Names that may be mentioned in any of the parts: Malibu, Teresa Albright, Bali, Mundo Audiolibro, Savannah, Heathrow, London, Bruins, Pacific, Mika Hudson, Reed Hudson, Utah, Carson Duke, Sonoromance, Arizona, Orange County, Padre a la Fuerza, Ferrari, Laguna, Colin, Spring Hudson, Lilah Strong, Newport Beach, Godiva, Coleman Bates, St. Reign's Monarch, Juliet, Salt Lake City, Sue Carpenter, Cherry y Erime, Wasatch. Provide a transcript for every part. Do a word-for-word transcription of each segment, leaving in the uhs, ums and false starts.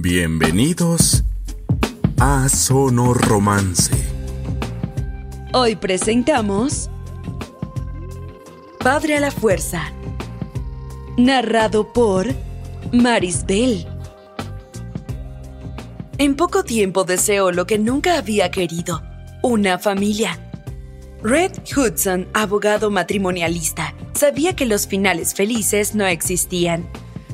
Bienvenidos a Sonoromance. Hoy presentamos Padre a la Fuerza, narrado por Marisbelle. En poco tiempo deseó lo que nunca había querido, una familia. Reed Hudson, abogado matrimonialista, sabía que los finales felices no existían,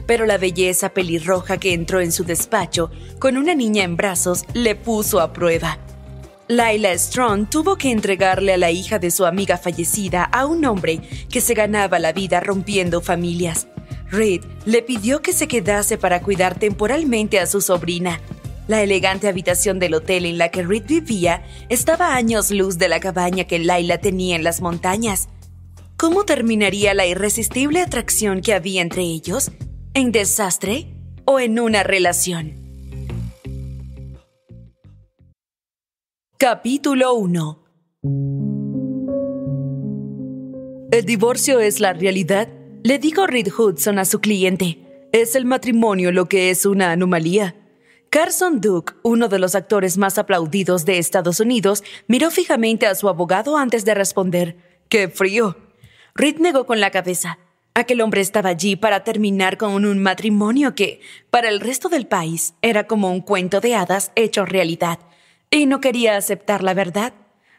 pero la belleza pelirroja que entró en su despacho con una niña en brazos le puso a prueba. Lilah Strong tuvo que entregarle a la hija de su amiga fallecida a un hombre que se ganaba la vida rompiendo familias. Reed le pidió que se quedase para cuidar temporalmente a su sobrina. La elegante habitación del hotel en la que Reed vivía estaba a años luz de la cabaña que Lilah tenía en las montañas. ¿Cómo terminaría la irresistible atracción que había entre ellos? ¿En desastre o en una relación? Capítulo uno. El divorcio es la realidad, le dijo Reed Hudson a su cliente. Es el matrimonio lo que es una anomalía. Carson Duke, uno de los actores más aplaudidos de Estados Unidos, miró fijamente a su abogado antes de responder. ¡Qué frío! Reed negó con la cabeza. Aquel hombre estaba allí para terminar con un matrimonio que, para el resto del país, era como un cuento de hadas hecho realidad, y no quería aceptar la verdad.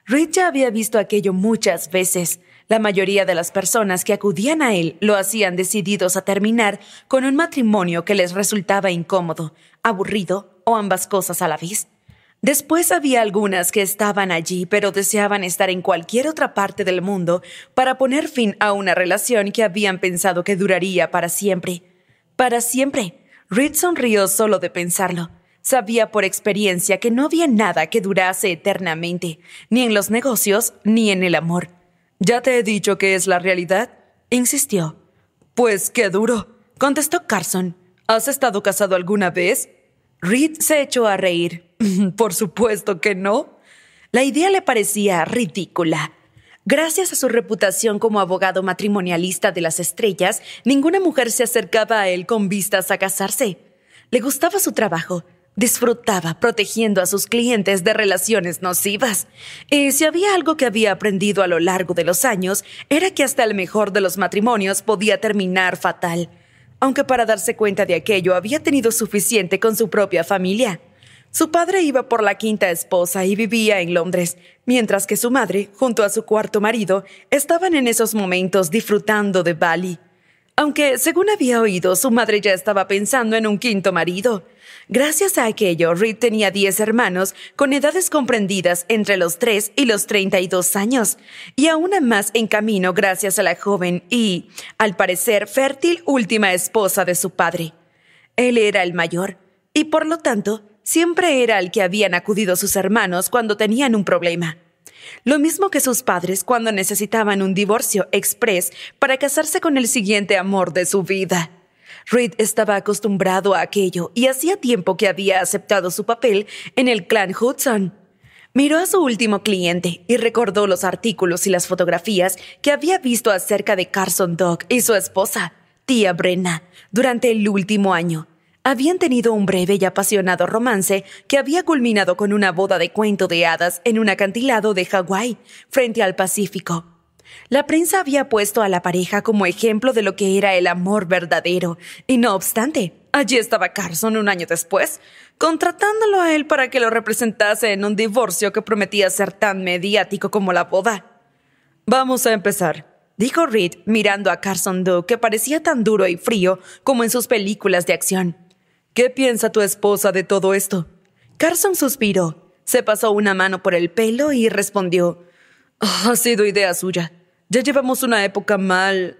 Reed ya había visto aquello muchas veces. La mayoría de las personas que acudían a él lo hacían decididos a terminar con un matrimonio que les resultaba incómodo, aburrido o ambas cosas a la vez. Después había algunas que estaban allí, pero deseaban estar en cualquier otra parte del mundo para poner fin a una relación que habían pensado que duraría para siempre. Para siempre. Reed sonrió solo de pensarlo. Sabía por experiencia que no había nada que durase eternamente, ni en los negocios ni en el amor. «Ya te he dicho que es la realidad», insistió. «Pues qué duro», contestó Carson. «¿Has estado casado alguna vez?» Reed se echó a reír. Por supuesto que no. La idea le parecía ridícula. Gracias a su reputación como abogado matrimonialista de las estrellas, ninguna mujer se acercaba a él con vistas a casarse. Le gustaba su trabajo, disfrutaba protegiendo a sus clientes de relaciones nocivas. Y si había algo que había aprendido a lo largo de los años, era que hasta el mejor de los matrimonios podía terminar fatal. Aunque para darse cuenta de aquello había tenido suficiente con su propia familia. Su padre iba por la quinta esposa y vivía en Londres, mientras que su madre, junto a su cuarto marido, estaban en esos momentos disfrutando de Bali. Aunque, según había oído, su madre ya estaba pensando en un quinto marido. Gracias a aquello, Reed tenía diez hermanos con edades comprendidas entre los tres y los treinta y dos años, y a una más en camino gracias a la joven y, al parecer, fértil última esposa de su padre. Él era el mayor, y por lo tanto, siempre era al que habían acudido sus hermanos cuando tenían un problema. Lo mismo que sus padres cuando necesitaban un divorcio exprés para casarse con el siguiente amor de su vida. Reed estaba acostumbrado a aquello y hacía tiempo que había aceptado su papel en el clan Hudson. Miró a su último cliente y recordó los artículos y las fotografías que había visto acerca de Carson Duke y su esposa, tía Brenna, durante el último año. Habían tenido un breve y apasionado romance que había culminado con una boda de cuento de hadas en un acantilado de Hawái, frente al Pacífico. La prensa había puesto a la pareja como ejemplo de lo que era el amor verdadero, y no obstante, allí estaba Carson un año después, contratándolo a él para que lo representase en un divorcio que prometía ser tan mediático como la boda. «Vamos a empezar», dijo Reed, mirando a Carson Duke, que parecía tan duro y frío como en sus películas de acción. «¿Qué piensa tu esposa de todo esto?» Carson suspiró, se pasó una mano por el pelo y respondió, oh, «Ha sido idea suya. Ya llevamos una época mal.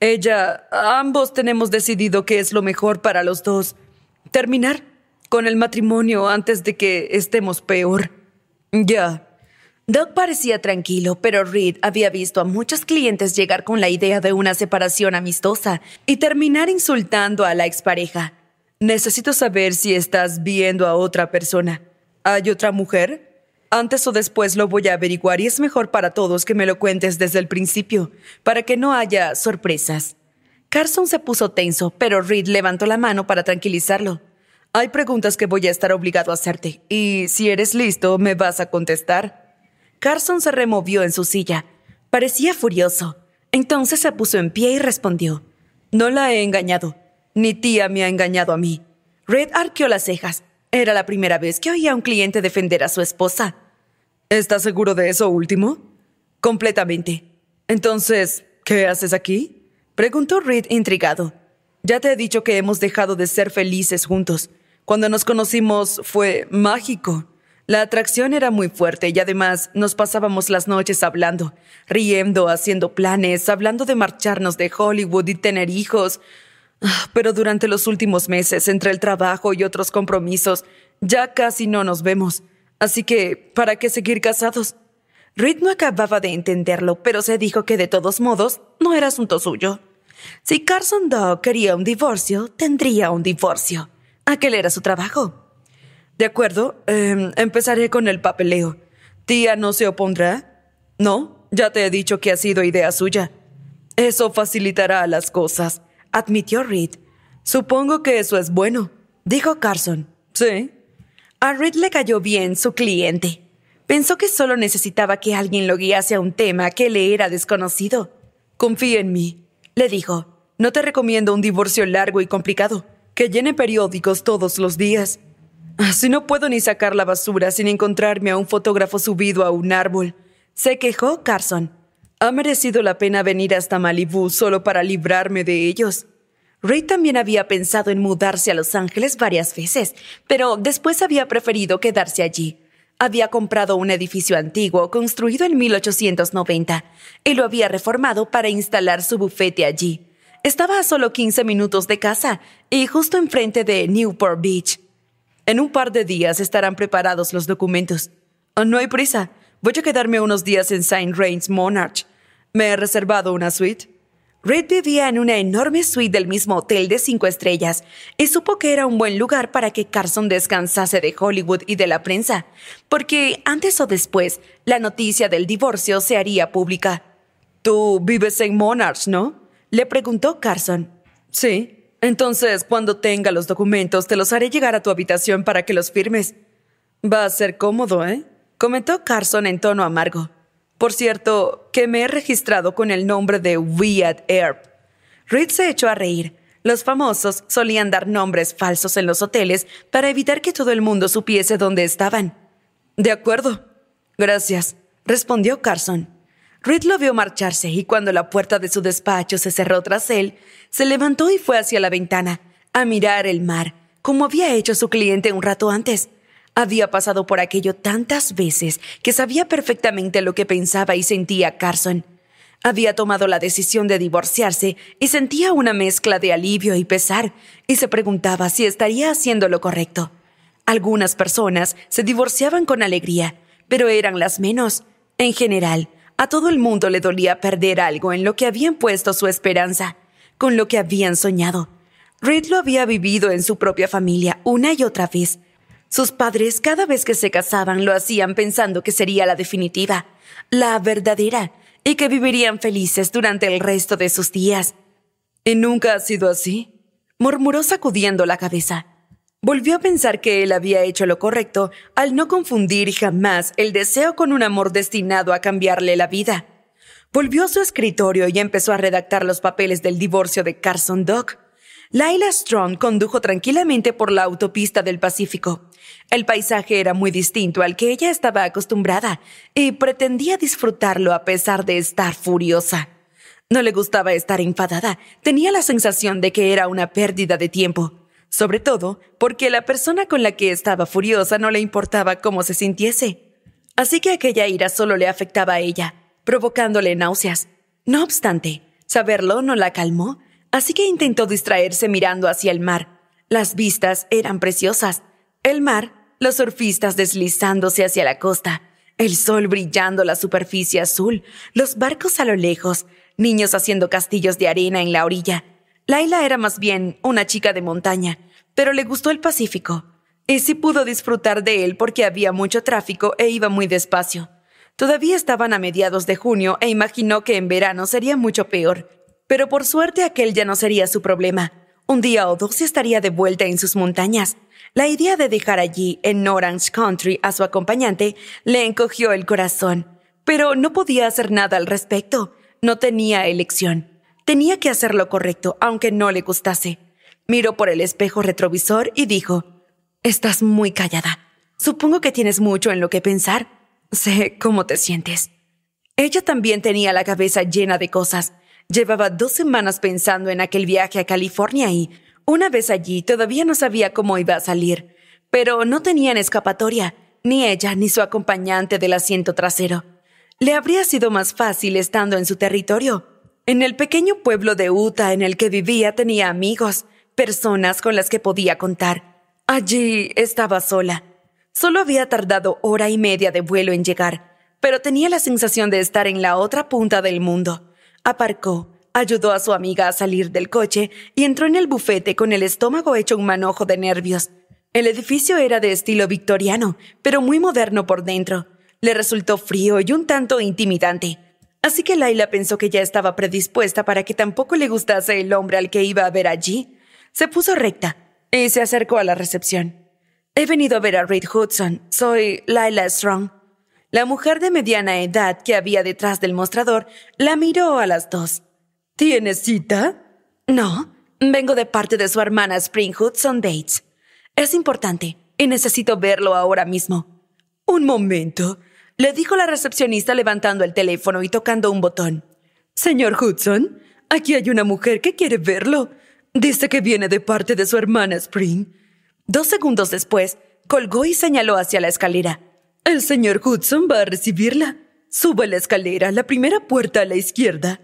Ella, ambos tenemos decidido que es lo mejor para los dos. Terminar con el matrimonio antes de que estemos peor». «Ya». Yeah. Doug parecía tranquilo, pero Reed había visto a muchos clientes llegar con la idea de una separación amistosa y terminar insultando a la expareja. «Necesito saber si estás viendo a otra persona. ¿Hay otra mujer? Antes o después lo voy a averiguar y es mejor para todos que me lo cuentes desde el principio, para que no haya sorpresas». Carson se puso tenso, pero Reed levantó la mano para tranquilizarlo. Hay preguntas que voy a estar obligado a hacerte, y si eres listo, me vas a contestar. Carson se removió en su silla. Parecía furioso. Entonces se puso en pie y respondió. No la he engañado. Ni tía me ha engañado a mí. Reed arqueó las cejas. Era la primera vez que oía a un cliente defender a su esposa. ¿Estás seguro de eso último? Completamente. Entonces, ¿qué haces aquí? Preguntó Reed intrigado. Ya te he dicho que hemos dejado de ser felices juntos. Cuando nos conocimos fue mágico. La atracción era muy fuerte y además nos pasábamos las noches hablando, riendo, haciendo planes, hablando de marcharnos de Hollywood y tener hijos. Pero durante los últimos meses, entre el trabajo y otros compromisos, ya casi no nos vemos. Así que, ¿para qué seguir casados? Reed no acababa de entenderlo, pero se dijo que de todos modos no era asunto suyo. Si Carson Duke quería un divorcio, tendría un divorcio. Aquel era su trabajo. De acuerdo, eh, empezaré con el papeleo. ¿Tía no se opondrá? No, ya te he dicho que ha sido idea suya. Eso facilitará las cosas, admitió Reed. Supongo que eso es bueno, dijo Carson. Sí. A Reed le cayó bien su cliente. Pensó que solo necesitaba que alguien lo guiase a un tema que le era desconocido. Confía en mí, le dijo. No te recomiendo un divorcio largo y complicado, que llene periódicos todos los días. Si no puedo ni sacar la basura sin encontrarme a un fotógrafo subido a un árbol, se quejó Carson. Ha merecido la pena venir hasta Malibu solo para librarme de ellos. Reed también había pensado en mudarse a Los Ángeles varias veces, pero después había preferido quedarse allí. Había comprado un edificio antiguo construido en mil ochocientos noventa y lo había reformado para instalar su bufete allí. Estaba a solo quince minutos de casa y justo enfrente de Newport Beach. En un par de días estarán preparados los documentos. Oh, no hay prisa. Voy a quedarme unos días en Saint Reign's Monarch. Me he reservado una suite. Reed vivía en una enorme suite del mismo hotel de cinco estrellas y supo que era un buen lugar para que Carson descansase de Hollywood y de la prensa, porque antes o después la noticia del divorcio se haría pública. «Tú vives en Monarch, ¿no?», le preguntó Carson. «Sí. Entonces, cuando tenga los documentos, te los haré llegar a tu habitación para que los firmes». «Va a ser cómodo, ¿eh?», comentó Carson en tono amargo. Por cierto, que me he registrado con el nombre de Wyatt Earp. Reed se echó a reír. Los famosos solían dar nombres falsos en los hoteles para evitar que todo el mundo supiese dónde estaban. De acuerdo. Gracias, respondió Carson. Reed lo vio marcharse y cuando la puerta de su despacho se cerró tras él, se levantó y fue hacia la ventana a mirar el mar, como había hecho su cliente un rato antes. Había pasado por aquello tantas veces que sabía perfectamente lo que pensaba y sentía Carson. Había tomado la decisión de divorciarse y sentía una mezcla de alivio y pesar y se preguntaba si estaría haciendo lo correcto. Algunas personas se divorciaban con alegría, pero eran las menos. En general, a todo el mundo le dolía perder algo en lo que habían puesto su esperanza, con lo que habían soñado. Reed lo había vivido en su propia familia una y otra vez. Sus padres cada vez que se casaban lo hacían pensando que sería la definitiva, la verdadera, y que vivirían felices durante el resto de sus días. «¿Y nunca ha sido así?», murmuró sacudiendo la cabeza. Volvió a pensar que él había hecho lo correcto al no confundir jamás el deseo con un amor destinado a cambiarle la vida. Volvió a su escritorio y empezó a redactar los papeles del divorcio de Carson Duke. Lilah Strong condujo tranquilamente por la autopista del Pacífico. El paisaje era muy distinto al que ella estaba acostumbrada y pretendía disfrutarlo a pesar de estar furiosa. No le gustaba estar enfadada, tenía la sensación de que era una pérdida de tiempo, sobre todo porque la persona con la que estaba furiosa no le importaba cómo se sintiese. Así que aquella ira solo le afectaba a ella, provocándole náuseas. No obstante, saberlo no la calmó. Así que intentó distraerse mirando hacia el mar. Las vistas eran preciosas. El mar, los surfistas deslizándose hacia la costa, el sol brillando la superficie azul, los barcos a lo lejos, niños haciendo castillos de arena en la orilla. Lilah era más bien una chica de montaña, pero le gustó el Pacífico. Y sí pudo disfrutar de él porque había mucho tráfico e iba muy despacio. Todavía estaban a mediados de junio e imaginó que en verano sería mucho peor. Pero por suerte aquel ya no sería su problema. Un día o dos estaría de vuelta en sus montañas. La idea de dejar allí, en Orange County, a su acompañante, le encogió el corazón. Pero no podía hacer nada al respecto. No tenía elección. Tenía que hacer lo correcto, aunque no le gustase. Miró por el espejo retrovisor y dijo, «Estás muy callada. Supongo que tienes mucho en lo que pensar. Sé cómo te sientes». Ella también tenía la cabeza llena de cosas. Llevaba dos semanas pensando en aquel viaje a California y, una vez allí, todavía no sabía cómo iba a salir. Pero no tenían escapatoria, ni ella ni su acompañante del asiento trasero. Le habría sido más fácil estando en su territorio. En el pequeño pueblo de Utah en el que vivía tenía amigos, personas con las que podía contar. Allí estaba sola. Solo había tardado hora y media de vuelo en llegar, pero tenía la sensación de estar en la otra punta del mundo. Aparcó, ayudó a su amiga a salir del coche y entró en el bufete con el estómago hecho un manojo de nervios. El edificio era de estilo victoriano, pero muy moderno por dentro. Le resultó frío y un tanto intimidante. Así que Lilah pensó que ya estaba predispuesta para que tampoco le gustase el hombre al que iba a ver allí. Se puso recta y se acercó a la recepción. «He venido a ver a Reed Hudson. Soy Lilah Strong». La mujer de mediana edad que había detrás del mostrador la miró a las dos. «¿Tienes cita?» «No, vengo de parte de su hermana Spring Hudson Bates. Es importante y necesito verlo ahora mismo». «Un momento», le dijo la recepcionista levantando el teléfono y tocando un botón. «Señor Hudson, aquí hay una mujer que quiere verlo. Dice que viene de parte de su hermana Spring». Dos segundos después, colgó y señaló hacia la escalera. «El señor Hudson va a recibirla. Suba la escalera, la primera puerta a la izquierda».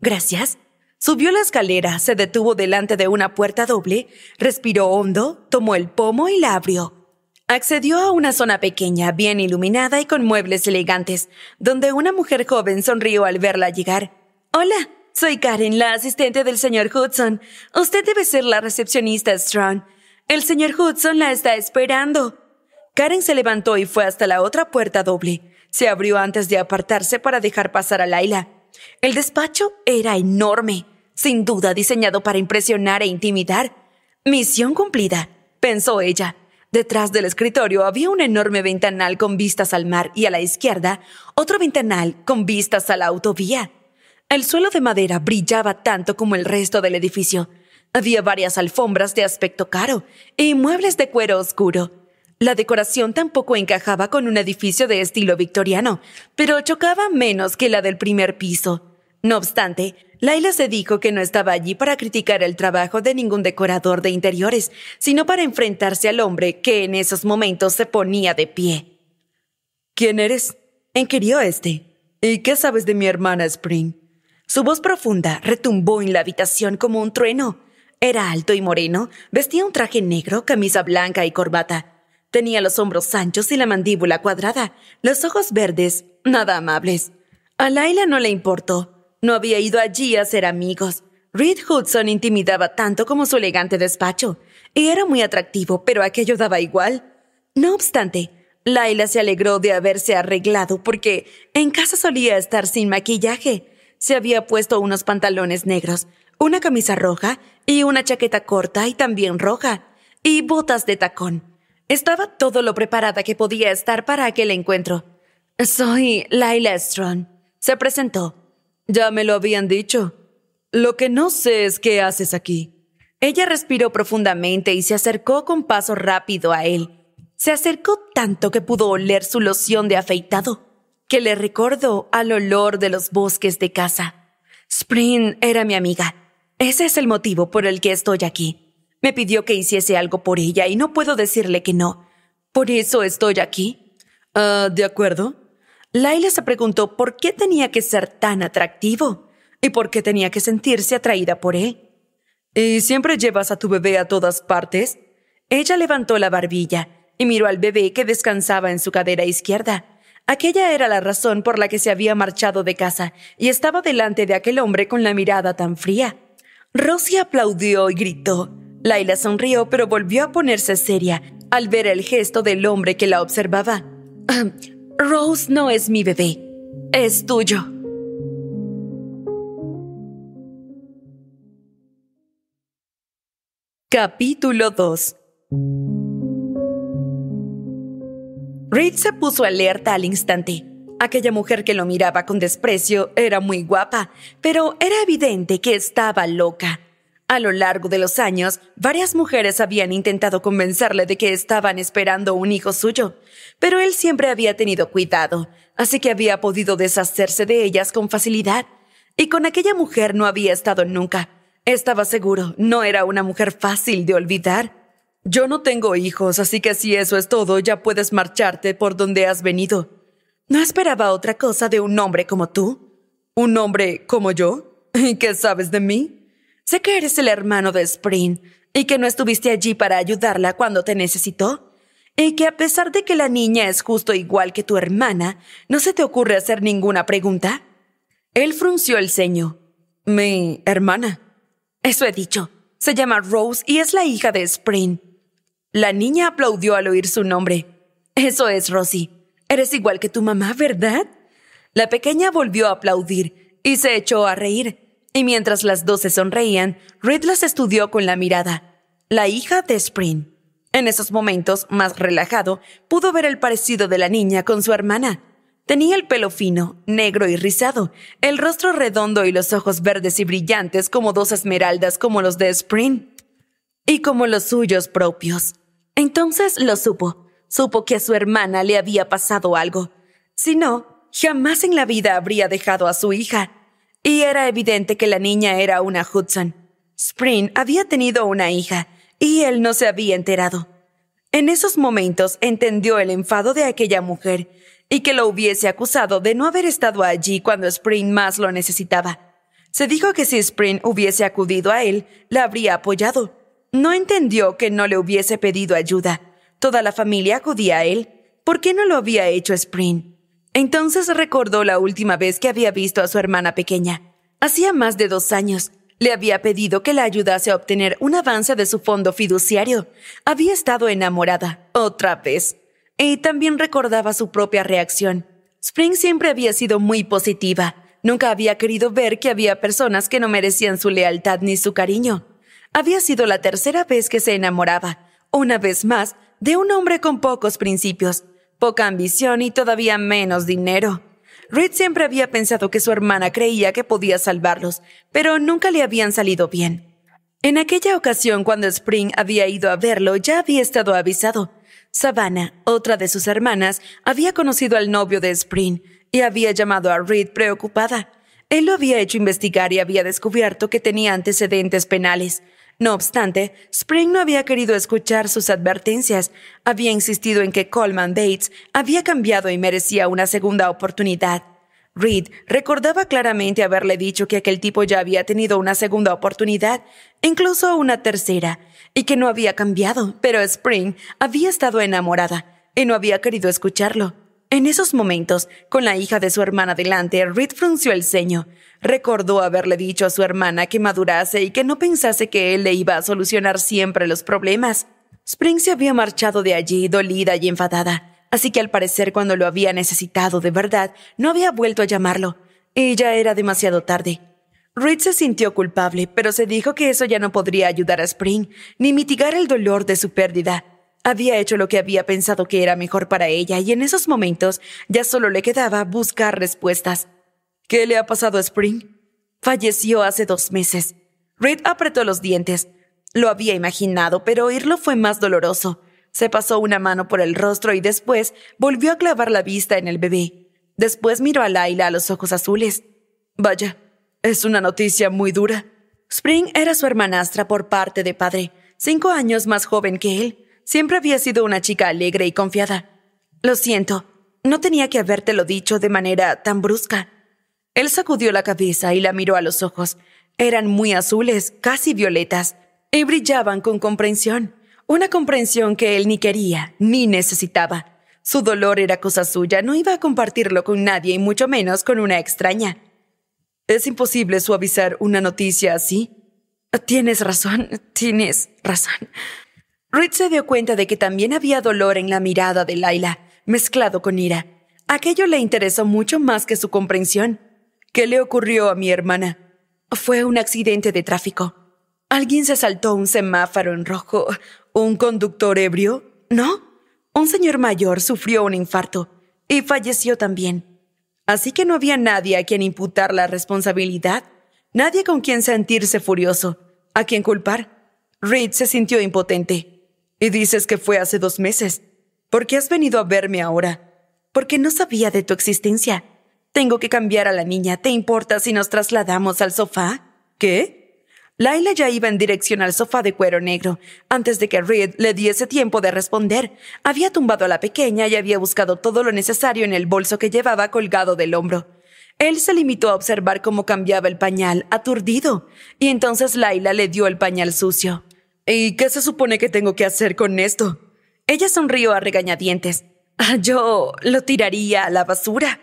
«Gracias». Subió la escalera, se detuvo delante de una puerta doble, respiró hondo, tomó el pomo y la abrió. Accedió a una zona pequeña, bien iluminada y con muebles elegantes, donde una mujer joven sonrió al verla llegar. «Hola, soy Karen, la asistente del señor Hudson. Usted debe ser la recepcionista Strong. El señor Hudson la está esperando». Karen se levantó y fue hasta la otra puerta doble. Se abrió antes de apartarse para dejar pasar a Lilah. El despacho era enorme, sin duda diseñado para impresionar e intimidar. «Misión cumplida», pensó ella. Detrás del escritorio había un enorme ventanal con vistas al mar y a la izquierda, otro ventanal con vistas a la autovía. El suelo de madera brillaba tanto como el resto del edificio. Había varias alfombras de aspecto caro y muebles de cuero oscuro. La decoración tampoco encajaba con un edificio de estilo victoriano, pero chocaba menos que la del primer piso. No obstante, Lilah se dijo que no estaba allí para criticar el trabajo de ningún decorador de interiores, sino para enfrentarse al hombre que en esos momentos se ponía de pie. «¿Quién eres?», inquirió este. «¿Y qué sabes de mi hermana Spring?». Su voz profunda retumbó en la habitación como un trueno. Era alto y moreno, vestía un traje negro, camisa blanca y corbata. Tenía los hombros anchos y la mandíbula cuadrada, los ojos verdes, nada amables. A Lilah no le importó. No había ido allí a ser amigos. Reed Hudson intimidaba tanto como su elegante despacho, y era muy atractivo, pero aquello daba igual. No obstante, Lilah se alegró de haberse arreglado porque en casa solía estar sin maquillaje. Se había puesto unos pantalones negros, una camisa roja y una chaqueta corta y también roja, y botas de tacón. Estaba todo lo preparada que podía estar para aquel encuentro. «Soy Lilah Strong», se presentó. «Ya me lo habían dicho. Lo que no sé es qué haces aquí». Ella respiró profundamente y se acercó con paso rápido a él. Se acercó tanto que pudo oler su loción de afeitado, que le recordó al olor de los bosques de casa. «Spring era mi amiga. Ese es el motivo por el que estoy aquí. Me pidió que hiciese algo por ella y no puedo decirle que no. Por eso estoy aquí». «Ah, uh, de acuerdo». Lilah se preguntó por qué tenía que ser tan atractivo y por qué tenía que sentirse atraída por él. «¿Y siempre llevas a tu bebé a todas partes?». Ella levantó la barbilla y miró al bebé que descansaba en su cadera izquierda. Aquella era la razón por la que se había marchado de casa y estaba delante de aquel hombre con la mirada tan fría. Rosie aplaudió y gritó. Lilah sonrió, pero volvió a ponerse seria al ver el gesto del hombre que la observaba. «Rose no es mi bebé, es tuyo». Capítulo dos. Reed se puso alerta al instante. Aquella mujer que lo miraba con desprecio era muy guapa, pero era evidente que estaba loca. A lo largo de los años, varias mujeres habían intentado convencerle de que estaban esperando un hijo suyo, pero él siempre había tenido cuidado, así que había podido deshacerse de ellas con facilidad. Y con aquella mujer no había estado nunca. Estaba seguro, no era una mujer fácil de olvidar. «Yo no tengo hijos, así que si eso es todo, ya puedes marcharte por donde has venido. No esperaba otra cosa de un hombre como tú. ¿Un hombre como yo? ¿Y qué sabes de mí? Sé que eres el hermano de Spring y que no estuviste allí para ayudarla cuando te necesitó. Y que a pesar de que la niña es justo igual que tu hermana, ¿no se te ocurre hacer ninguna pregunta?» Él frunció el ceño. «Mi hermana». «Eso he dicho. Se llama Rose y es la hija de Spring». La niña aplaudió al oír su nombre. «Eso es, Rosie. Eres igual que tu mamá, ¿verdad?» La pequeña volvió a aplaudir y se echó a reír. Y mientras las dos se sonreían, Reed las estudió con la mirada. La hija de Spring. En esos momentos, más relajado, pudo ver el parecido de la niña con su hermana. Tenía el pelo fino, negro y rizado, el rostro redondo y los ojos verdes y brillantes como dos esmeraldas como los de Spring. Y como los suyos propios. Entonces lo supo. Supo que a su hermana le había pasado algo. Si no, jamás en la vida habría dejado a su hija. Y era evidente que la niña era una Hudson. Spring había tenido una hija, y él no se había enterado. En esos momentos entendió el enfado de aquella mujer, y que lo hubiese acusado de no haber estado allí cuando Spring más lo necesitaba. Se dijo que si Spring hubiese acudido a él, la habría apoyado. No entendió que no le hubiese pedido ayuda. Toda la familia acudía a él. ¿Por qué no lo había hecho Spring? Entonces recordó la última vez que había visto a su hermana pequeña. Hacía más de dos años. Le había pedido que la ayudase a obtener un avance de su fondo fiduciario. Había estado enamorada, otra vez. Y también recordaba su propia reacción. Spring siempre había sido muy positiva. Nunca había querido ver que había personas que no merecían su lealtad ni su cariño. Había sido la tercera vez que se enamoraba, una vez más, de un hombre con pocos principios, poca ambición y todavía menos dinero. Reed siempre había pensado que su hermana creía que podía salvarlos, pero nunca le habían salido bien. En aquella ocasión, cuando Spring había ido a verlo, ya había estado avisado. Savannah, otra de sus hermanas, había conocido al novio de Spring y había llamado a Reed preocupada. Él lo había hecho investigar y había descubierto que tenía antecedentes penales. No obstante, Spring no había querido escuchar sus advertencias. Había insistido en que Coleman Bates había cambiado y merecía una segunda oportunidad. Reed recordaba claramente haberle dicho que aquel tipo ya había tenido una segunda oportunidad, incluso una tercera, y que no había cambiado, pero Spring había estado enamorada y no había querido escucharlo. En esos momentos, con la hija de su hermana delante, Reed frunció el ceño. Recordó haberle dicho a su hermana que madurase y que no pensase que él le iba a solucionar siempre los problemas. Spring se había marchado de allí dolida y enfadada, así que al parecer cuando lo había necesitado de verdad, no había vuelto a llamarlo, y ya era demasiado tarde. Reed se sintió culpable, pero se dijo que eso ya no podría ayudar a Spring, ni mitigar el dolor de su pérdida. Había hecho lo que había pensado que era mejor para ella y en esos momentos ya solo le quedaba buscar respuestas. ¿Qué le ha pasado a Spring? Falleció hace dos meses. Reed apretó los dientes. Lo había imaginado, pero oírlo fue más doloroso. Se pasó una mano por el rostro y después volvió a clavar la vista en el bebé. Después miró a Lilah a los ojos azules. Vaya, es una noticia muy dura. Spring era su hermanastra por parte de padre, cinco años más joven que él. Siempre había sido una chica alegre y confiada. Lo siento, no tenía que habértelo dicho de manera tan brusca. Él sacudió la cabeza y la miró a los ojos. Eran muy azules, casi violetas, y brillaban con comprensión. Una comprensión que él ni quería, ni necesitaba. Su dolor era cosa suya, no iba a compartirlo con nadie y mucho menos con una extraña. «Es imposible suavizar una noticia así». «Tienes razón, tienes razón». Reed se dio cuenta de que también había dolor en la mirada de Lilah, mezclado con ira. Aquello le interesó mucho más que su comprensión. ¿Qué le ocurrió a mi hermana? Fue un accidente de tráfico. Alguien se saltó un semáforo en rojo. ¿Un conductor ebrio? ¿No? Un señor mayor sufrió un infarto y falleció también. Así que no había nadie a quien imputar la responsabilidad, nadie con quien sentirse furioso, a quien culpar. Reed se sintió impotente. Y dices que fue hace dos meses. ¿Por qué has venido a verme ahora? Porque no sabía de tu existencia. Tengo que cambiar a la niña. ¿Te importa si nos trasladamos al sofá? ¿Qué? Lilah ya iba en dirección al sofá de cuero negro. Antes de que Reed le diese tiempo de responder, había tumbado a la pequeña y había buscado todo lo necesario en el bolso que llevaba colgado del hombro. Él se limitó a observar cómo cambiaba el pañal, aturdido, y entonces Lilah le dio el pañal sucio. ¿Y qué se supone que tengo que hacer con esto? Ella sonrió a regañadientes. Yo lo tiraría a la basura.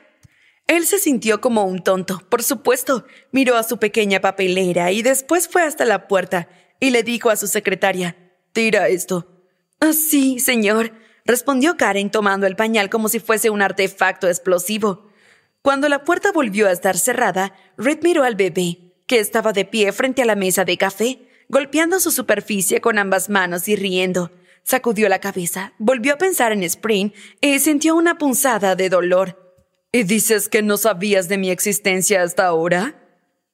Él se sintió como un tonto, por supuesto. Miró a su pequeña papelera y después fue hasta la puerta y le dijo a su secretaria, «Tira esto». «Ah, sí, señor», respondió Karen tomando el pañal como si fuese un artefacto explosivo. Cuando la puerta volvió a estar cerrada, Reed miró al bebé, que estaba de pie frente a la mesa de café, golpeando su superficie con ambas manos y riendo. Sacudió la cabeza, volvió a pensar en Spring y sintió una punzada de dolor. ¿Y dices que no sabías de mi existencia hasta ahora?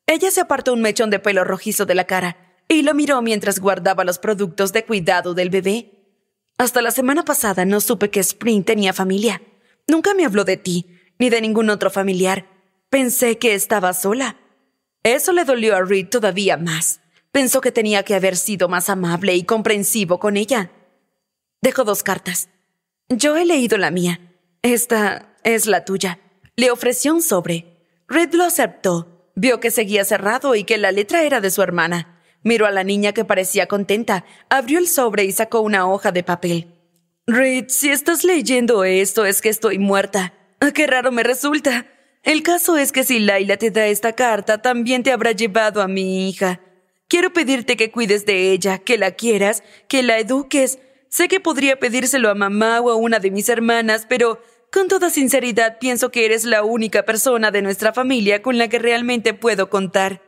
Ella se apartó un mechón de pelo rojizo de la cara y lo miró mientras guardaba los productos de cuidado del bebé. Hasta la semana pasada no supe que Spring tenía familia. Nunca me habló de ti, ni de ningún otro familiar. Pensé que estaba sola. Eso le dolió a Reed todavía más. Pensó que tenía que haber sido más amable y comprensivo con ella. Dejó dos cartas. Yo he leído la mía. Esta es la tuya. Le ofreció un sobre. Reed lo aceptó. Vio que seguía cerrado y que la letra era de su hermana. Miró a la niña que parecía contenta. Abrió el sobre y sacó una hoja de papel. Reed, si estás leyendo esto es que estoy muerta. Qué raro me resulta. El caso es que si Lilah te da esta carta, también te habrá llevado a mi hija. Quiero pedirte que cuides de ella, que la quieras, que la eduques. Sé que podría pedírselo a mamá o a una de mis hermanas, pero con toda sinceridad pienso que eres la única persona de nuestra familia con la que realmente puedo contar.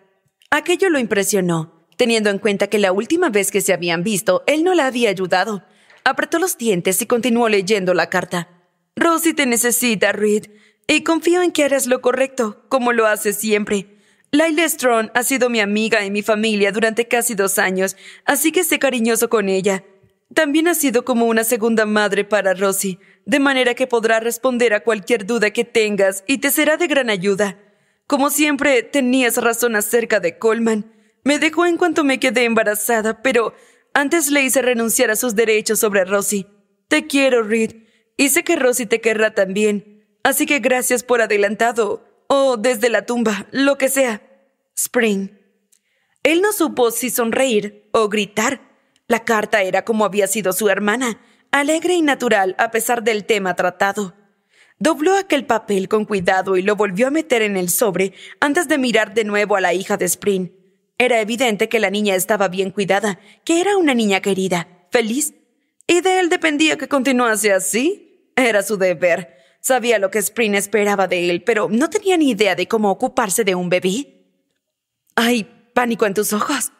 Aquello lo impresionó, teniendo en cuenta que la última vez que se habían visto, él no la había ayudado. Apretó los dientes y continuó leyendo la carta. Rosie te necesita, Reed, y confío en que harás lo correcto, como lo haces siempre. Lilah Strong ha sido mi amiga y mi familia durante casi dos años, así que sé cariñoso con ella. También ha sido como una segunda madre para Rosie, de manera que podrá responder a cualquier duda que tengas y te será de gran ayuda. Como siempre, tenías razón acerca de Coleman. Me dejó en cuanto me quedé embarazada, pero antes le hice renunciar a sus derechos sobre Rosie. Te quiero, Reed, y sé que Rosie te querrá también. Así que gracias por adelantado, o desde la tumba, lo que sea. Spring. Él no supo si sonreír o gritar. La carta era como había sido su hermana, alegre y natural a pesar del tema tratado. Dobló aquel papel con cuidado y lo volvió a meter en el sobre antes de mirar de nuevo a la hija de Spring. Era evidente que la niña estaba bien cuidada, que era una niña querida, feliz. Y de él dependía que continuase así. Era su deber. Sabía lo que Spring esperaba de él, pero no tenía ni idea de cómo ocuparse de un bebé. «Hay pánico en tus ojos.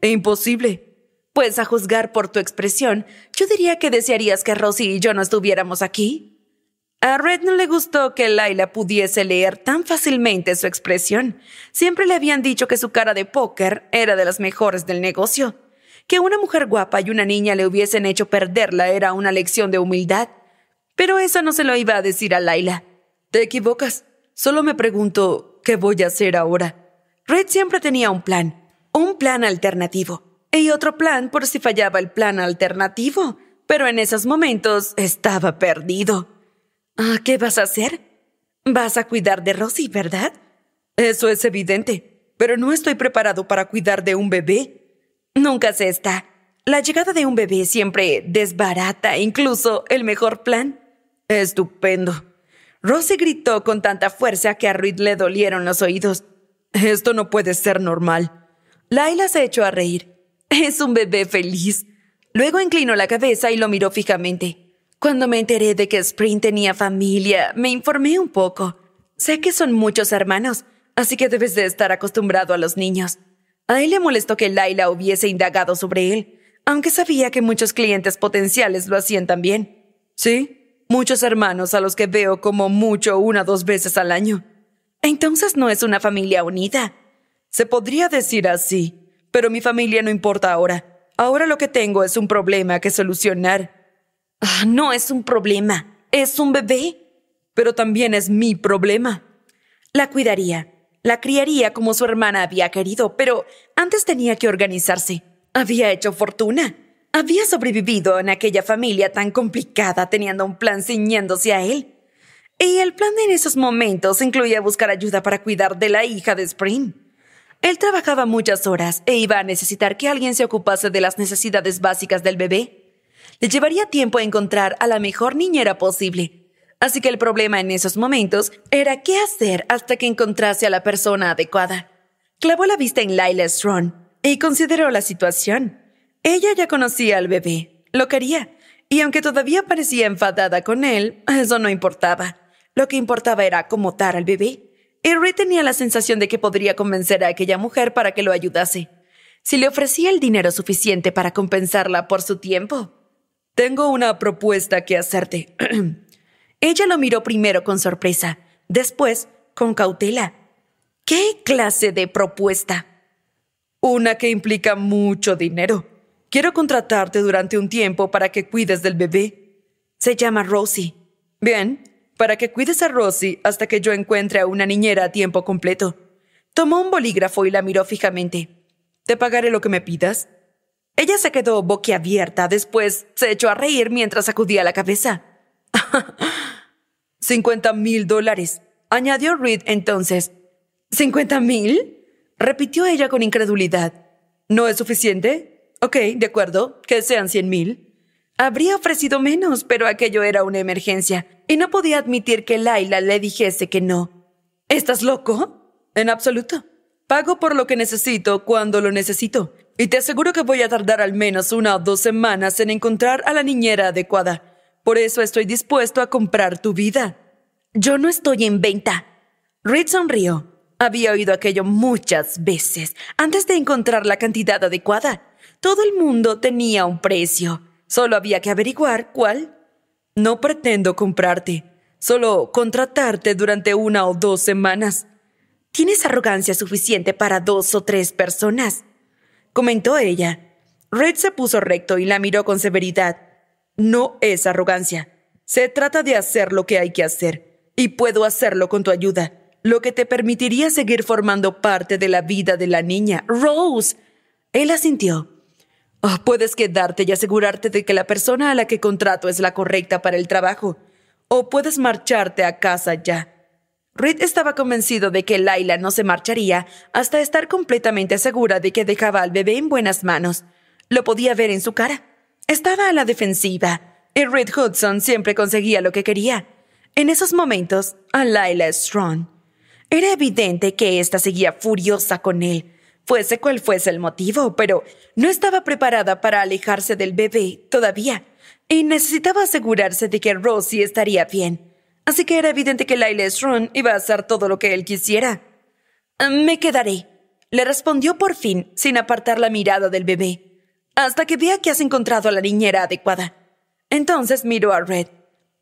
Imposible». Pues a juzgar por tu expresión, yo diría que desearías que Rosie y yo no estuviéramos aquí. A Reed no le gustó que Lilah pudiese leer tan fácilmente su expresión. Siempre le habían dicho que su cara de póker era de las mejores del negocio. Que una mujer guapa y una niña le hubiesen hecho perderla era una lección de humildad. Pero eso no se lo iba a decir a Lilah. «Te equivocas. Solo me pregunto qué voy a hacer ahora». Reed siempre tenía un plan, un plan alternativo. Y otro plan por si fallaba el plan alternativo. Pero en esos momentos estaba perdido. ¿Ah, qué vas a hacer? Vas a cuidar de Rosie, ¿verdad? Eso es evidente, pero no estoy preparado para cuidar de un bebé. Nunca se está. La llegada de un bebé siempre desbarata incluso el mejor plan. Estupendo. Rosie gritó con tanta fuerza que a Reed le dolieron los oídos. Esto no puede ser normal. Lilah se echó a reír. «Es un bebé feliz». Luego inclinó la cabeza y lo miró fijamente. «Cuando me enteré de que Spring tenía familia, me informé un poco. Sé que son muchos hermanos, así que debes de estar acostumbrado a los niños. A él le molestó que Lilah hubiese indagado sobre él, aunque sabía que muchos clientes potenciales lo hacían también. Sí, muchos hermanos a los que veo como mucho una o dos veces al año. Entonces no es una familia unida. Se podría decir así, pero mi familia no importa ahora. Ahora lo que tengo es un problema que solucionar. Ah, no es un problema, es un bebé. Pero también es mi problema. La cuidaría. La criaría como su hermana había querido, pero antes tenía que organizarse. Había hecho fortuna. Había sobrevivido en aquella familia tan complicada teniendo un plan ciñéndose a él. Y el plan en esos momentos incluía buscar ayuda para cuidar de la hija de Spring. Él trabajaba muchas horas e iba a necesitar que alguien se ocupase de las necesidades básicas del bebé. Le llevaría tiempo encontrar a la mejor niñera posible. Así que el problema en esos momentos era qué hacer hasta que encontrase a la persona adecuada. Clavó la vista en Lilah Strong y consideró la situación. Ella ya conocía al bebé, lo quería, y aunque todavía parecía enfadada con él, eso no importaba. Lo que importaba era acomodar al bebé. Y Reed tenía la sensación de que podría convencer a aquella mujer para que lo ayudase, si le ofrecía el dinero suficiente para compensarla por su tiempo. «Tengo una propuesta que hacerte». Ella lo miró primero con sorpresa, después con cautela. ¿Qué clase de propuesta? Una que implica mucho dinero. Quiero contratarte durante un tiempo para que cuides del bebé. Se llama Rosie. Bien, para que cuides a Rosie hasta que yo encuentre a una niñera a tiempo completo. Tomó un bolígrafo y la miró fijamente. ¿Te pagaré lo que me pidas? Ella se quedó boquiabierta, después se echó a reír mientras sacudía la cabeza. cincuenta mil dólares, añadió Reed entonces. ¿cincuenta mil? Repitió ella con incredulidad. ¿No es suficiente? Ok, de acuerdo, que sean cien mil. Habría ofrecido menos, pero aquello era una emergencia y no podía admitir que Lilah le dijese que no. ¿Estás loco? En absoluto. Pago por lo que necesito cuando lo necesito y te aseguro que voy a tardar al menos una o dos semanas en encontrar a la niñera adecuada. Por eso estoy dispuesto a comprar tu vida. Yo no estoy en venta. Reed sonrió. Había oído aquello muchas veces antes de encontrar la cantidad adecuada. Todo el mundo tenía un precio. Solo había que averiguar cuál. No pretendo comprarte. Solo contratarte durante una o dos semanas. ¿Tienes arrogancia suficiente para dos o tres personas? Comentó ella. Reed se puso recto y la miró con severidad. No es arrogancia. Se trata de hacer lo que hay que hacer. Y puedo hacerlo con tu ayuda, lo que te permitiría seguir formando parte de la vida de la niña. ¡Rose! Él asintió. Oh, puedes quedarte y asegurarte de que la persona a la que contrato es la correcta para el trabajo. O puedes marcharte a casa ya. Reed estaba convencido de que Lilah no se marcharía hasta estar completamente segura de que dejaba al bebé en buenas manos. Lo podía ver en su cara. Estaba a la defensiva, y Reed Hudson siempre conseguía lo que quería. En esos momentos, a Lilah Strong. Era evidente que ésta seguía furiosa con él, fuese cual fuese el motivo, pero no estaba preparada para alejarse del bebé todavía, y necesitaba asegurarse de que Rosie estaría bien. Así que era evidente que Lilah Strong iba a hacer todo lo que él quisiera. «Me quedaré», le respondió por fin, sin apartar la mirada del bebé. Hasta que vea que has encontrado a la niñera adecuada. Entonces miró a Reed.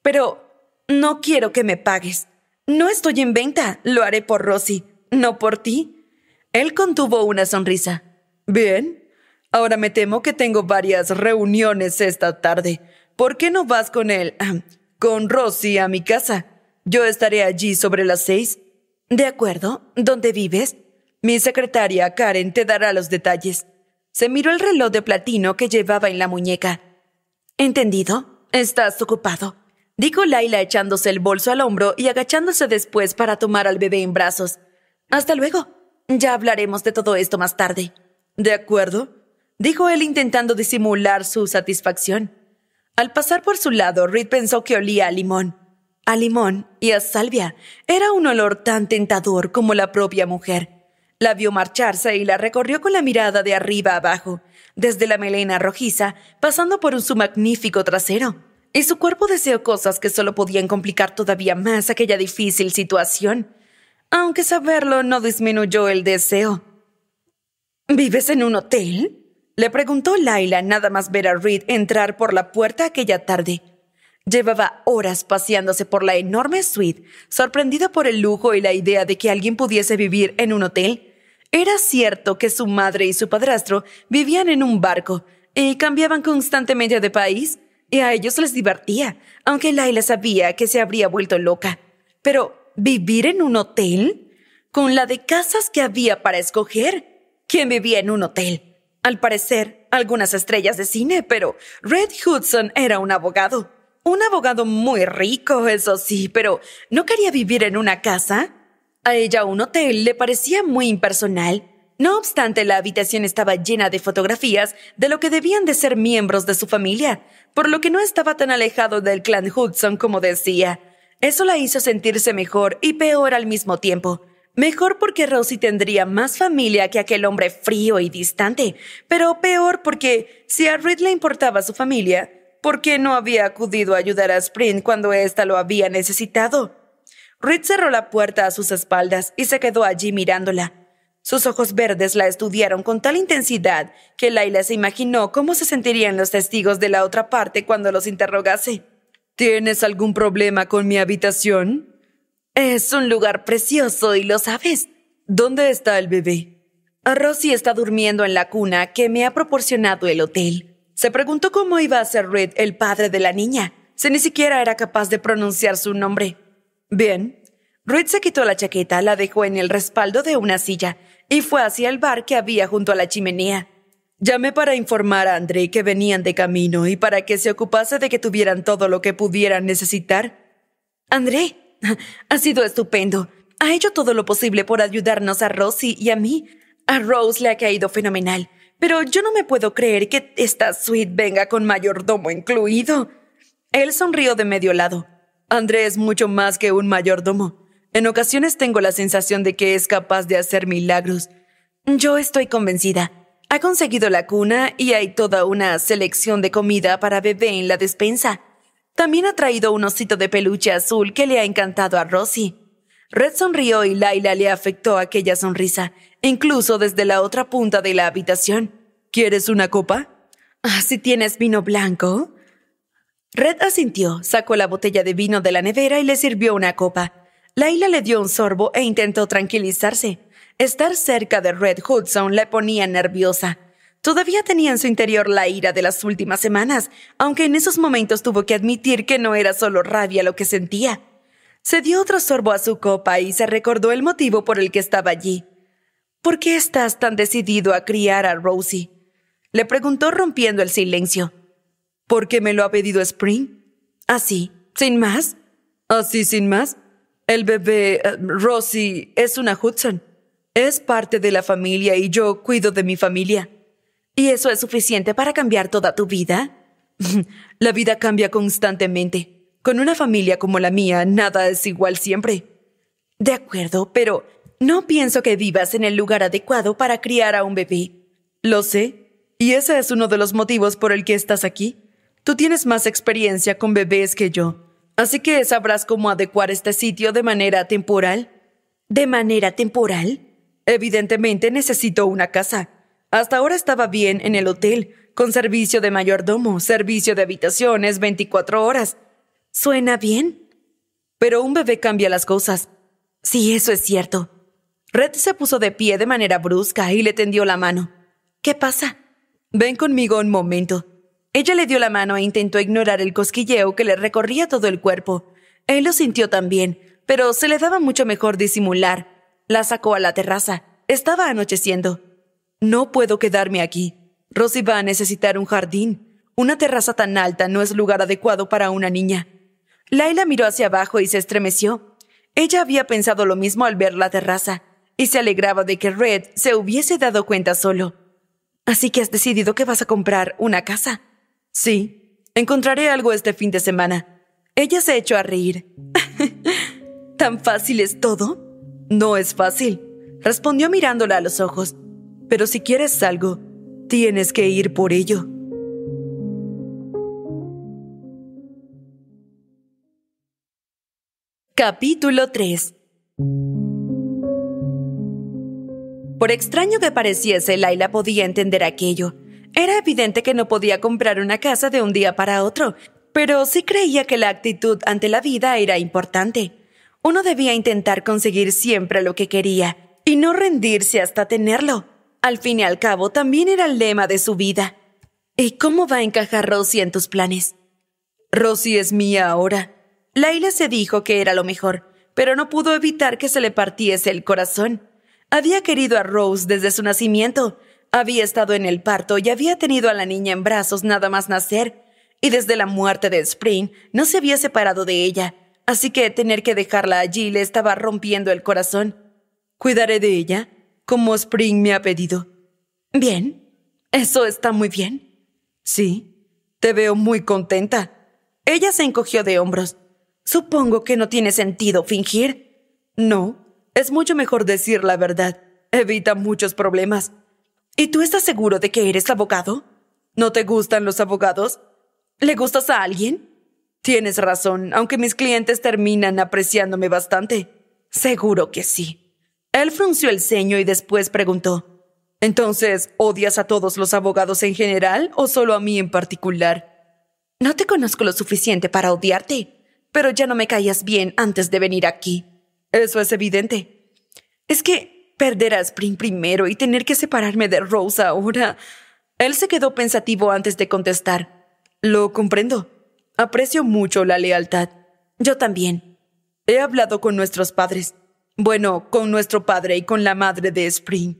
Pero no quiero que me pagues. No estoy en venta. Lo haré por Rosie, no por ti. Él contuvo una sonrisa. Bien. Ahora me temo que tengo varias reuniones esta tarde. ¿Por qué no vas con él, con Rosie a mi casa? Yo estaré allí sobre las seis. De acuerdo. ¿Dónde vives? Mi secretaria Karen te dará los detalles. Se miró el reloj de platino que llevaba en la muñeca. «Entendido. Estás ocupado», dijo Lilah echándose el bolso al hombro y agachándose después para tomar al bebé en brazos. «Hasta luego. Ya hablaremos de todo esto más tarde». «¿De acuerdo?», dijo él intentando disimular su satisfacción. Al pasar por su lado, Reed pensó que olía a limón. A limón y a salvia. Era un olor tan tentador como la propia mujer. La vio marcharse y la recorrió con la mirada de arriba abajo, desde la melena rojiza, pasando por su magnífico trasero. Y su cuerpo deseó cosas que solo podían complicar todavía más aquella difícil situación, aunque saberlo no disminuyó el deseo. ¿Vives en un hotel?, le preguntó Lilah nada más ver a Reed entrar por la puerta aquella tarde. Llevaba horas paseándose por la enorme suite, sorprendida por el lujo y la idea de que alguien pudiese vivir en un hotel. Era cierto que su madre y su padrastro vivían en un barco y cambiaban constantemente de país, y a ellos les divertía, aunque Lilah sabía que se habría vuelto loca. Pero, ¿vivir en un hotel? Con la de casas que había para escoger, ¿quién vivía en un hotel? Al parecer, algunas estrellas de cine, pero Reed Hudson era un abogado. Un abogado muy rico, eso sí, pero ¿no quería vivir en una casa? A ella un hotel le parecía muy impersonal. No obstante, la habitación estaba llena de fotografías de lo que debían de ser miembros de su familia, por lo que no estaba tan alejado del clan Hudson como decía. Eso la hizo sentirse mejor y peor al mismo tiempo. Mejor porque Rosie tendría más familia que aquel hombre frío y distante, pero peor porque si a Reed le importaba su familia, ¿por qué no había acudido a ayudar a Spring cuando ésta lo había necesitado? Reed cerró la puerta a sus espaldas y se quedó allí mirándola. Sus ojos verdes la estudiaron con tal intensidad que Lilah se imaginó cómo se sentirían los testigos de la otra parte cuando los interrogase. ¿Tienes algún problema con mi habitación? Es un lugar precioso y lo sabes. ¿Dónde está el bebé? Rosie está durmiendo en la cuna que me ha proporcionado el hotel. Se preguntó cómo iba a ser Reed el padre de la niña, si ni siquiera era capaz de pronunciar su nombre. Bien. Reed se quitó la chaqueta, la dejó en el respaldo de una silla y fue hacia el bar que había junto a la chimenea. Llamé para informar a André que venían de camino y para que se ocupase de que tuvieran todo lo que pudieran necesitar. André, ha sido estupendo. Ha hecho todo lo posible por ayudarnos a Rosie y a mí. A Rose le ha caído fenomenal. Pero yo no me puedo creer que esta suite venga con mayordomo incluido. Él sonrió de medio lado. André es mucho más que un mayordomo. En ocasiones tengo la sensación de que es capaz de hacer milagros. Yo estoy convencida. Ha conseguido la cuna y hay toda una selección de comida para bebé en la despensa. También ha traído un osito de peluche azul que le ha encantado a Rosie. Reed sonrió y Lilah le afectó aquella sonrisa, incluso desde la otra punta de la habitación. ¿Quieres una copa? Ah, si tienes vino blanco. Reed asintió, sacó la botella de vino de la nevera y le sirvió una copa. Lilah le dio un sorbo e intentó tranquilizarse. Estar cerca de Reed Hudson le ponía nerviosa. Todavía tenía en su interior la ira de las últimas semanas, aunque en esos momentos tuvo que admitir que no era solo rabia lo que sentía. Se dio otro sorbo a su copa y se recordó el motivo por el que estaba allí. «¿Por qué estás tan decidido a criar a Rosie?», le preguntó rompiendo el silencio. «¿Porque me lo ha pedido Spring?». «¿Así? ¿Sin más?». «¿Así sin más?». «El bebé, uh, Rosie, es una Hudson. Es parte de la familia y yo cuido de mi familia». «¿Y eso es suficiente para cambiar toda tu vida?». «La vida cambia constantemente. Con una familia como la mía, nada es igual siempre». De acuerdo, pero no pienso que vivas en el lugar adecuado para criar a un bebé. Lo sé, y ese es uno de los motivos por el que estás aquí. Tú tienes más experiencia con bebés que yo, así que sabrás cómo adecuar este sitio de manera temporal. ¿De manera temporal? Evidentemente necesito una casa. Hasta ahora estaba bien en el hotel, con servicio de mayordomo, servicio de habitaciones, veinticuatro horas. Suena bien. Pero un bebé cambia las cosas. Sí, eso es cierto. Reed se puso de pie de manera brusca y le tendió la mano. ¿Qué pasa? Ven conmigo un momento. Ella le dio la mano e intentó ignorar el cosquilleo que le recorría todo el cuerpo. Él lo sintió también, pero se le daba mucho mejor disimular. La sacó a la terraza. Estaba anocheciendo. No puedo quedarme aquí. Rosie va a necesitar un jardín. Una terraza tan alta no es lugar adecuado para una niña. Lilah miró hacia abajo y se estremeció. Ella había pensado lo mismo al ver la terraza y se alegraba de que Reed se hubiese dado cuenta solo. Así que has decidido que vas a comprar una casa. Sí, encontraré algo este fin de semana. Ella se echó a reír. ¿Tan fácil es todo? No es fácil, respondió mirándola a los ojos. Pero si quieres algo, tienes que ir por ello. Capítulo tres. Por extraño que pareciese, Lilah podía entender aquello. Era evidente que no podía comprar una casa de un día para otro, pero sí creía que la actitud ante la vida era importante. Uno debía intentar conseguir siempre lo que quería y no rendirse hasta tenerlo. Al fin y al cabo, también era el lema de su vida. ¿Y cómo va a encajar Rosie en tus planes? Rosie es mía ahora. Lilah se dijo que era lo mejor, pero no pudo evitar que se le partiese el corazón. Había querido a Rose desde su nacimiento. Había estado en el parto y había tenido a la niña en brazos nada más nacer. Y desde la muerte de Spring no se había separado de ella, así que tener que dejarla allí le estaba rompiendo el corazón. Cuidaré de ella, como Spring me ha pedido. Bien, eso está muy bien. Sí, te veo muy contenta. Ella se encogió de hombros. Supongo que no tiene sentido fingir. No, es mucho mejor decir la verdad. Evita muchos problemas. ¿Y tú estás seguro de que eres abogado? ¿No te gustan los abogados? ¿Le gustas a alguien? Tienes razón, aunque mis clientes terminan apreciándome bastante. Seguro que sí. Él frunció el ceño y después preguntó: ¿Entonces odias a todos los abogados en general o solo a mí en particular? No te conozco lo suficiente para odiarte, pero ya no me caías bien antes de venir aquí. Eso es evidente. Es que perder a Spring primero y tener que separarme de Rose ahora... Él se quedó pensativo antes de contestar. Lo comprendo. Aprecio mucho la lealtad. Yo también. He hablado con nuestros padres. Bueno, con nuestro padre y con la madre de Spring.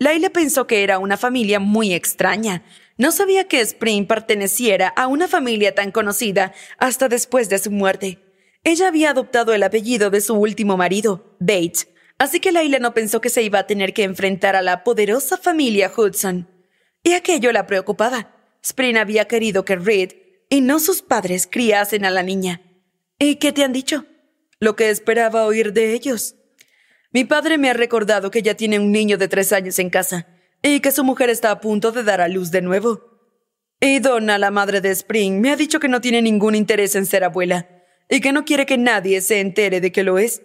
Lilah pensó que era una familia muy extraña. No sabía que Spring perteneciera a una familia tan conocida hasta después de su muerte. Ella había adoptado el apellido de su último marido, Bates, así que Lilah no pensó que se iba a tener que enfrentar a la poderosa familia Hudson. Y aquello la preocupaba. Spring había querido que Reed y no sus padres criasen a la niña. ¿Y qué te han dicho? Lo que esperaba oír de ellos. Mi padre me ha recordado que ya tiene un niño de tres años en casa y que su mujer está a punto de dar a luz de nuevo. Y Donna, la madre de Spring, me ha dicho que no tiene ningún interés en ser abuela y que no quiere que nadie se entere de que lo es.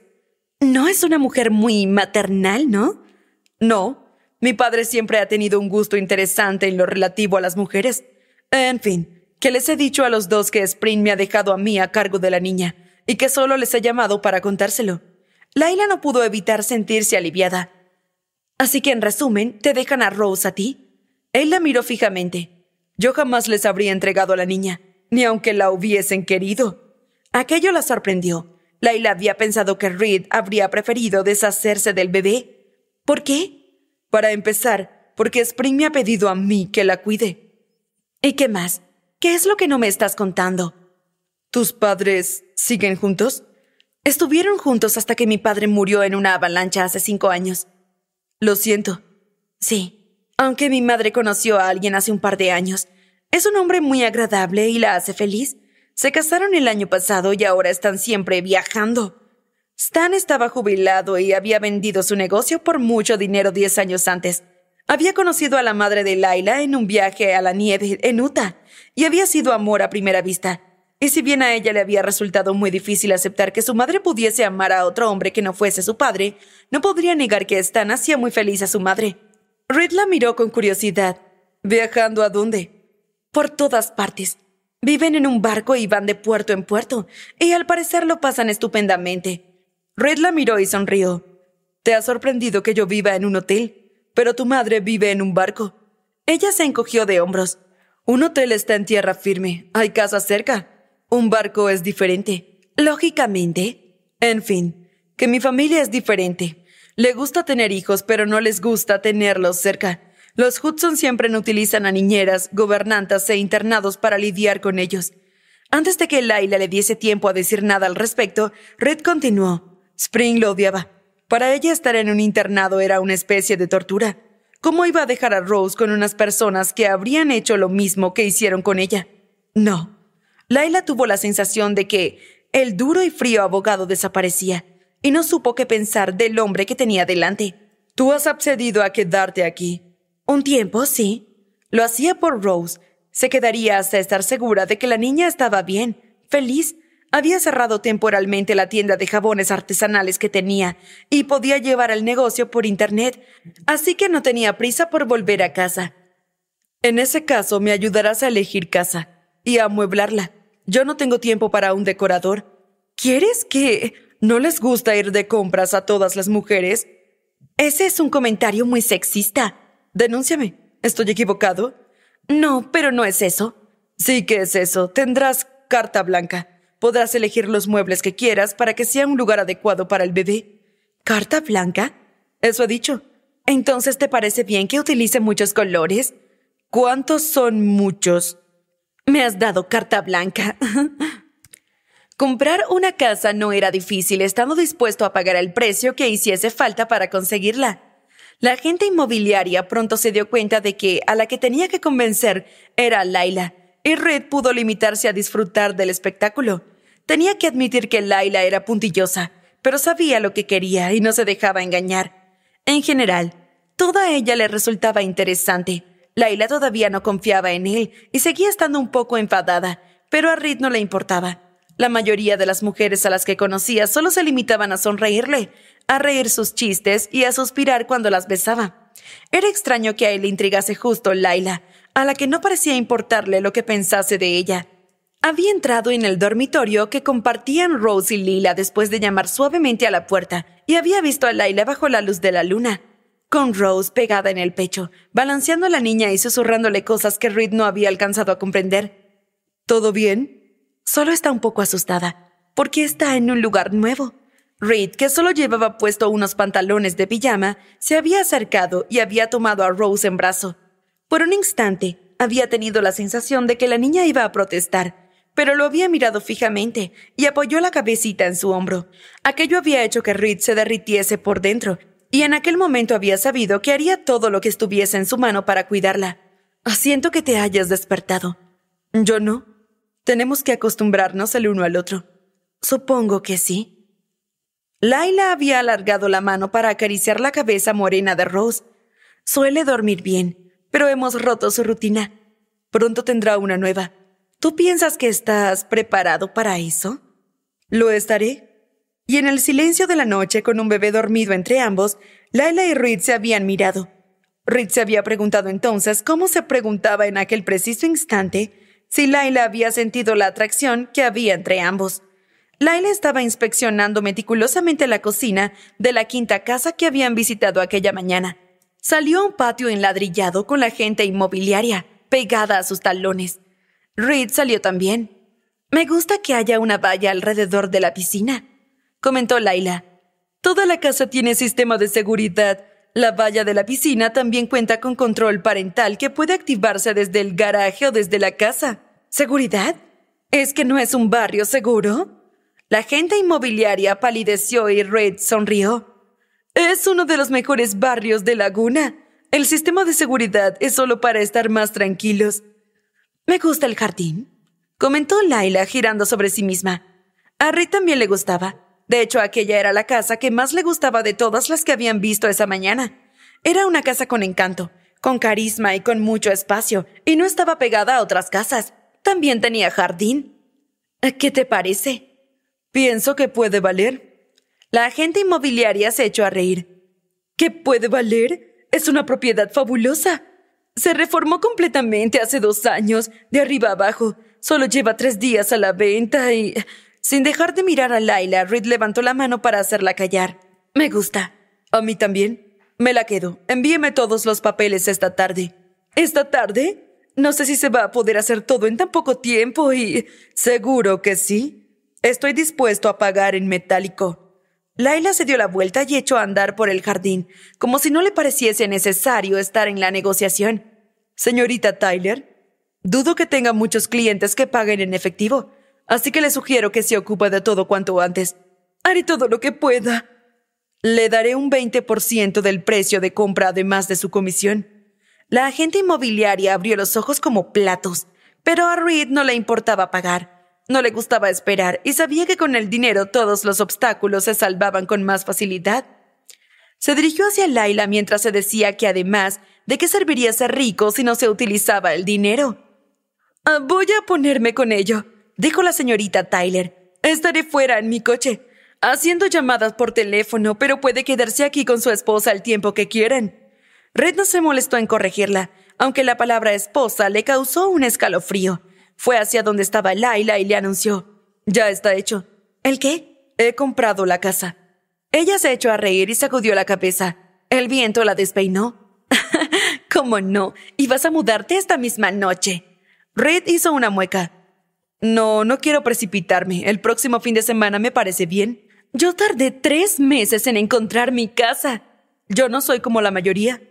No es una mujer muy maternal, ¿no? No, mi padre siempre ha tenido un gusto interesante en lo relativo a las mujeres. En fin... que les he dicho a los dos que Spring me ha dejado a mí a cargo de la niña y que solo les he llamado para contárselo. Lilah no pudo evitar sentirse aliviada. Así que, en resumen, ¿te dejan a Rose a ti? Él la miró fijamente. Yo jamás les habría entregado a la niña, ni aunque la hubiesen querido. Aquello la sorprendió. Lilah había pensado que Reed habría preferido deshacerse del bebé. ¿Por qué? Para empezar, porque Spring me ha pedido a mí que la cuide. ¿Y qué más? ¿Qué es lo que no me estás contando? ¿Tus padres siguen juntos? Estuvieron juntos hasta que mi padre murió en una avalancha hace cinco años. Lo siento. Sí, aunque mi madre conoció a alguien hace un par de años. Es un hombre muy agradable y la hace feliz. Se casaron el año pasado y ahora están siempre viajando. Stan estaba jubilado y había vendido su negocio por mucho dinero diez años antes. Había conocido a la madre de Lilah en un viaje a la nieve en Utah y había sido amor a primera vista. Y si bien a ella le había resultado muy difícil aceptar que su madre pudiese amar a otro hombre que no fuese su padre, no podría negar que Stan hacía muy feliz a su madre. Reed la miró con curiosidad. ¿Viajando a dónde? Por todas partes. Viven en un barco y van de puerto en puerto, y al parecer lo pasan estupendamente. Reed la miró y sonrió. ¿Te ha sorprendido que yo viva en un hotel? Pero tu madre vive en un barco. Ella se encogió de hombros. Un hotel está en tierra firme. Hay casas cerca. Un barco es diferente. Lógicamente. En fin, que mi familia es diferente. Le gusta tener hijos, pero no les gusta tenerlos cerca. Los Hudson siempre utilizan a niñeras, gobernantas e internados para lidiar con ellos. Antes de que Lilah le diese tiempo a decir nada al respecto, Reed continuó. Spring lo odiaba. Para ella estar en un internado era una especie de tortura. ¿Cómo iba a dejar a Rose con unas personas que habrían hecho lo mismo que hicieron con ella? No. Lilah tuvo la sensación de que el duro y frío abogado desaparecía y no supo qué pensar del hombre que tenía delante. Tú has accedido a quedarte aquí. Un tiempo, sí. Lo hacía por Rose. Se quedaría hasta estar segura de que la niña estaba bien, feliz, Había cerrado temporalmente la tienda de jabones artesanales que tenía y podía llevar el negocio por internet, así que no tenía prisa por volver a casa. En ese caso, me ayudarás a elegir casa y a amueblarla. Yo no tengo tiempo para un decorador. ¿Quieres que no les gusta ir de compras a todas las mujeres? Ese es un comentario muy sexista. Denúnciame. ¿Estoy equivocado? No, pero no es eso. Sí que es eso. Tendrás carta blanca. Podrás elegir los muebles que quieras para que sea un lugar adecuado para el bebé. ¿Carta blanca? Eso he dicho. Entonces, ¿te parece bien que utilice muchos colores? ¿Cuántos son muchos? Me has dado carta blanca. Comprar una casa no era difícil, estando dispuesto a pagar el precio que hiciese falta para conseguirla. La gente inmobiliaria pronto se dio cuenta de que a la que tenía que convencer era Lilah, y Reed pudo limitarse a disfrutar del espectáculo. Tenía que admitir que Lilah era puntillosa, pero sabía lo que quería y no se dejaba engañar. En general, toda ella le resultaba interesante. Lilah todavía no confiaba en él y seguía estando un poco enfadada, pero a Reed no le importaba. La mayoría de las mujeres a las que conocía solo se limitaban a sonreírle, a reír sus chistes y a suspirar cuando las besaba. Era extraño que a él le intrigase justo Lilah, a la que no parecía importarle lo que pensase de ella. Había entrado en el dormitorio que compartían Rose y Lilah después de llamar suavemente a la puerta y había visto a Lilah bajo la luz de la luna, con Rose pegada en el pecho, balanceando a la niña y susurrándole cosas que Reed no había alcanzado a comprender. ¿Todo bien? Solo está un poco asustada, porque está en un lugar nuevo. Reed, que solo llevaba puesto unos pantalones de pijama, se había acercado y había tomado a Rose en brazo. Por un instante, había tenido la sensación de que la niña iba a protestar, pero lo había mirado fijamente y apoyó la cabecita en su hombro. Aquello había hecho que Reed se derritiese por dentro, y en aquel momento había sabido que haría todo lo que estuviese en su mano para cuidarla. «Siento que te hayas despertado». «Yo no. Tenemos que acostumbrarnos el uno al otro». «Supongo que sí». Lilah había alargado la mano para acariciar la cabeza morena de Rose. «Suele dormir bien, pero hemos roto su rutina. Pronto tendrá una nueva. ¿Tú piensas que estás preparado para eso?» «Lo estaré». Y en el silencio de la noche, con un bebé dormido entre ambos, Lilah y Reed se habían mirado. Reed se había preguntado entonces cómo se preguntaba en aquel preciso instante si Lilah había sentido la atracción que había entre ambos. Lilah estaba inspeccionando meticulosamente la cocina de la quinta casa que habían visitado aquella mañana. Salió a un patio enladrillado con la gente inmobiliaria, pegada a sus talones. Reed salió también. «Me gusta que haya una valla alrededor de la piscina», comentó Lilah. «Toda la casa tiene sistema de seguridad. La valla de la piscina también cuenta con control parental que puede activarse desde el garaje o desde la casa». «¿Seguridad? ¿Es que no es un barrio seguro?» La gente inmobiliaria palideció y Reed sonrió. «Es uno de los mejores barrios de Laguna. El sistema de seguridad es solo para estar más tranquilos». «Me gusta el jardín», comentó Lilah girando sobre sí misma. A Reed también le gustaba. De hecho, aquella era la casa que más le gustaba de todas las que habían visto esa mañana. Era una casa con encanto, con carisma y con mucho espacio, y no estaba pegada a otras casas. También tenía jardín. «¿Qué te parece?» «Pienso que puede valer». La agente inmobiliaria se echó a reír. «¿Qué puede valer? Es una propiedad fabulosa. Se reformó completamente hace dos años, de arriba abajo. Solo lleva tres días a la venta y...» Sin dejar de mirar a Lilah, Reed levantó la mano para hacerla callar. «Me gusta». «A mí también. Me la quedo. Envíeme todos los papeles esta tarde». «¿Esta tarde? No sé si se va a poder hacer todo en tan poco tiempo y...» «Seguro que sí. Estoy dispuesto a pagar en metálico». Lilah se dio la vuelta y echó a andar por el jardín, como si no le pareciese necesario estar en la negociación. «Señorita Tyler, dudo que tenga muchos clientes que paguen en efectivo, así que le sugiero que se ocupe de todo cuanto antes». «Haré todo lo que pueda». «Le daré un veinte por ciento del precio de compra además de su comisión». La agente inmobiliaria abrió los ojos como platos, pero a Reed no le importaba pagar. No le gustaba esperar y sabía que con el dinero todos los obstáculos se salvaban con más facilidad. Se dirigió hacia Lilah mientras se decía que además, ¿de qué serviría ser rico si no se utilizaba el dinero? «Ah, voy a ponerme con ello», dijo la señorita Tyler. Estaré fuera en mi coche, haciendo llamadas por teléfono, pero puede quedarse aquí con su esposa el tiempo que quieran. Red no se molestó en corregirla, aunque la palabra esposa le causó un escalofrío. Fue hacia donde estaba Lilah y le anunció: «Ya está hecho». «¿El qué?» «He comprado la casa». Ella se echó a reír y sacudió la cabeza. El viento la despeinó. «¿Cómo no? ¿Y vas a mudarte esta misma noche?» Reed hizo una mueca. «No, no quiero precipitarme. El próximo fin de semana me parece bien. Yo tardé tres meses en encontrar mi casa. Yo no soy como la mayoría».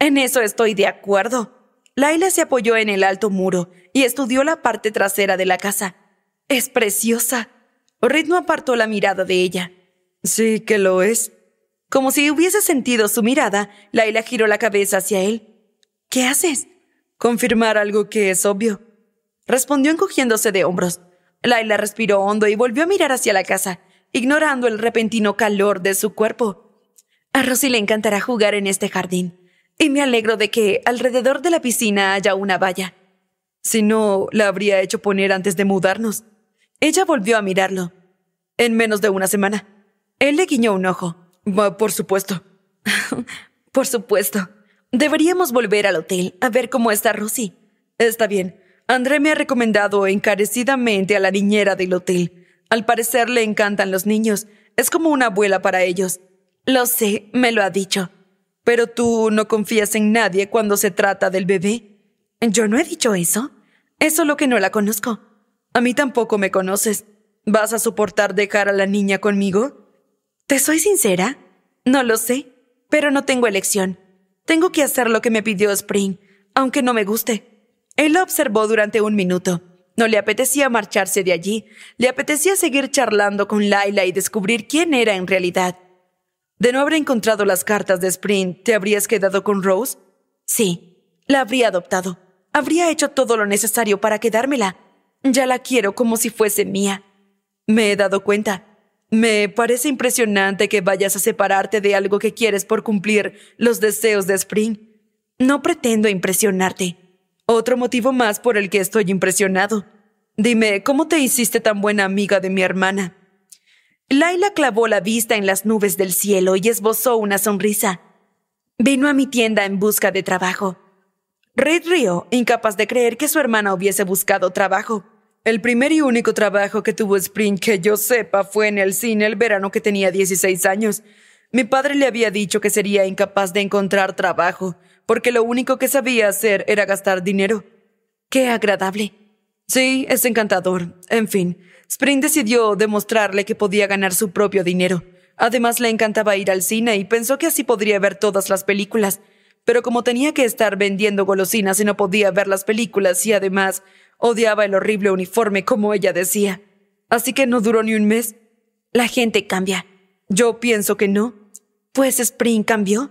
«En eso estoy de acuerdo». Lilah se apoyó en el alto muro y estudió la parte trasera de la casa. «Es preciosa». Reed no apartó la mirada de ella. «Sí que lo es». Como si hubiese sentido su mirada, Lilah giró la cabeza hacia él. «¿Qué haces?» «Confirmar algo que es obvio», respondió encogiéndose de hombros. Lilah respiró hondo y volvió a mirar hacia la casa, ignorando el repentino calor de su cuerpo. «A Rosie le encantará jugar en este jardín, y me alegro de que alrededor de la piscina haya una valla. Si no, la habría hecho poner antes de mudarnos». Ella volvió a mirarlo. «En menos de una semana». Él le guiñó un ojo. «Bah, por supuesto». «Por supuesto. Deberíamos volver al hotel a ver cómo está Rosie». «Está bien. André me ha recomendado encarecidamente a la niñera del hotel. Al parecer le encantan los niños. Es como una abuela para ellos». «Lo sé, me lo ha dicho». «Pero tú no confías en nadie cuando se trata del bebé». «Yo no he dicho eso. Es solo que no la conozco». «A mí tampoco me conoces. ¿Vas a soportar dejar a la niña conmigo?» «¿Te soy sincera? No lo sé, pero no tengo elección. Tengo que hacer lo que me pidió Spring, aunque no me guste». Él la observó durante un minuto. No le apetecía marcharse de allí. Le apetecía seguir charlando con Lilah y descubrir quién era en realidad. «De no haber encontrado las cartas de Spring, ¿te habrías quedado con Rose?» «Sí, la habría adoptado. Habría hecho todo lo necesario para quedármela. Ya la quiero como si fuese mía». «Me he dado cuenta. Me parece impresionante que vayas a separarte de algo que quieres por cumplir los deseos de Spring». «No pretendo impresionarte». «Otro motivo más por el que estoy impresionado. Dime, ¿cómo te hiciste tan buena amiga de mi hermana?» Lilah clavó la vista en las nubes del cielo y esbozó una sonrisa. «Vino a mi tienda en busca de trabajo». Reed rió, incapaz de creer que su hermana hubiese buscado trabajo. «El primer y único trabajo que tuvo Spring que yo sepa fue en el cine el verano que tenía dieciséis años. Mi padre le había dicho que sería incapaz de encontrar trabajo, porque lo único que sabía hacer era gastar dinero». «Qué agradable». «Sí, es encantador. En fin, Spring decidió demostrarle que podía ganar su propio dinero. Además, le encantaba ir al cine y pensó que así podría ver todas las películas. Pero como tenía que estar vendiendo golosinas y no podía ver las películas y además odiaba el horrible uniforme, como ella decía. Así que no duró ni un mes». «La gente cambia». «Yo pienso que no». «Pues Spring cambió.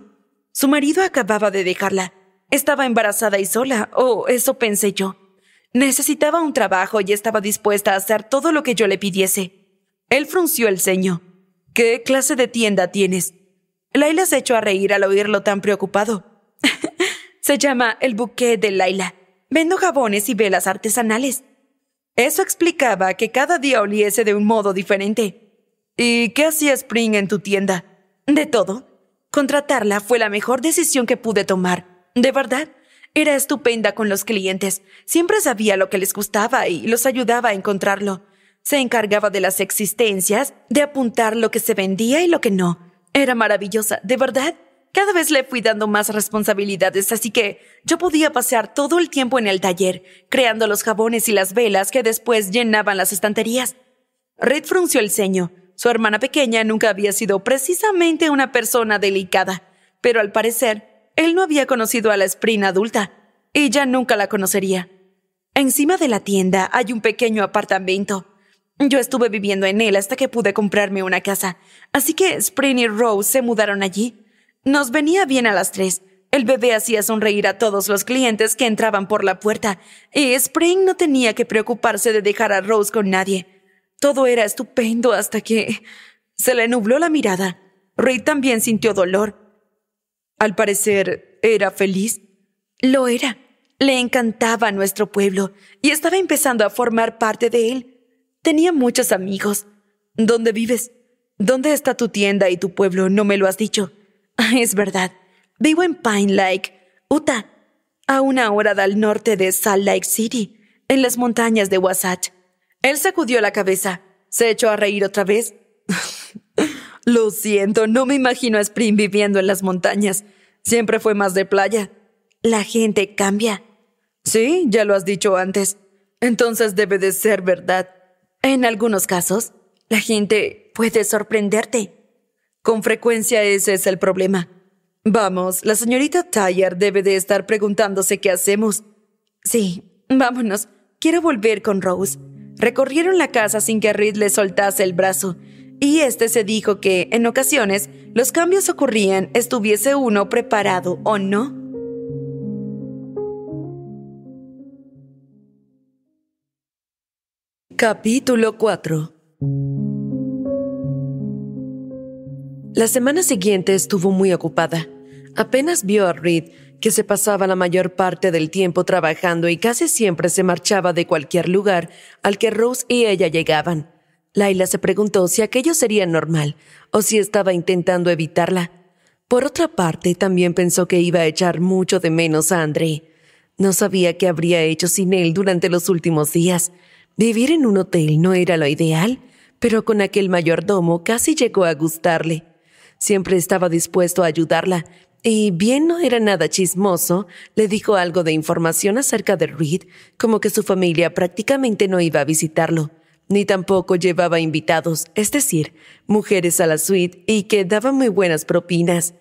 Su marido acababa de dejarla. Estaba embarazada y sola, o oh, eso pensé yo. Necesitaba un trabajo y estaba dispuesta a hacer todo lo que yo le pidiese». Él frunció el ceño. «¿Qué clase de tienda tienes?» Lilah se echó a reír al oírlo tan preocupado. «Se llama El Bouquet de Lilah. Vendo jabones y velas artesanales». Eso explicaba que cada día oliese de un modo diferente. «¿Y qué hacía Spring en tu tienda?» «De todo. Contratarla fue la mejor decisión que pude tomar. De verdad, era estupenda con los clientes. Siempre sabía lo que les gustaba y los ayudaba a encontrarlo. Se encargaba de las existencias, de apuntar lo que se vendía y lo que no. Era maravillosa, de verdad. Cada vez le fui dando más responsabilidades, así que yo podía pasear todo el tiempo en el taller, creando los jabones y las velas que después llenaban las estanterías». Reed frunció el ceño. Su hermana pequeña nunca había sido precisamente una persona delicada, pero al parecer, él no había conocido a la Spring adulta. Ella nunca la conocería. «Encima de la tienda hay un pequeño apartamento. Yo estuve viviendo en él hasta que pude comprarme una casa, así que Spring y Rose se mudaron allí. Nos venía bien a las tres. El bebé hacía sonreír a todos los clientes que entraban por la puerta, y Spring no tenía que preocuparse de dejar a Rose con nadie. Todo era estupendo hasta que...» Se le nubló la mirada. Reed también sintió dolor. «Al parecer, ¿era feliz?» «Lo era. Le encantaba nuestro pueblo y estaba empezando a formar parte de él. Tenía muchos amigos. ¿Dónde vives? ¿Dónde está tu tienda y tu pueblo? No me lo has dicho. Es verdad. Vivo en Pine Lake, Utah, a una hora al norte de Salt Lake City, en las montañas de Wasatch. Él sacudió la cabeza. Se echó a reír otra vez. Lo siento, no me imagino a Spring viviendo en las montañas. Siempre fue más de playa. La gente cambia. Sí, ya lo has dicho antes. Entonces debe de ser verdad. En algunos casos, la gente puede sorprenderte. Con frecuencia ese es el problema. Vamos, la señorita Thayer debe de estar preguntándose qué hacemos. Sí, vámonos. Quiero volver con Rose. Recorrieron la casa sin que Reed le soltase el brazo, y este se dijo que, en ocasiones, los cambios ocurrían estuviese uno preparado o no. Capítulo cuatro. La semana siguiente estuvo muy ocupada. Apenas vio a Reed, que se pasaba la mayor parte del tiempo trabajando y casi siempre se marchaba de cualquier lugar al que Rose y ella llegaban. Lilah se preguntó si aquello sería normal o si estaba intentando evitarla. Por otra parte, también pensó que iba a echar mucho de menos a André. No sabía qué habría hecho sin él durante los últimos días. Vivir en un hotel no era lo ideal, pero con aquel mayordomo casi llegó a gustarle. Siempre estaba dispuesto a ayudarla, y bien no era nada chismoso, le dijo algo de información acerca de Reed, como que su familia prácticamente no iba a visitarlo, ni tampoco llevaba invitados, es decir, mujeres a la suite, y que daba muy buenas propinas.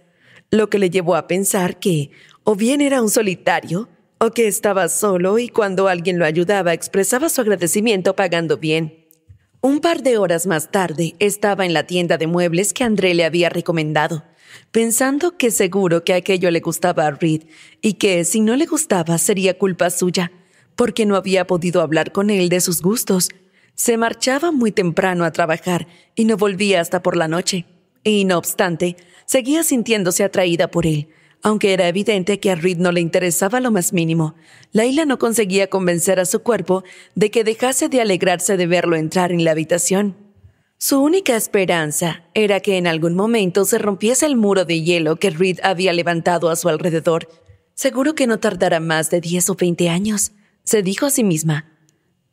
Lo que le llevó a pensar que o bien era un solitario, o que estaba solo y cuando alguien lo ayudaba expresaba su agradecimiento pagando bien. Un par de horas más tarde estaba en la tienda de muebles que André le había recomendado, pensando que seguro que aquello le gustaba a Reed y que, si no le gustaba, sería culpa suya, porque no había podido hablar con él de sus gustos. Se marchaba muy temprano a trabajar y no volvía hasta por la noche. Y, no obstante, seguía sintiéndose atraída por él, aunque era evidente que a Reed no le interesaba lo más mínimo. Lilah no conseguía convencer a su cuerpo de que dejase de alegrarse de verlo entrar en la habitación. Su única esperanza era que en algún momento se rompiese el muro de hielo que Reed había levantado a su alrededor. Seguro que no tardará más de diez o veinte años, se dijo a sí misma.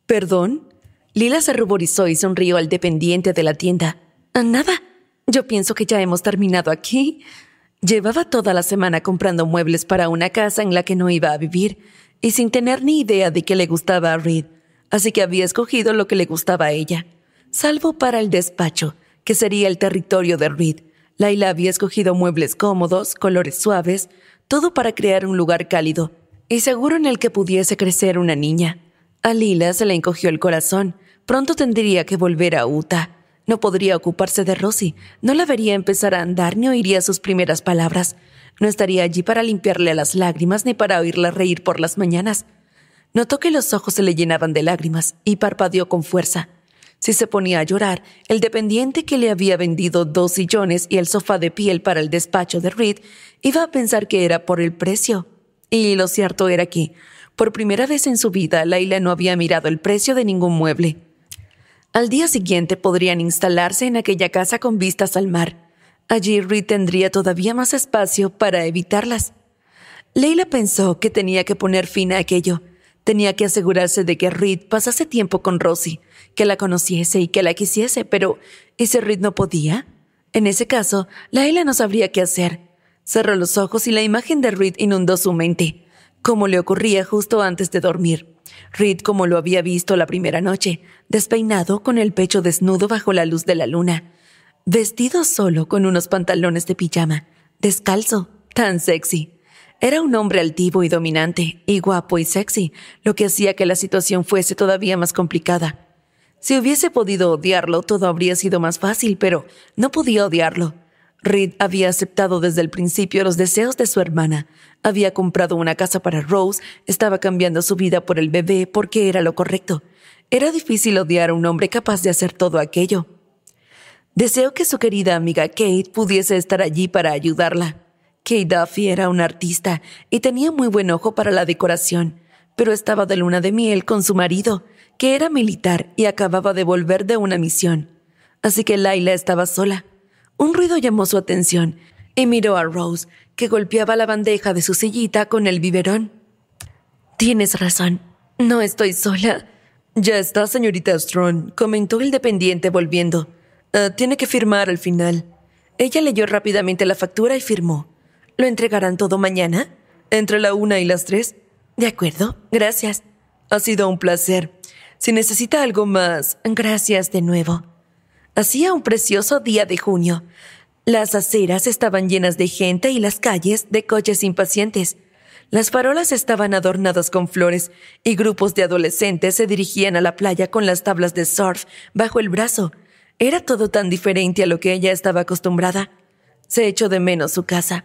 ¿Perdón? Lilah se ruborizó y sonrió al dependiente de la tienda. Nada, yo pienso que ya hemos terminado aquí. Llevaba toda la semana comprando muebles para una casa en la que no iba a vivir y sin tener ni idea de qué le gustaba a Reed, así que había escogido lo que le gustaba a ella. Salvo para el despacho, que sería el territorio de Reed, Lilah había escogido muebles cómodos, colores suaves, todo para crear un lugar cálido y seguro en el que pudiese crecer una niña. A Lilah se le encogió el corazón. Pronto tendría que volver a Utah. No podría ocuparse de Rosie, no la vería empezar a andar ni oiría sus primeras palabras. No estaría allí para limpiarle las lágrimas ni para oírla reír por las mañanas. Notó que los ojos se le llenaban de lágrimas y parpadeó con fuerza. Si se ponía a llorar, el dependiente que le había vendido dos sillones y el sofá de piel para el despacho de Reed iba a pensar que era por el precio. Y lo cierto era que, por primera vez en su vida, Lilah no había mirado el precio de ningún mueble. Al día siguiente podrían instalarse en aquella casa con vistas al mar. Allí Reed tendría todavía más espacio para evitarlas. Lilah pensó que tenía que poner fin a aquello. Tenía que asegurarse de que Reed pasase tiempo con Rosie, que la conociese y que la quisiese, pero ¿y si Reed no podía? En ese caso, Lilah no sabría qué hacer. Cerró los ojos y la imagen de Reed inundó su mente, como le ocurría justo antes de dormir. Reed, como lo había visto la primera noche, despeinado, con el pecho desnudo bajo la luz de la luna, vestido solo con unos pantalones de pijama, descalzo, tan sexy. Era un hombre altivo y dominante, y guapo y sexy, lo que hacía que la situación fuese todavía más complicada. Si hubiese podido odiarlo, todo habría sido más fácil, pero no podía odiarlo. Reed había aceptado desde el principio los deseos de su hermana. Había comprado una casa para Rose, estaba cambiando su vida por el bebé porque era lo correcto. Era difícil odiar a un hombre capaz de hacer todo aquello. Deseó que su querida amiga Kate pudiese estar allí para ayudarla. Kate Duffy era una artista y tenía muy buen ojo para la decoración, pero estaba de luna de miel con su marido, que era militar y acababa de volver de una misión. Así que Lilah estaba sola. Un ruido llamó su atención y miró a Rose, que golpeaba la bandeja de su sillita con el biberón. «Tienes razón. No estoy sola». «Ya está, señorita Strong», comentó el dependiente volviendo. Uh, «Tiene que firmar al final». Ella leyó rápidamente la factura y firmó. «¿Lo entregarán todo mañana? ¿Entre la una y las tres?» «De acuerdo, gracias». «Ha sido un placer. Si necesita algo más, gracias de nuevo». Hacía un precioso día de junio. Las aceras estaban llenas de gente y las calles de coches impacientes. Las farolas estaban adornadas con flores y grupos de adolescentes se dirigían a la playa con las tablas de surf bajo el brazo. Era todo tan diferente a lo que ella estaba acostumbrada. Se echó de menos su casa.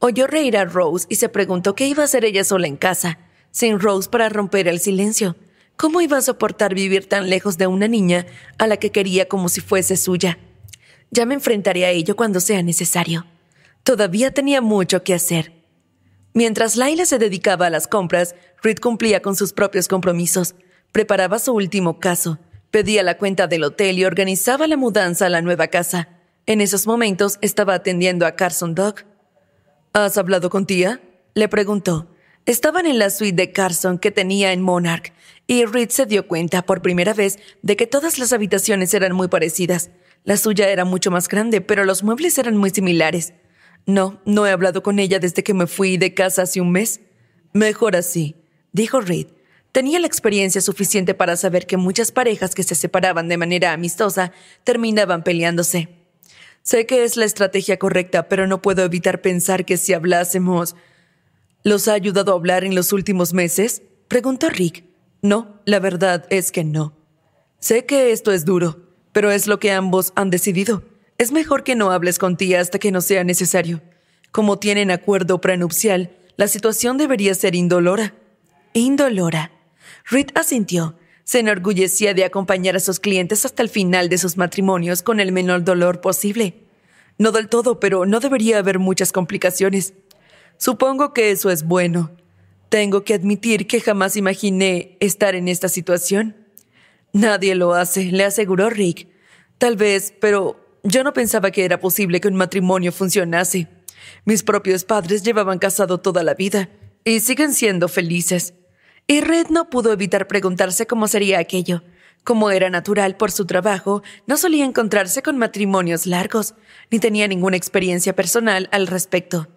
Oyó reír a Rose y se preguntó qué iba a hacer ella sola en casa, sin Rose para romper el silencio. ¿Cómo iba a soportar vivir tan lejos de una niña a la que quería como si fuese suya? Ya me enfrentaré a ello cuando sea necesario. Todavía tenía mucho que hacer. Mientras Lilah se dedicaba a las compras, Reed cumplía con sus propios compromisos. Preparaba su último caso, pedía la cuenta del hotel y organizaba la mudanza a la nueva casa. En esos momentos estaba atendiendo a Carson Duke. «¿Has hablado con tía?», le preguntó. Estaban en la suite de Carson que tenía en Monarch, y Reed se dio cuenta por primera vez de que todas las habitaciones eran muy parecidas. La suya era mucho más grande, pero los muebles eran muy similares. «No, no he hablado con ella desde que me fui de casa hace un mes». «Mejor así», dijo Reed. Tenía la experiencia suficiente para saber que muchas parejas que se separaban de manera amistosa terminaban peleándose. «Sé que es la estrategia correcta, pero no puedo evitar pensar que si hablásemos...» «¿Los ha ayudado a hablar en los últimos meses?», preguntó Rick. «No, la verdad es que no. Sé que esto es duro, pero es lo que ambos han decidido. Es mejor que no hables con tía hasta que no sea necesario. Como tienen acuerdo prenupcial, la situación debería ser indolora». «Indolora». Rick asintió. Se enorgullecía de acompañar a sus clientes hasta el final de sus matrimonios con el menor dolor posible. «No del todo, pero no debería haber muchas complicaciones». «Supongo que eso es bueno. Tengo que admitir que jamás imaginé estar en esta situación». «Nadie lo hace», le aseguró Rick. «Tal vez, pero yo no pensaba que era posible que un matrimonio funcionase. Mis propios padres llevaban casado toda la vida y siguen siendo felices». Y Red no pudo evitar preguntarse cómo sería aquello. Como era natural por su trabajo, no solía encontrarse con matrimonios largos, ni tenía ninguna experiencia personal al respecto.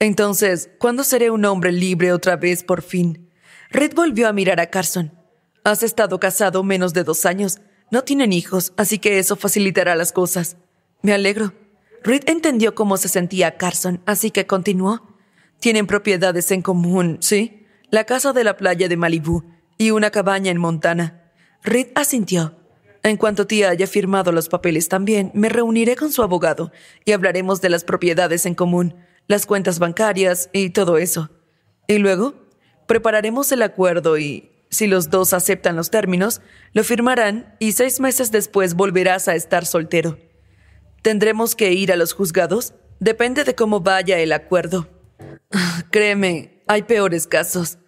«Entonces, ¿cuándo seré un hombre libre otra vez por fin?». Reed volvió a mirar a Carson. «Has estado casado menos de dos años. No tienen hijos, así que eso facilitará las cosas». «Me alegro». Reed entendió cómo se sentía Carson, así que continuó. «Tienen propiedades en común, ¿sí? La casa de la playa de Malibu y una cabaña en Montana». Reed asintió. «En cuanto tía haya firmado los papeles también, me reuniré con su abogado y hablaremos de las propiedades en común, las cuentas bancarias y todo eso. Y luego, prepararemos el acuerdo y, si los dos aceptan los términos, lo firmarán y seis meses después volverás a estar soltero. ¿Tendremos que ir a los juzgados? Depende de cómo vaya el acuerdo». «Créeme, hay peores casos.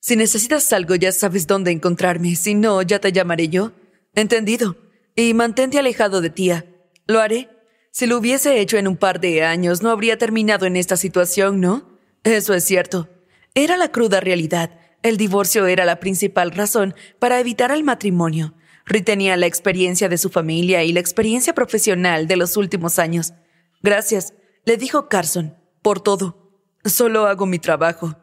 Si necesitas algo ya sabes dónde encontrarme, si no ya te llamaré yo». «Entendido. Y mantente alejado de tía». «Lo haré. Si lo hubiese hecho en un par de años, no habría terminado en esta situación, ¿no?». «Eso es cierto». Era la cruda realidad. El divorcio era la principal razón para evitar el matrimonio. Reed tenía la experiencia de su familia y la experiencia profesional de los últimos años. «Gracias», le dijo Carson, «por todo. Solo hago mi trabajo».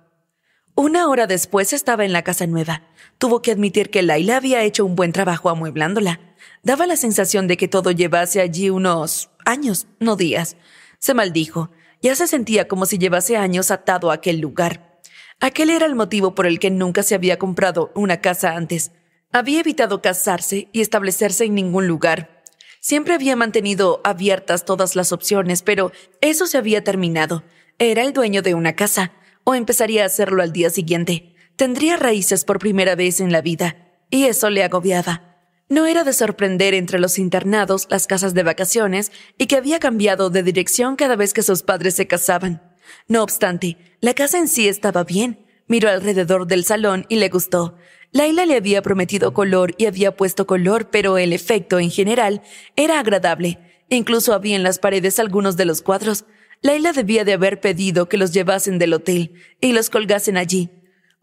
Una hora después estaba en la casa nueva. Tuvo que admitir que Lilah había hecho un buen trabajo amueblándola. Daba la sensación de que todo llevase allí unos... años, no días. Se maldijo. Ya se sentía como si llevase años atado a aquel lugar. Aquel era el motivo por el que nunca se había comprado una casa antes. Había evitado casarse y establecerse en ningún lugar. Siempre había mantenido abiertas todas las opciones, pero eso se había terminado. Era el dueño de una casa, o empezaría a hacerlo al día siguiente. Tendría raíces por primera vez en la vida, y eso le agobiaba. No era de sorprender entre los internados, las casas de vacaciones y que había cambiado de dirección cada vez que sus padres se casaban. No obstante, la casa en sí estaba bien. Miró alrededor del salón y le gustó. Lilah le había prometido color y había puesto color, pero el efecto, en general, era agradable. Incluso había en las paredes algunos de los cuadros. Lilah debía de haber pedido que los llevasen del hotel y los colgasen allí.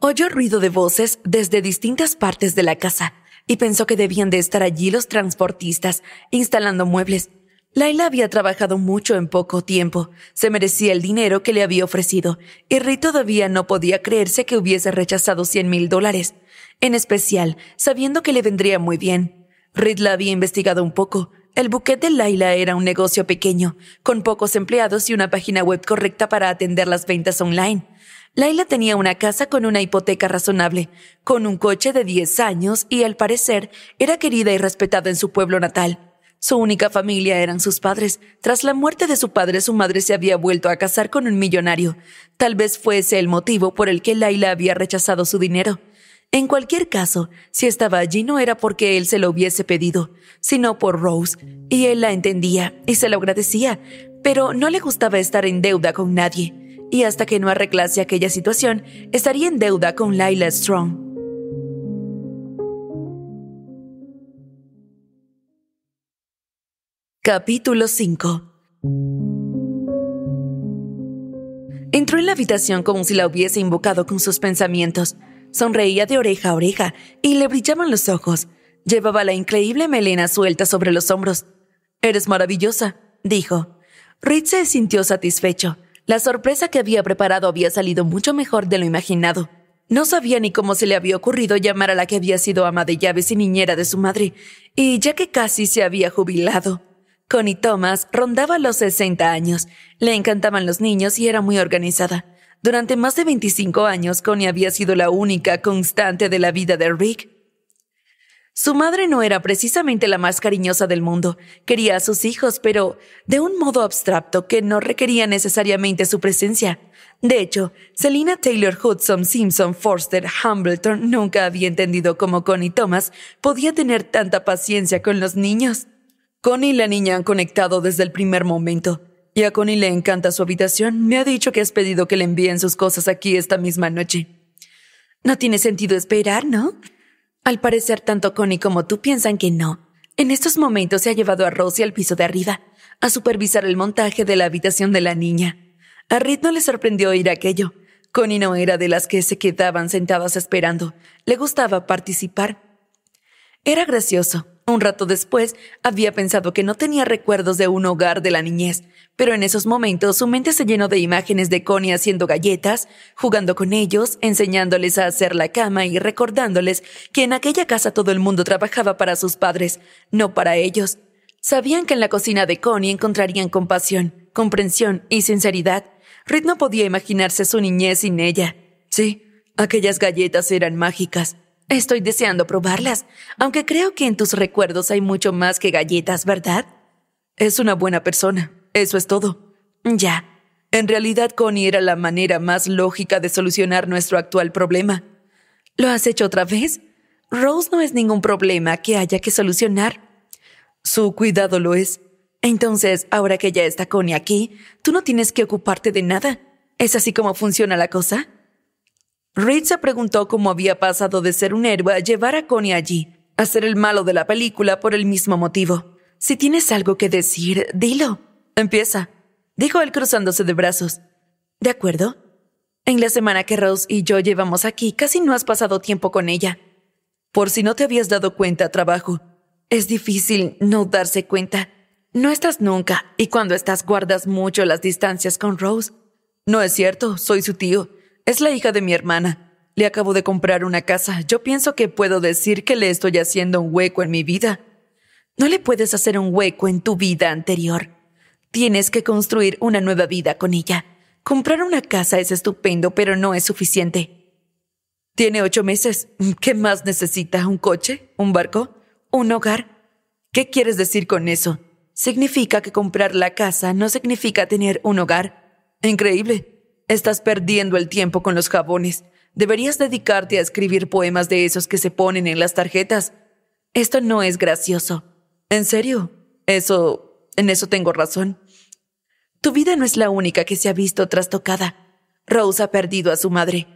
Oyó ruido de voces desde distintas partes de la casa y pensó que debían de estar allí los transportistas instalando muebles. Lilah había trabajado mucho en poco tiempo. Se merecía el dinero que le había ofrecido y Reed todavía no podía creerse que hubiese rechazado cien mil dólares, en especial sabiendo que le vendría muy bien. Reed la había investigado un poco. El bufete de Lilah era un negocio pequeño, con pocos empleados y una página web correcta para atender las ventas online. Lilah tenía una casa con una hipoteca razonable, con un coche de diez años y, al parecer, era querida y respetada en su pueblo natal. Su única familia eran sus padres. Tras la muerte de su padre, su madre se había vuelto a casar con un millonario. Tal vez fuese el motivo por el que Lilah había rechazado su dinero. En cualquier caso, si estaba allí no era porque él se lo hubiese pedido, sino por Rose, y él la entendía y se lo agradecía, pero no le gustaba estar en deuda con nadie, y hasta que no arreglase aquella situación, estaría en deuda con Lilah Strong. Capítulo cinco. Entró en la habitación como si la hubiese invocado con sus pensamientos. Sonreía de oreja a oreja y le brillaban los ojos. Llevaba la increíble melena suelta sobre los hombros. «Eres maravillosa», dijo. Reed se sintió satisfecho. La sorpresa que había preparado había salido mucho mejor de lo imaginado. No sabía ni cómo se le había ocurrido llamar a la que había sido ama de llaves y niñera de su madre, y ya que casi se había jubilado. Connie Thomas rondaba los sesenta años. Le encantaban los niños y era muy organizada. Durante más de veinticinco años, Connie había sido la única constante de la vida de Rick. Su madre no era precisamente la más cariñosa del mundo. Quería a sus hijos, pero de un modo abstracto que no requería necesariamente su presencia. De hecho, Selina Taylor Hudson Simpson Forster Hambleton nunca había entendido cómo Connie Thomas podía tener tanta paciencia con los niños. Connie y la niña han conectado desde el primer momento. Y a Connie le encanta su habitación. Me ha dicho que has pedido que le envíen sus cosas aquí esta misma noche. No tiene sentido esperar, ¿no? Al parecer, tanto Connie como tú piensan que no. En estos momentos se ha llevado a Rosie al piso de arriba, a supervisar el montaje de la habitación de la niña. A Reed no le sorprendió oír aquello. Connie no era de las que se quedaban sentadas esperando. Le gustaba participar. Era gracioso. Un rato después, había pensado que no tenía recuerdos de un hogar de la niñez, pero en esos momentos su mente se llenó de imágenes de Connie haciendo galletas, jugando con ellos, enseñándoles a hacer la cama y recordándoles que en aquella casa todo el mundo trabajaba para sus padres, no para ellos. Sabían que en la cocina de Connie encontrarían compasión, comprensión y sinceridad. Reed no podía imaginarse su niñez sin ella. Sí, aquellas galletas eran mágicas. Estoy deseando probarlas, aunque creo que en tus recuerdos hay mucho más que galletas, ¿verdad? Es una buena persona, eso es todo. Ya. En realidad, Connie era la manera más lógica de solucionar nuestro actual problema. ¿Lo has hecho otra vez? Rose no es ningún problema que haya que solucionar. Su cuidado lo es. Entonces, ahora que ya está Connie aquí, tú no tienes que ocuparte de nada. ¿Es así como funciona la cosa? Reed se preguntó cómo había pasado de ser un héroe a llevar a Connie allí, a ser el malo de la película por el mismo motivo. Si tienes algo que decir, dilo. Empieza, dijo él cruzándose de brazos. ¿De acuerdo? En la semana que Rose y yo llevamos aquí, casi no has pasado tiempo con ella. Por si no te habías dado cuenta, trabajo. Es difícil no darse cuenta. No estás nunca, y cuando estás guardas mucho las distancias con Rose. No es cierto, soy su tío. Es la hija de mi hermana. Le acabo de comprar una casa. Yo pienso que puedo decir que le estoy haciendo un hueco en mi vida. No le puedes hacer un hueco en tu vida anterior. Tienes que construir una nueva vida con ella. Comprar una casa es estupendo, pero no es suficiente. Tiene ocho meses. ¿Qué más necesita? ¿Un coche? ¿Un barco? ¿Un hogar? ¿Qué quieres decir con eso? Significa que comprar la casa no significa tener un hogar. Increíble. Estás perdiendo el tiempo con los jabones. Deberías dedicarte a escribir poemas de esos que se ponen en las tarjetas. Esto no es gracioso. ¿En serio? Eso, en eso tengo razón. Tu vida no es la única que se ha visto trastocada. Rose ha perdido a su madre.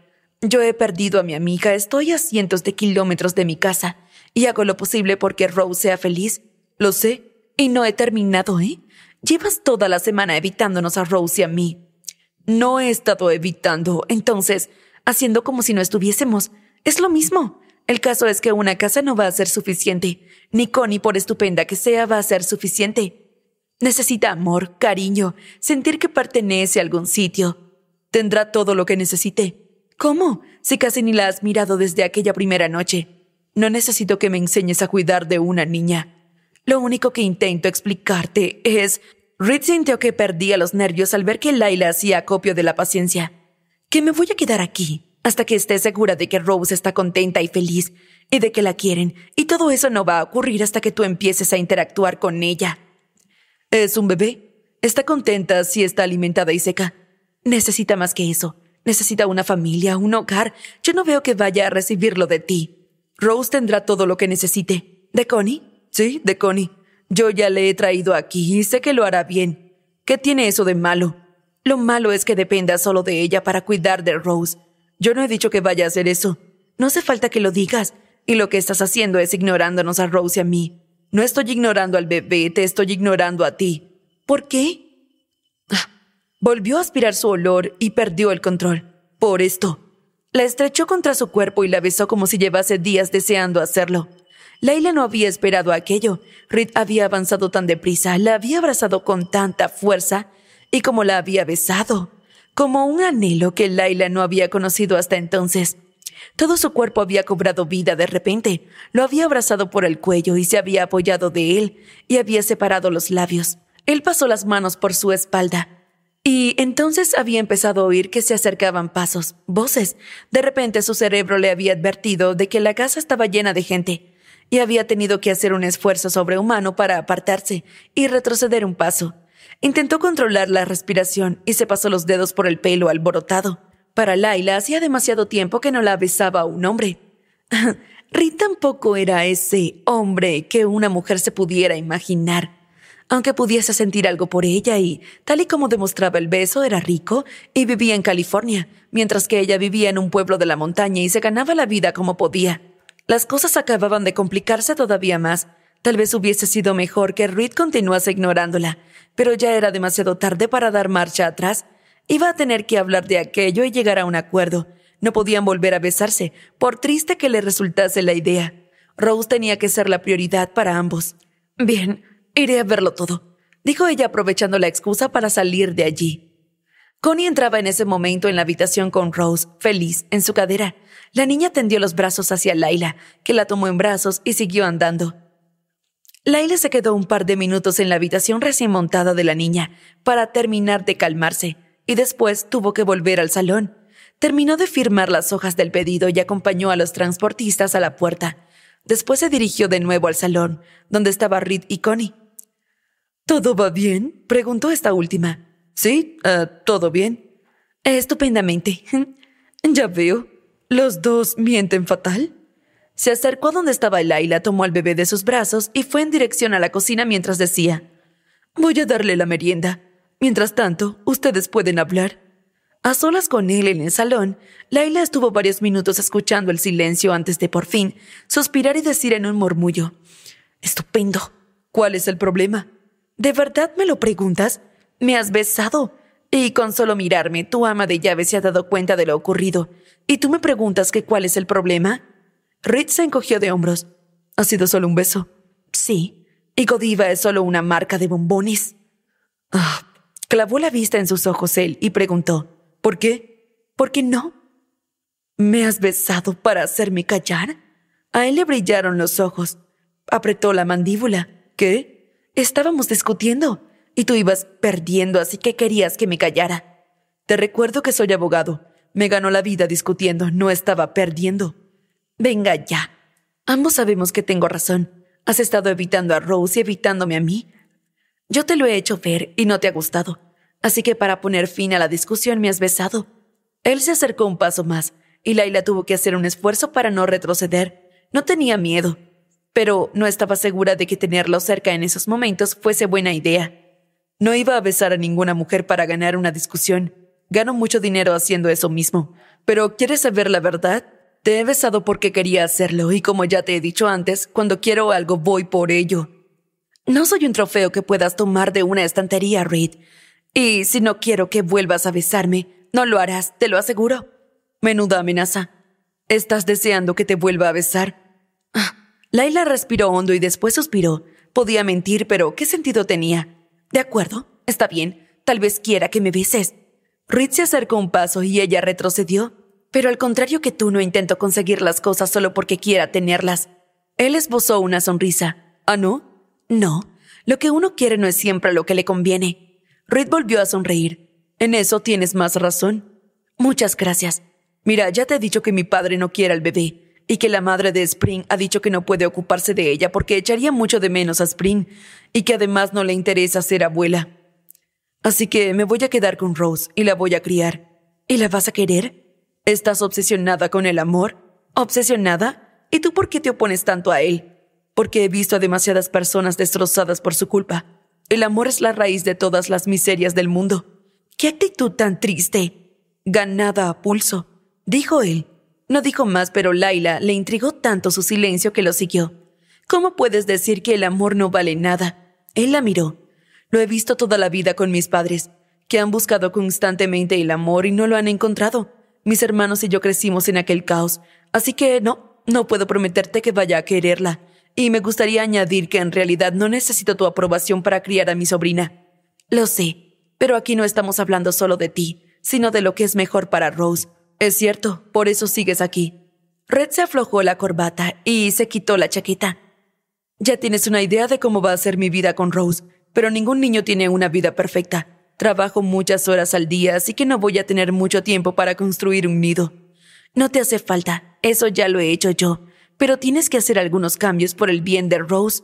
Yo he perdido a mi amiga, estoy a cientos de kilómetros de mi casa y hago lo posible porque Rose sea feliz. Lo sé y no he terminado, ¿eh? Llevas toda la semana evitándonos a Rose y a mí. No he estado evitando, entonces, haciendo como si no estuviésemos. Es lo mismo. El caso es que una casa no va a ser suficiente. Ni Connie, por estupenda que sea, va a ser suficiente. Necesita amor, cariño, sentir que pertenece a algún sitio. Tendrá todo lo que necesite. ¿Cómo? Si casi ni la has mirado desde aquella primera noche. No necesito que me enseñes a cuidar de una niña. Lo único que intento explicarte es... Reed sintió que perdía los nervios al ver que Lilah hacía acopio de la paciencia. Que me voy a quedar aquí hasta que esté segura de que Rose está contenta y feliz y de que la quieren, y todo eso no va a ocurrir hasta que tú empieces a interactuar con ella. Es un bebé. Está contenta si está alimentada y seca. Necesita más que eso. Necesita una familia, un hogar. Yo no veo que vaya a recibirlo de ti. Rose tendrá todo lo que necesite. ¿De Connie? Sí, de Connie. Yo ya le he traído aquí y sé que lo hará bien. ¿Qué tiene eso de malo? Lo malo es que dependa solo de ella para cuidar de Rose. Yo no he dicho que vaya a hacer eso. No hace falta que lo digas. Y lo que estás haciendo es ignorándonos a Rose y a mí. No estoy ignorando al bebé, te estoy ignorando a ti. ¿Por qué? Ah, volvió a aspirar su olor y perdió el control. Por esto. La estrechó contra su cuerpo y la besó como si llevase días deseando hacerlo. Lilah no había esperado aquello. Reed había avanzado tan deprisa, la había abrazado con tanta fuerza y como la había besado, como un anhelo que Lilah no había conocido hasta entonces. Todo su cuerpo había cobrado vida de repente. Lo había abrazado por el cuello y se había apoyado de él y había separado los labios. Él pasó las manos por su espalda y entonces había empezado a oír que se acercaban pasos, voces. De repente su cerebro le había advertido de que la casa estaba llena de gente. Y había tenido que hacer un esfuerzo sobrehumano para apartarse y retroceder un paso. Intentó controlar la respiración y se pasó los dedos por el pelo alborotado. Para Lilah hacía demasiado tiempo que no la besaba un hombre. Reed tampoco era ese hombre que una mujer se pudiera imaginar. Aunque pudiese sentir algo por ella y, tal y como demostraba el beso, era rico y vivía en California, mientras que ella vivía en un pueblo de la montaña y se ganaba la vida como podía. Las cosas acababan de complicarse todavía más. Tal vez hubiese sido mejor que Reed continuase ignorándola, pero ya era demasiado tarde para dar marcha atrás. Iba a tener que hablar de aquello y llegar a un acuerdo. No podían volver a besarse, por triste que le resultase la idea. Rose tenía que ser la prioridad para ambos. «Bien, iré a verlo todo», dijo ella aprovechando la excusa para salir de allí. Connie entraba en ese momento en la habitación con Rose, feliz, en su cadera. La niña tendió los brazos hacia Lilah, que la tomó en brazos y siguió andando. Lilah se quedó un par de minutos en la habitación recién montada de la niña para terminar de calmarse y después tuvo que volver al salón. Terminó de firmar las hojas del pedido y acompañó a los transportistas a la puerta. Después se dirigió de nuevo al salón, donde estaba Reed y Connie. «¿Todo va bien?», preguntó esta última. «Sí, uh, todo bien». «Estupendamente». «Ya veo. ¿Los dos mienten fatal?». Se acercó a donde estaba Lilah, tomó al bebé de sus brazos y fue en dirección a la cocina mientras decía: «Voy a darle la merienda. Mientras tanto, ustedes pueden hablar». A solas con él en el salón, Lilah estuvo varios minutos escuchando el silencio antes de por fin suspirar y decir en un murmullo: «Estupendo. ¿Cuál es el problema? ¿De verdad me lo preguntas? ¿Me has besado? Y con solo mirarme, tu ama de llaves se ha dado cuenta de lo ocurrido. ¿Y tú me preguntas que cuál es el problema?». Reed se encogió de hombros. «¿Ha sido solo un beso?». «Sí. Y Godiva es solo una marca de bombones». Oh. Clavó la vista en sus ojos él y preguntó: «¿Por qué?». «¿Por qué no? ¿Me has besado para hacerme callar?». A él le brillaron los ojos. Apretó la mandíbula. «¿Qué?». «Estábamos discutiendo. Y tú ibas perdiendo, así que querías que me callara. Te recuerdo que soy abogado. Me ganó la vida discutiendo, no estaba perdiendo». «Venga ya. Ambos sabemos que tengo razón. Has estado evitando a Rose y evitándome a mí. Yo te lo he hecho ver y no te ha gustado. Así que para poner fin a la discusión me has besado». Él se acercó un paso más y Lilah tuvo que hacer un esfuerzo para no retroceder. No tenía miedo, pero no estaba segura de que tenerlo cerca en esos momentos fuese buena idea. No iba a besar a ninguna mujer para ganar una discusión. Gano mucho dinero haciendo eso mismo. Pero ¿quieres saber la verdad? Te he besado porque quería hacerlo y como ya te he dicho antes, cuando quiero algo voy por ello. No soy un trofeo que puedas tomar de una estantería, Reed. Y si no quiero que vuelvas a besarme, no lo harás, te lo aseguro. Menuda amenaza. ¿Estás deseando que te vuelva a besar? Ah. Lilah respiró hondo y después suspiró. Podía mentir, pero ¿qué sentido tenía? De acuerdo, está bien. Tal vez quiera que me beses. Reed se acercó un paso y ella retrocedió. Pero al contrario que tú, no intento conseguir las cosas solo porque quiera tenerlas. Él esbozó una sonrisa. ¿Ah, no? No, lo que uno quiere no es siempre lo que le conviene. Reed volvió a sonreír. En eso tienes más razón. Muchas gracias. Mira, ya te he dicho que mi padre no quiere al bebé y que la madre de Spring ha dicho que no puede ocuparse de ella porque echaría mucho de menos a Spring y que además no le interesa ser abuela. Así que me voy a quedar con Rose y la voy a criar. ¿Y la vas a querer? ¿Estás obsesionada con el amor? ¿Obsesionada? ¿Y tú por qué te opones tanto a él? Porque he visto a demasiadas personas destrozadas por su culpa. El amor es la raíz de todas las miserias del mundo. ¡Qué actitud tan triste! Ganada a pulso, dijo él. No dijo más, pero Lilah le intrigó tanto su silencio que lo siguió. ¿Cómo puedes decir que el amor no vale nada? Él la miró. Lo he visto toda la vida con mis padres, que han buscado constantemente el amor y no lo han encontrado. Mis hermanos y yo crecimos en aquel caos, así que no, no puedo prometerte que vaya a quererla. Y me gustaría añadir que en realidad no necesito tu aprobación para criar a mi sobrina. Lo sé, pero aquí no estamos hablando solo de ti, sino de lo que es mejor para Rose. Es cierto, por eso sigues aquí. Reed se aflojó la corbata y se quitó la chaqueta. Ya tienes una idea de cómo va a ser mi vida con Rose, pero ningún niño tiene una vida perfecta. Trabajo muchas horas al día, así que no voy a tener mucho tiempo para construir un nido. No te hace falta, eso ya lo he hecho yo. Pero tienes que hacer algunos cambios por el bien de Rose.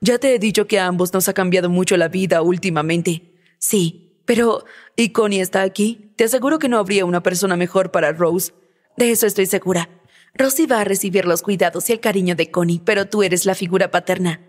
Ya te he dicho que a ambos nos ha cambiado mucho la vida últimamente. Sí, pero... ¿Y Connie está aquí? Te aseguro que no habría una persona mejor para Rose. De eso estoy segura. Rose va a recibir los cuidados y el cariño de Connie, pero tú eres la figura paterna.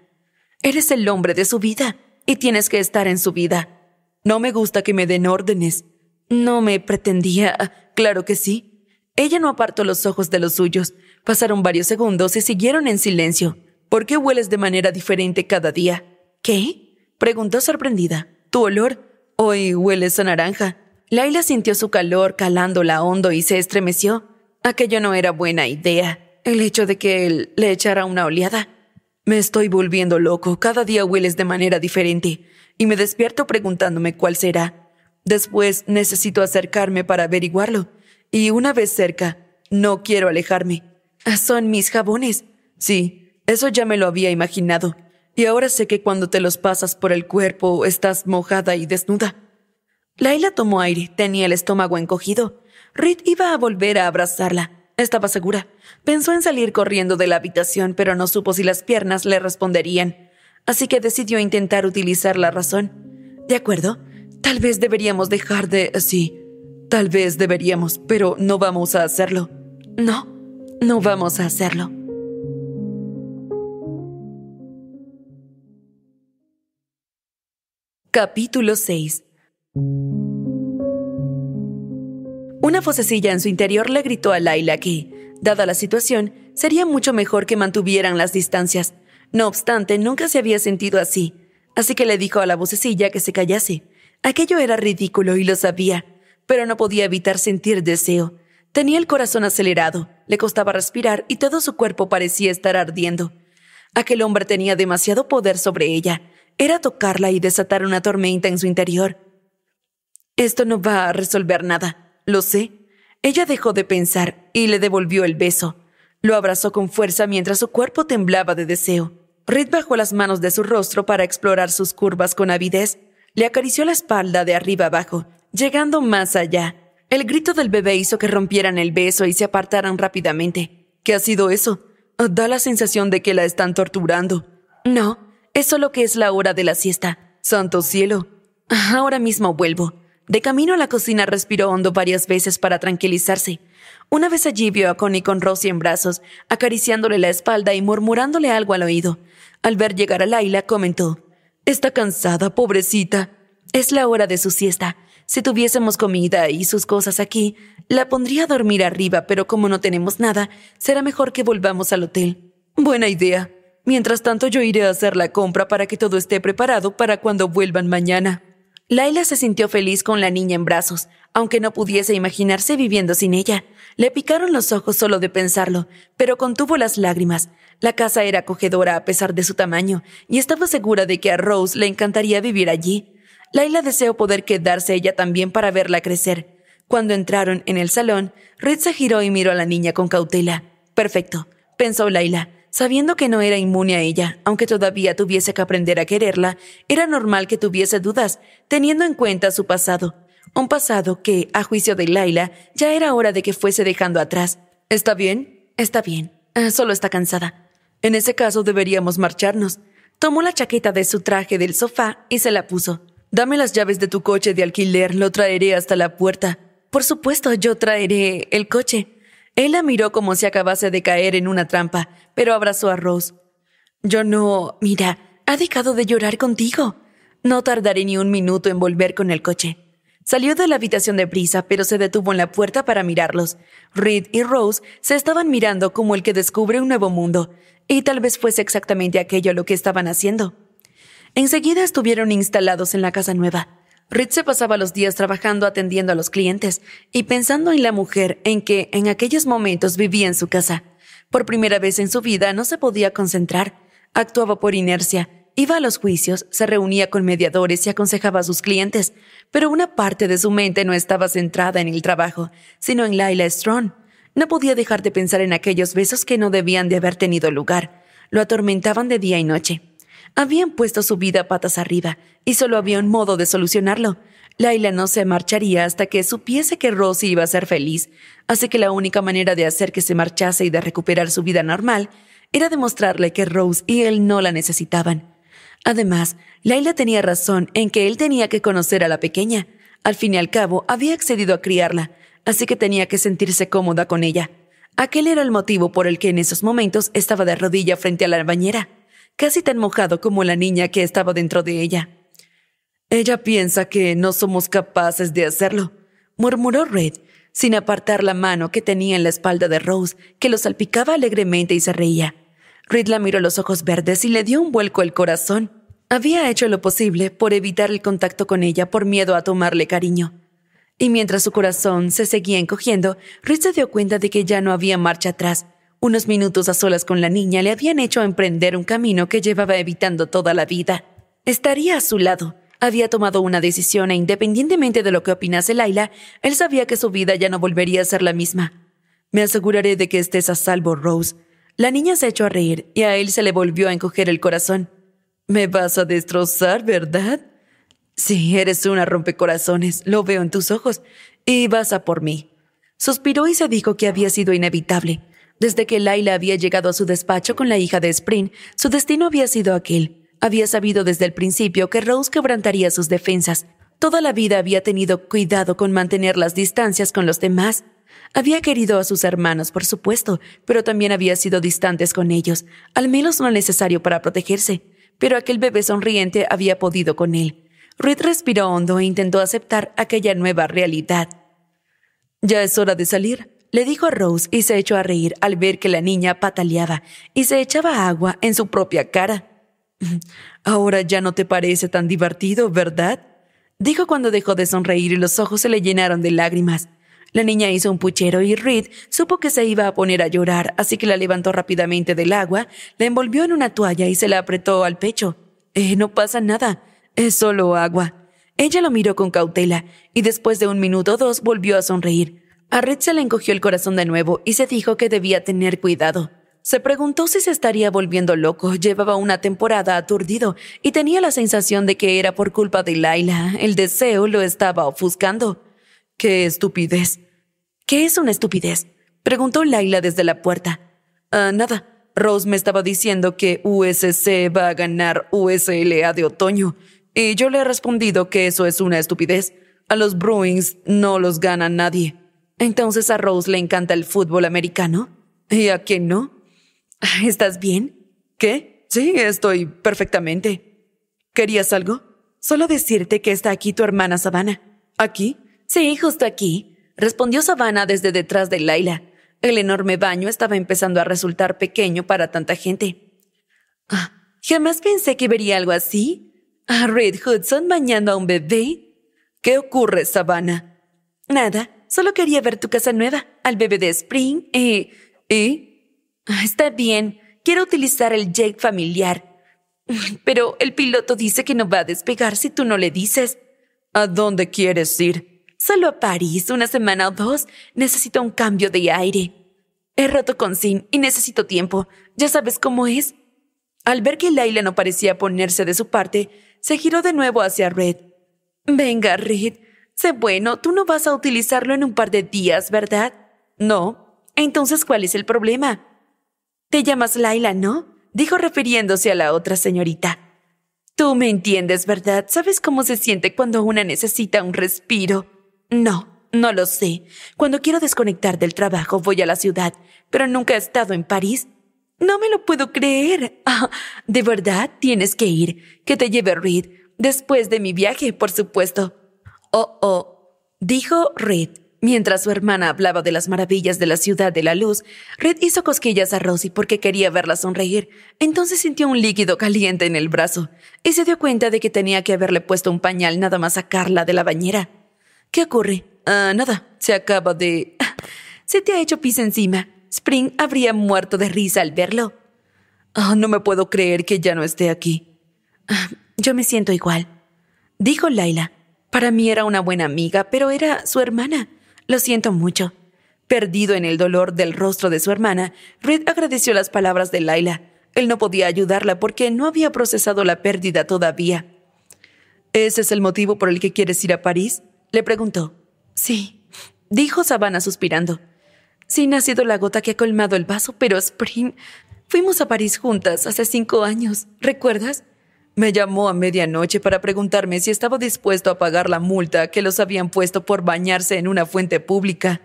Eres el hombre de su vida y tienes que estar en su vida. No me gusta que me den órdenes. No me pretendía... Claro que sí. Ella no apartó los ojos de los suyos. Pasaron varios segundos y siguieron en silencio. ¿Por qué hueles de manera diferente cada día? ¿Qué? Preguntó sorprendida. ¿Tu olor? Hoy hueles a naranja. Lilah sintió su calor calándola hondo y se estremeció. Aquello no era buena idea. El hecho de que él le echara una oleada. Me estoy volviendo loco. Cada día hueles de manera diferente. Y me despierto preguntándome cuál será. Después necesito acercarme para averiguarlo. Y una vez cerca, no quiero alejarme. Son mis jabones. Sí, eso ya me lo había imaginado. Y ahora sé que cuando te los pasas por el cuerpo, estás mojada y desnuda. Lilah tomó aire. Tenía el estómago encogido. Reed iba a volver a abrazarla. Estaba segura. Pensó en salir corriendo de la habitación, pero no supo si las piernas le responderían. Así que decidió intentar utilizar la razón. De acuerdo, tal vez deberíamos dejar de... Sí... Tal vez deberíamos, pero no vamos a hacerlo. No, no vamos a hacerlo. Capítulo seis. Una vocecilla en su interior le gritó a Lilah que, dada la situación, sería mucho mejor que mantuvieran las distancias. No obstante, nunca se había sentido así. Así que le dijo a la vocecilla que se callase. Aquello era ridículo y lo sabía. Pero no podía evitar sentir deseo. Tenía el corazón acelerado, le costaba respirar y todo su cuerpo parecía estar ardiendo. Aquel hombre tenía demasiado poder sobre ella. Era tocarla y desatar una tormenta en su interior. Esto no va a resolver nada, lo sé. Ella dejó de pensar y le devolvió el beso. Lo abrazó con fuerza mientras su cuerpo temblaba de deseo. Reed bajó las manos de su rostro para explorar sus curvas con avidez. Le acarició la espalda de arriba abajo, llegando más allá. El grito del bebé hizo que rompieran el beso y se apartaran rápidamente. ¿Qué ha sido eso? Da la sensación de que la están torturando. No, es solo que es la hora de la siesta. ¡Santo cielo! Ahora mismo vuelvo. De camino a la cocina respiró hondo varias veces para tranquilizarse. Una vez allí vio a Connie con Rosie en brazos, acariciándole la espalda y murmurándole algo al oído. Al ver llegar a Lilah, comentó: «Está cansada, pobrecita. Es la hora de su siesta». Si tuviésemos comida y sus cosas aquí, la pondría a dormir arriba, pero como no tenemos nada, será mejor que volvamos al hotel. Buena idea. Mientras tanto, yo iré a hacer la compra para que todo esté preparado para cuando vuelvan mañana. Lilah se sintió feliz con la niña en brazos, aunque no pudiese imaginarse viviendo sin ella. Le picaron los ojos solo de pensarlo, pero contuvo las lágrimas. La casa era acogedora a pesar de su tamaño, y estaba segura de que a Rose le encantaría vivir allí. Lilah deseó poder quedarse ella también para verla crecer. Cuando entraron en el salón, Reed se giró y miró a la niña con cautela. «Perfecto», pensó Lilah. Sabiendo que no era inmune a ella, aunque todavía tuviese que aprender a quererla, era normal que tuviese dudas, teniendo en cuenta su pasado. Un pasado que, a juicio de Lilah, ya era hora de que fuese dejando atrás. «¿Está bien?» «Está bien. Eh, solo está cansada». «En ese caso deberíamos marcharnos». Tomó la chaqueta de su traje del sofá y se la puso. «Dame las llaves de tu coche de alquiler, lo traeré hasta la puerta». «Por supuesto, yo traeré el coche». Él la miró como si acabase de caer en una trampa, pero abrazó a Rose. «Yo no... Mira, ha dejado de llorar contigo». «No tardaré ni un minuto en volver con el coche». Salió de la habitación deprisa, pero se detuvo en la puerta para mirarlos. Reed y Rose se estaban mirando como el que descubre un nuevo mundo, y tal vez fuese exactamente aquello lo que estaban haciendo. Enseguida estuvieron instalados en la casa nueva. Reed se pasaba los días trabajando atendiendo a los clientes y pensando en la mujer en que en aquellos momentos vivía en su casa. Por primera vez en su vida no se podía concentrar, actuaba por inercia, iba a los juicios, se reunía con mediadores y aconsejaba a sus clientes, pero una parte de su mente no estaba centrada en el trabajo, sino en Lilah Strong. No podía dejar de pensar en aquellos besos que no debían de haber tenido lugar, lo atormentaban de día y noche. Habían puesto su vida patas arriba, y solo había un modo de solucionarlo. Lilah no se marcharía hasta que supiese que Rose iba a ser feliz, así que la única manera de hacer que se marchase y de recuperar su vida normal era demostrarle que Rose y él no la necesitaban. Además, Lilah tenía razón en que él tenía que conocer a la pequeña. Al fin y al cabo, había accedido a criarla, así que tenía que sentirse cómoda con ella. Aquel era el motivo por el que en esos momentos estaba de rodilla frente a la bañera, casi tan mojado como la niña que estaba dentro de ella. «Ella piensa que no somos capaces de hacerlo», murmuró Reed, sin apartar la mano que tenía en la espalda de Rose, que lo salpicaba alegremente y se reía. Reed la miró los ojos verdes y le dio un vuelco el corazón. Había hecho lo posible por evitar el contacto con ella por miedo a tomarle cariño. Y mientras su corazón se seguía encogiendo, Reed se dio cuenta de que ya no había marcha atrás. Unos minutos a solas con la niña le habían hecho emprender un camino que llevaba evitando toda la vida. Estaría a su lado. Había tomado una decisión e independientemente de lo que opinase Lilah, él sabía que su vida ya no volvería a ser la misma. «Me aseguraré de que estés a salvo, Rose». La niña se echó a reír y a él se le volvió a encoger el corazón. «Me vas a destrozar, ¿verdad? Sí, eres una rompecorazones, lo veo en tus ojos. Y vas a por mí». Suspiró y se dijo que había sido inevitable. Desde que Lilah había llegado a su despacho con la hija de Spring, su destino había sido aquel. Había sabido desde el principio que Rose quebrantaría sus defensas. Toda la vida había tenido cuidado con mantener las distancias con los demás. Había querido a sus hermanos, por supuesto, pero también había sido distantes con ellos, al menos no necesario para protegerse. Pero aquel bebé sonriente había podido con él. Reed respiró hondo e intentó aceptar aquella nueva realidad. «Ya es hora de salir», le dijo a Rose y se echó a reír al ver que la niña pataleaba y se echaba agua en su propia cara. «Ahora ya no te parece tan divertido, ¿verdad?», dijo cuando dejó de sonreír y los ojos se le llenaron de lágrimas. La niña hizo un puchero y Reed supo que se iba a poner a llorar, así que la levantó rápidamente del agua, la envolvió en una toalla y se la apretó al pecho. Eh, «No pasa nada, es solo agua». Ella lo miró con cautela y después de un minuto o dos volvió a sonreír. A Reed se le encogió el corazón de nuevo y se dijo que debía tener cuidado. Se preguntó si se estaría volviendo loco. Llevaba una temporada aturdido y tenía la sensación de que era por culpa de Lilah. El deseo lo estaba ofuscando. «¡Qué estupidez!». «¿Qué es una estupidez?», preguntó Lilah desde la puerta. «Ah, nada. Rose me estaba diciendo que U S C va a ganar U S L A de otoño y yo le he respondido que eso es una estupidez. A los Bruins no los gana nadie». «¿Entonces a Rose le encanta el fútbol americano? ¿Y a quién no? ¿Estás bien?». «¿Qué? Sí, estoy perfectamente». «¿Querías algo?». «Solo decirte que está aquí tu hermana Savannah». ¿Aquí? Sí, justo aquí, respondió Savannah desde detrás de Lilah. El enorme baño estaba empezando a resultar pequeño para tanta gente. Ah, jamás pensé que vería algo así. ¿A Reed Hudson bañando a un bebé? ¿Qué ocurre, Savannah? Nada, solo quería ver tu casa nueva, al bebé de Spring y... ¿Y? Está bien, quiero utilizar el jet familiar. Pero el piloto dice que no va a despegar si tú no le dices. ¿A dónde quieres ir? Solo a París, una semana o dos. Necesito un cambio de aire. He roto con Sim y necesito tiempo. ¿Ya sabes cómo es? Al ver que Lilah no parecía ponerse de su parte, se giró de nuevo hacia Red. Venga, Red. Sé bueno, tú no vas a utilizarlo en un par de días, ¿verdad? No. Entonces, ¿cuál es el problema? Te llamas Lilah, ¿no? Dijo refiriéndose a la otra señorita. Tú me entiendes, ¿verdad? ¿Sabes cómo se siente cuando una necesita un respiro? No, no lo sé. Cuando quiero desconectar del trabajo voy a la ciudad, pero nunca he estado en París. No me lo puedo creer. Ah, de verdad tienes que ir. Que te lleve Reed. Después de mi viaje, por supuesto. Oh, oh, dijo Reed. Mientras su hermana hablaba de las maravillas de la ciudad de la luz, Reed hizo cosquillas a Rosie porque quería verla sonreír. Entonces sintió un líquido caliente en el brazo y se dio cuenta de que tenía que haberle puesto un pañal nada más sacarla de la bañera. ¿Qué ocurre? Ah, uh, nada. Se acaba de... Se te ha hecho pis encima. Spring habría muerto de risa al verlo. Oh, no me puedo creer que ya no esté aquí. Uh, yo me siento igual, dijo Lilah. Para mí era una buena amiga, pero era su hermana. Lo siento mucho. Perdido en el dolor del rostro de su hermana, Reed agradeció las palabras de Lilah. Él no podía ayudarla porque no había procesado la pérdida todavía. ¿Ese es el motivo por el que quieres ir a París? Le preguntó. Sí, dijo Savannah suspirando. Sin ha sido la gota que ha colmado el vaso, pero Spring... Fuimos a París juntas hace cinco años, ¿recuerdas? Me llamó a medianoche para preguntarme si estaba dispuesto a pagar la multa que los habían puesto por bañarse en una fuente pública.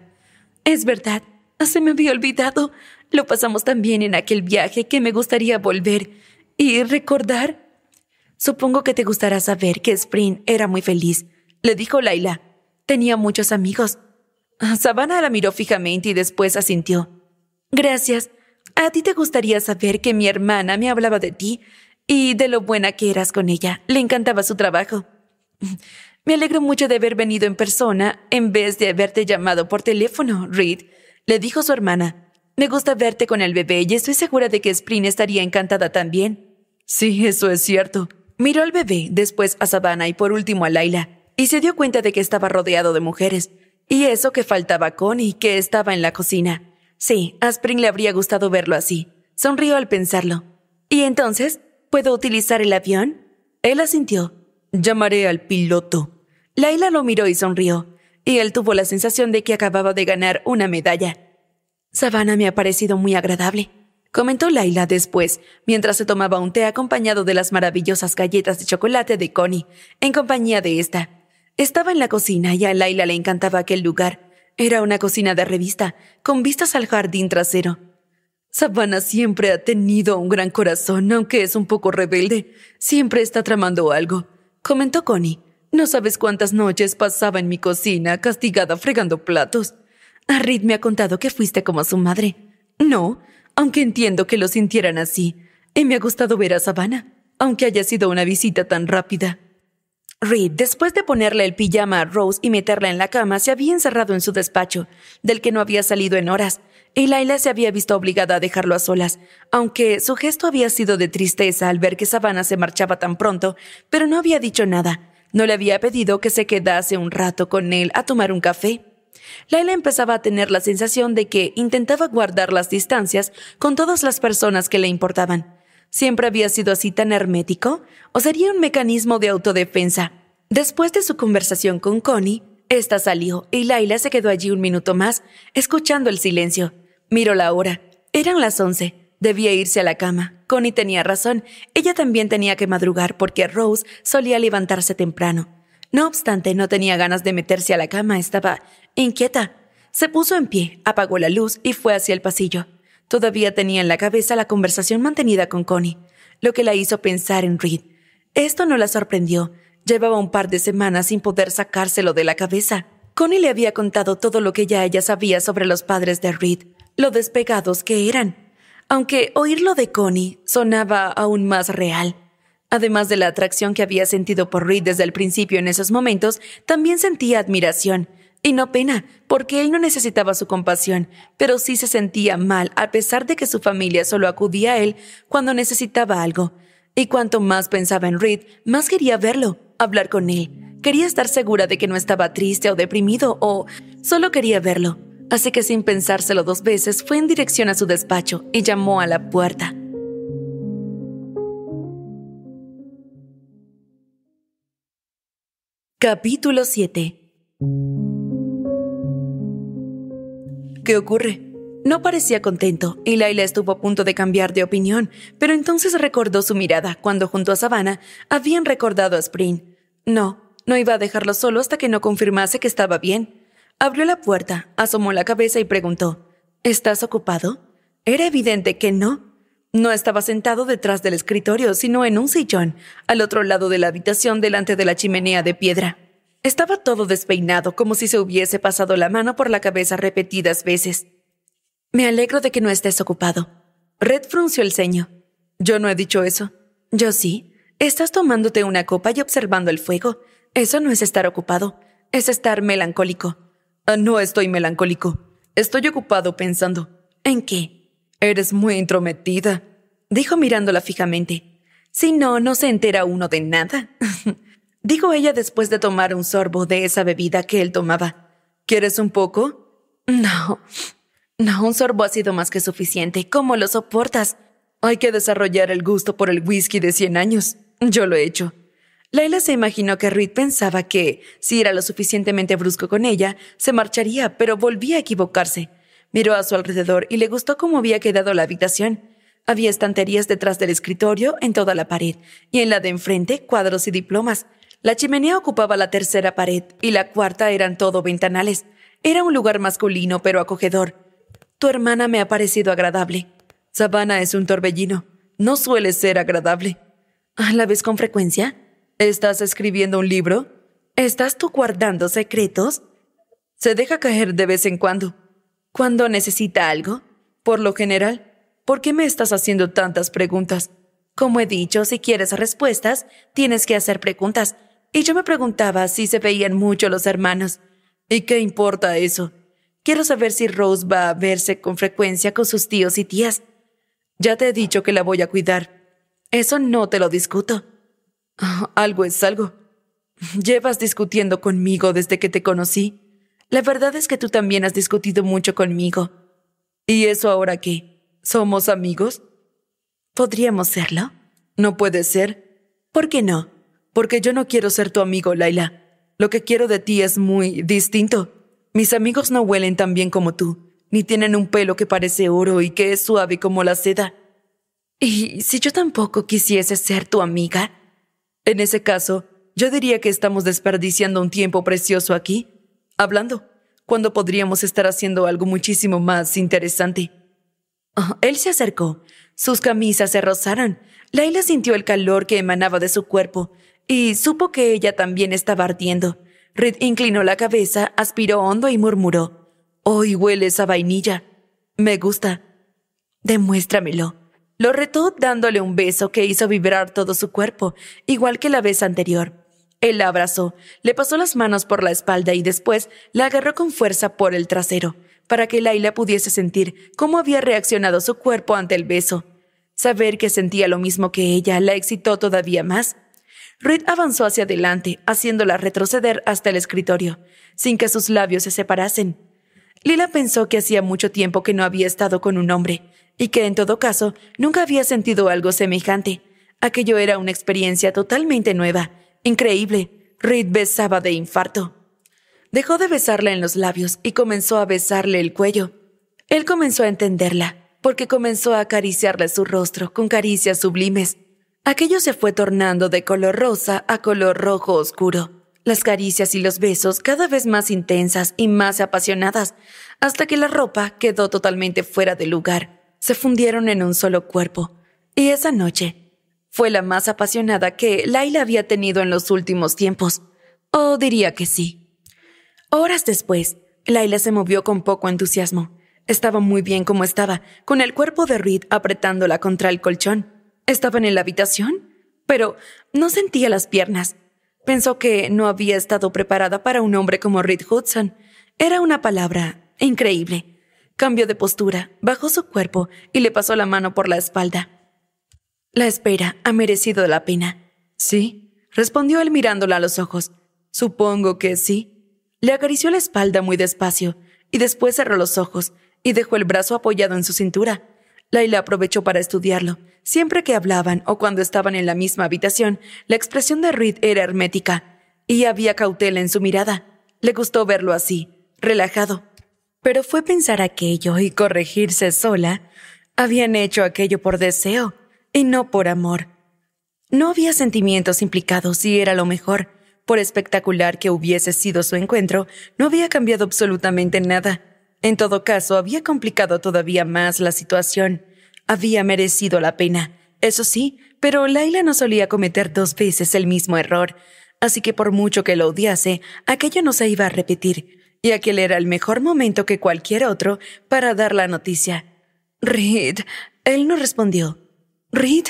Es verdad, se me había olvidado. Lo pasamos tan bien en aquel viaje que me gustaría volver y recordar. Supongo que te gustará saber que Spring era muy feliz. Le dijo Lilah. Tenía muchos amigos. Savannah la miró fijamente y después asintió. Gracias. A ti te gustaría saber que mi hermana me hablaba de ti y de lo buena que eras con ella. Le encantaba su trabajo. Me alegro mucho de haber venido en persona en vez de haberte llamado por teléfono, Reed. Le dijo su hermana. Me gusta verte con el bebé y estoy segura de que Spring estaría encantada también. Sí, eso es cierto. Miró al bebé, después a Savannah y por último a Lilah. Y se dio cuenta de que estaba rodeado de mujeres. Y eso que faltaba Connie, que estaba en la cocina. Sí, a Spring le habría gustado verlo así. Sonrió al pensarlo. ¿Y entonces? ¿Puedo utilizar el avión? Él asintió. Llamaré al piloto. Lilah lo miró y sonrió. Y él tuvo la sensación de que acababa de ganar una medalla. Savannah me ha parecido muy agradable, comentó Lilah después, mientras se tomaba un té acompañado de las maravillosas galletas de chocolate de Connie, en compañía de esta. Estaba en la cocina y a Lilah le encantaba aquel lugar. Era una cocina de revista, con vistas al jardín trasero. Savannah siempre ha tenido un gran corazón, aunque es un poco rebelde. Siempre está tramando algo, comentó Connie. No sabes cuántas noches pasaba en mi cocina, castigada fregando platos. Reed me ha contado que fuiste como su madre. No, aunque entiendo que lo sintieran así. Y me ha gustado ver a Savannah, aunque haya sido una visita tan rápida. Reed, después de ponerle el pijama a Rose y meterla en la cama, se había encerrado en su despacho, del que no había salido en horas, y Lilah se había visto obligada a dejarlo a solas, aunque su gesto había sido de tristeza al ver que Savannah se marchaba tan pronto, pero no había dicho nada. No le había pedido que se quedase un rato con él a tomar un café. Lilah empezaba a tener la sensación de que intentaba guardar las distancias con todas las personas que le importaban. ¿Siempre había sido así tan hermético? ¿O sería un mecanismo de autodefensa? Después de su conversación con Connie, esta salió y Lilah se quedó allí un minuto más, escuchando el silencio. Miró la hora. Eran las once. Debía irse a la cama. Connie tenía razón. Ella también tenía que madrugar porque Rose solía levantarse temprano. No obstante, no tenía ganas de meterse a la cama. Estaba inquieta. Se puso en pie, apagó la luz y fue hacia el pasillo. Todavía tenía en la cabeza la conversación mantenida con Connie, lo que la hizo pensar en Reed. Esto no la sorprendió, Llevaba un par de semanas sin poder sacárselo de la cabeza. Connie le había contado todo lo que ya ella sabía sobre los padres de Reed, lo despegados que eran, aunque oírlo de Connie sonaba aún más real. Además de la atracción que había sentido por Reed desde el principio en esos momentos, también sentía admiración, y no pena, porque él no necesitaba su compasión, pero sí se sentía mal a pesar de que su familia solo acudía a él cuando necesitaba algo. Y cuanto más pensaba en Reed, más quería verlo, hablar con él. Quería estar segura de que no estaba triste o deprimido, o solo quería verlo. Así que sin pensárselo dos veces, fue en dirección a su despacho y llamó a la puerta. Capítulo siete. ¿Qué ocurre? No parecía contento, y Lilah estuvo a punto de cambiar de opinión, pero entonces recordó su mirada cuando junto a Savannah habían recordado a Spring. No, no iba a dejarlo solo hasta que no confirmase que estaba bien. Abrió la puerta, asomó la cabeza y preguntó, ¿estás ocupado? Era evidente que no. No estaba sentado detrás del escritorio, sino en un sillón, al otro lado de la habitación delante de la chimenea de piedra. Estaba todo despeinado, como si se hubiese pasado la mano por la cabeza repetidas veces. Me alegro de que no estés ocupado. Red frunció el ceño. Yo no he dicho eso. Yo sí. Estás tomándote una copa y observando el fuego. Eso no es estar ocupado. Es estar melancólico. Ah, no estoy melancólico. Estoy ocupado pensando. ¿En qué? Eres muy intrometida, dijo mirándola fijamente. Si no, no se entera uno de nada, dijo ella después de tomar un sorbo de esa bebida que él tomaba. ¿Quieres un poco? No. No, un sorbo ha sido más que suficiente. ¿Cómo lo soportas? Hay que desarrollar el gusto por el whisky de cien años. Yo lo he hecho. Lilah se imaginó que Reed pensaba que, si era lo suficientemente brusco con ella, se marcharía, pero volvía a equivocarse. Miró a su alrededor y le gustó cómo había quedado la habitación. Había estanterías detrás del escritorio en toda la pared, y en la de enfrente, cuadros y diplomas. La chimenea ocupaba la tercera pared, y la cuarta eran todo ventanales. Era un lugar masculino, pero acogedor. Tu hermana me ha parecido agradable. Savannah es un torbellino. No suele ser agradable. ¿La ves con frecuencia? ¿Estás escribiendo un libro? ¿Estás tú guardando secretos? Se deja caer de vez en cuando. ¿Cuando necesita algo? Por lo general. ¿Por qué me estás haciendo tantas preguntas? Como he dicho, si quieres respuestas, tienes que hacer preguntas. Y yo me preguntaba si se veían mucho los hermanos. ¿Y qué importa eso? Quiero saber si Rose va a verse con frecuencia con sus tíos y tías. Ya te he dicho que la voy a cuidar. Eso no te lo discuto. Oh, algo es algo. Llevas discutiendo conmigo desde que te conocí. La verdad es que tú también has discutido mucho conmigo. ¿Y eso ahora qué? ¿Somos amigos? ¿Podríamos serlo? No puede ser. ¿Por qué no? Porque yo no quiero ser tu amigo, Lilah. Lo que quiero de ti es muy distinto. Mis amigos no huelen tan bien como tú, ni tienen un pelo que parece oro y que es suave como la seda. ¿Y si yo tampoco quisiese ser tu amiga? En ese caso, yo diría que estamos desperdiciando un tiempo precioso aquí, hablando, cuando podríamos estar haciendo algo muchísimo más interesante. Oh, él se acercó. Sus camisas se rozaron. Lilah sintió el calor que emanaba de su cuerpo y supo que ella también estaba ardiendo. Reed inclinó la cabeza, aspiró hondo y murmuró. «Hoy huele esa vainilla. Me gusta. Demuéstramelo». Lo retó dándole un beso que hizo vibrar todo su cuerpo, igual que la vez anterior. Él la abrazó, le pasó las manos por la espalda y después la agarró con fuerza por el trasero, para que Lilah pudiese sentir cómo había reaccionado su cuerpo ante el beso. Saber que sentía lo mismo que ella la excitó todavía más. Reed avanzó hacia adelante, haciéndola retroceder hasta el escritorio, sin que sus labios se separasen. Lilah pensó que hacía mucho tiempo que no había estado con un hombre, y que en todo caso nunca había sentido algo semejante. Aquello era una experiencia totalmente nueva, increíble. Reed besaba de infarto. Dejó de besarla en los labios y comenzó a besarle el cuello. Él comenzó a entenderla, porque comenzó a acariciarle su rostro con caricias sublimes. Aquello se fue tornando de color rosa a color rojo oscuro. Las caricias y los besos cada vez más intensas y más apasionadas, hasta que la ropa quedó totalmente fuera de lugar. Se fundieron en un solo cuerpo. Y esa noche Fue la más apasionada que Lilah había tenido en los últimos tiempos. O diría que sí. Horas después, Lilah se movió con poco entusiasmo. Estaba muy bien como estaba, con el cuerpo de Reed apretándola contra el colchón. ¿Estaban en la habitación? Pero no sentía las piernas. Pensó que no había estado preparada para un hombre como Reed Hudson. Era una palabra increíble. Cambió de postura, bajó su cuerpo y le pasó la mano por la espalda. La espera ha merecido la pena. ¿Sí? Respondió él mirándola a los ojos. Supongo que sí. Le acarició la espalda muy despacio y después cerró los ojos y dejó el brazo apoyado en su cintura. Lilah aprovechó para estudiarlo. Siempre que hablaban o cuando estaban en la misma habitación, la expresión de Reed era hermética y había cautela en su mirada. Le gustó verlo así, relajado. Pero fue pensar aquello y corregirse sola. Habían hecho aquello por deseo y no por amor. No había sentimientos implicados y era lo mejor. Por espectacular que hubiese sido su encuentro, no había cambiado absolutamente nada. En todo caso, había complicado todavía más la situación. Había merecido la pena, eso sí, pero Lilah no solía cometer dos veces el mismo error, así que por mucho que lo odiase, aquello no se iba a repetir, y aquel era el mejor momento que cualquier otro para dar la noticia. «Reed», él no respondió. «¿Reed?»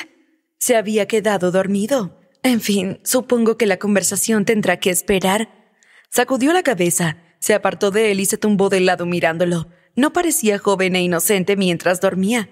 Se había quedado dormido. En fin, supongo que la conversación tendrá que esperar. Sacudió la cabeza. Se apartó de él y se tumbó de lado mirándolo. No parecía joven e inocente mientras dormía.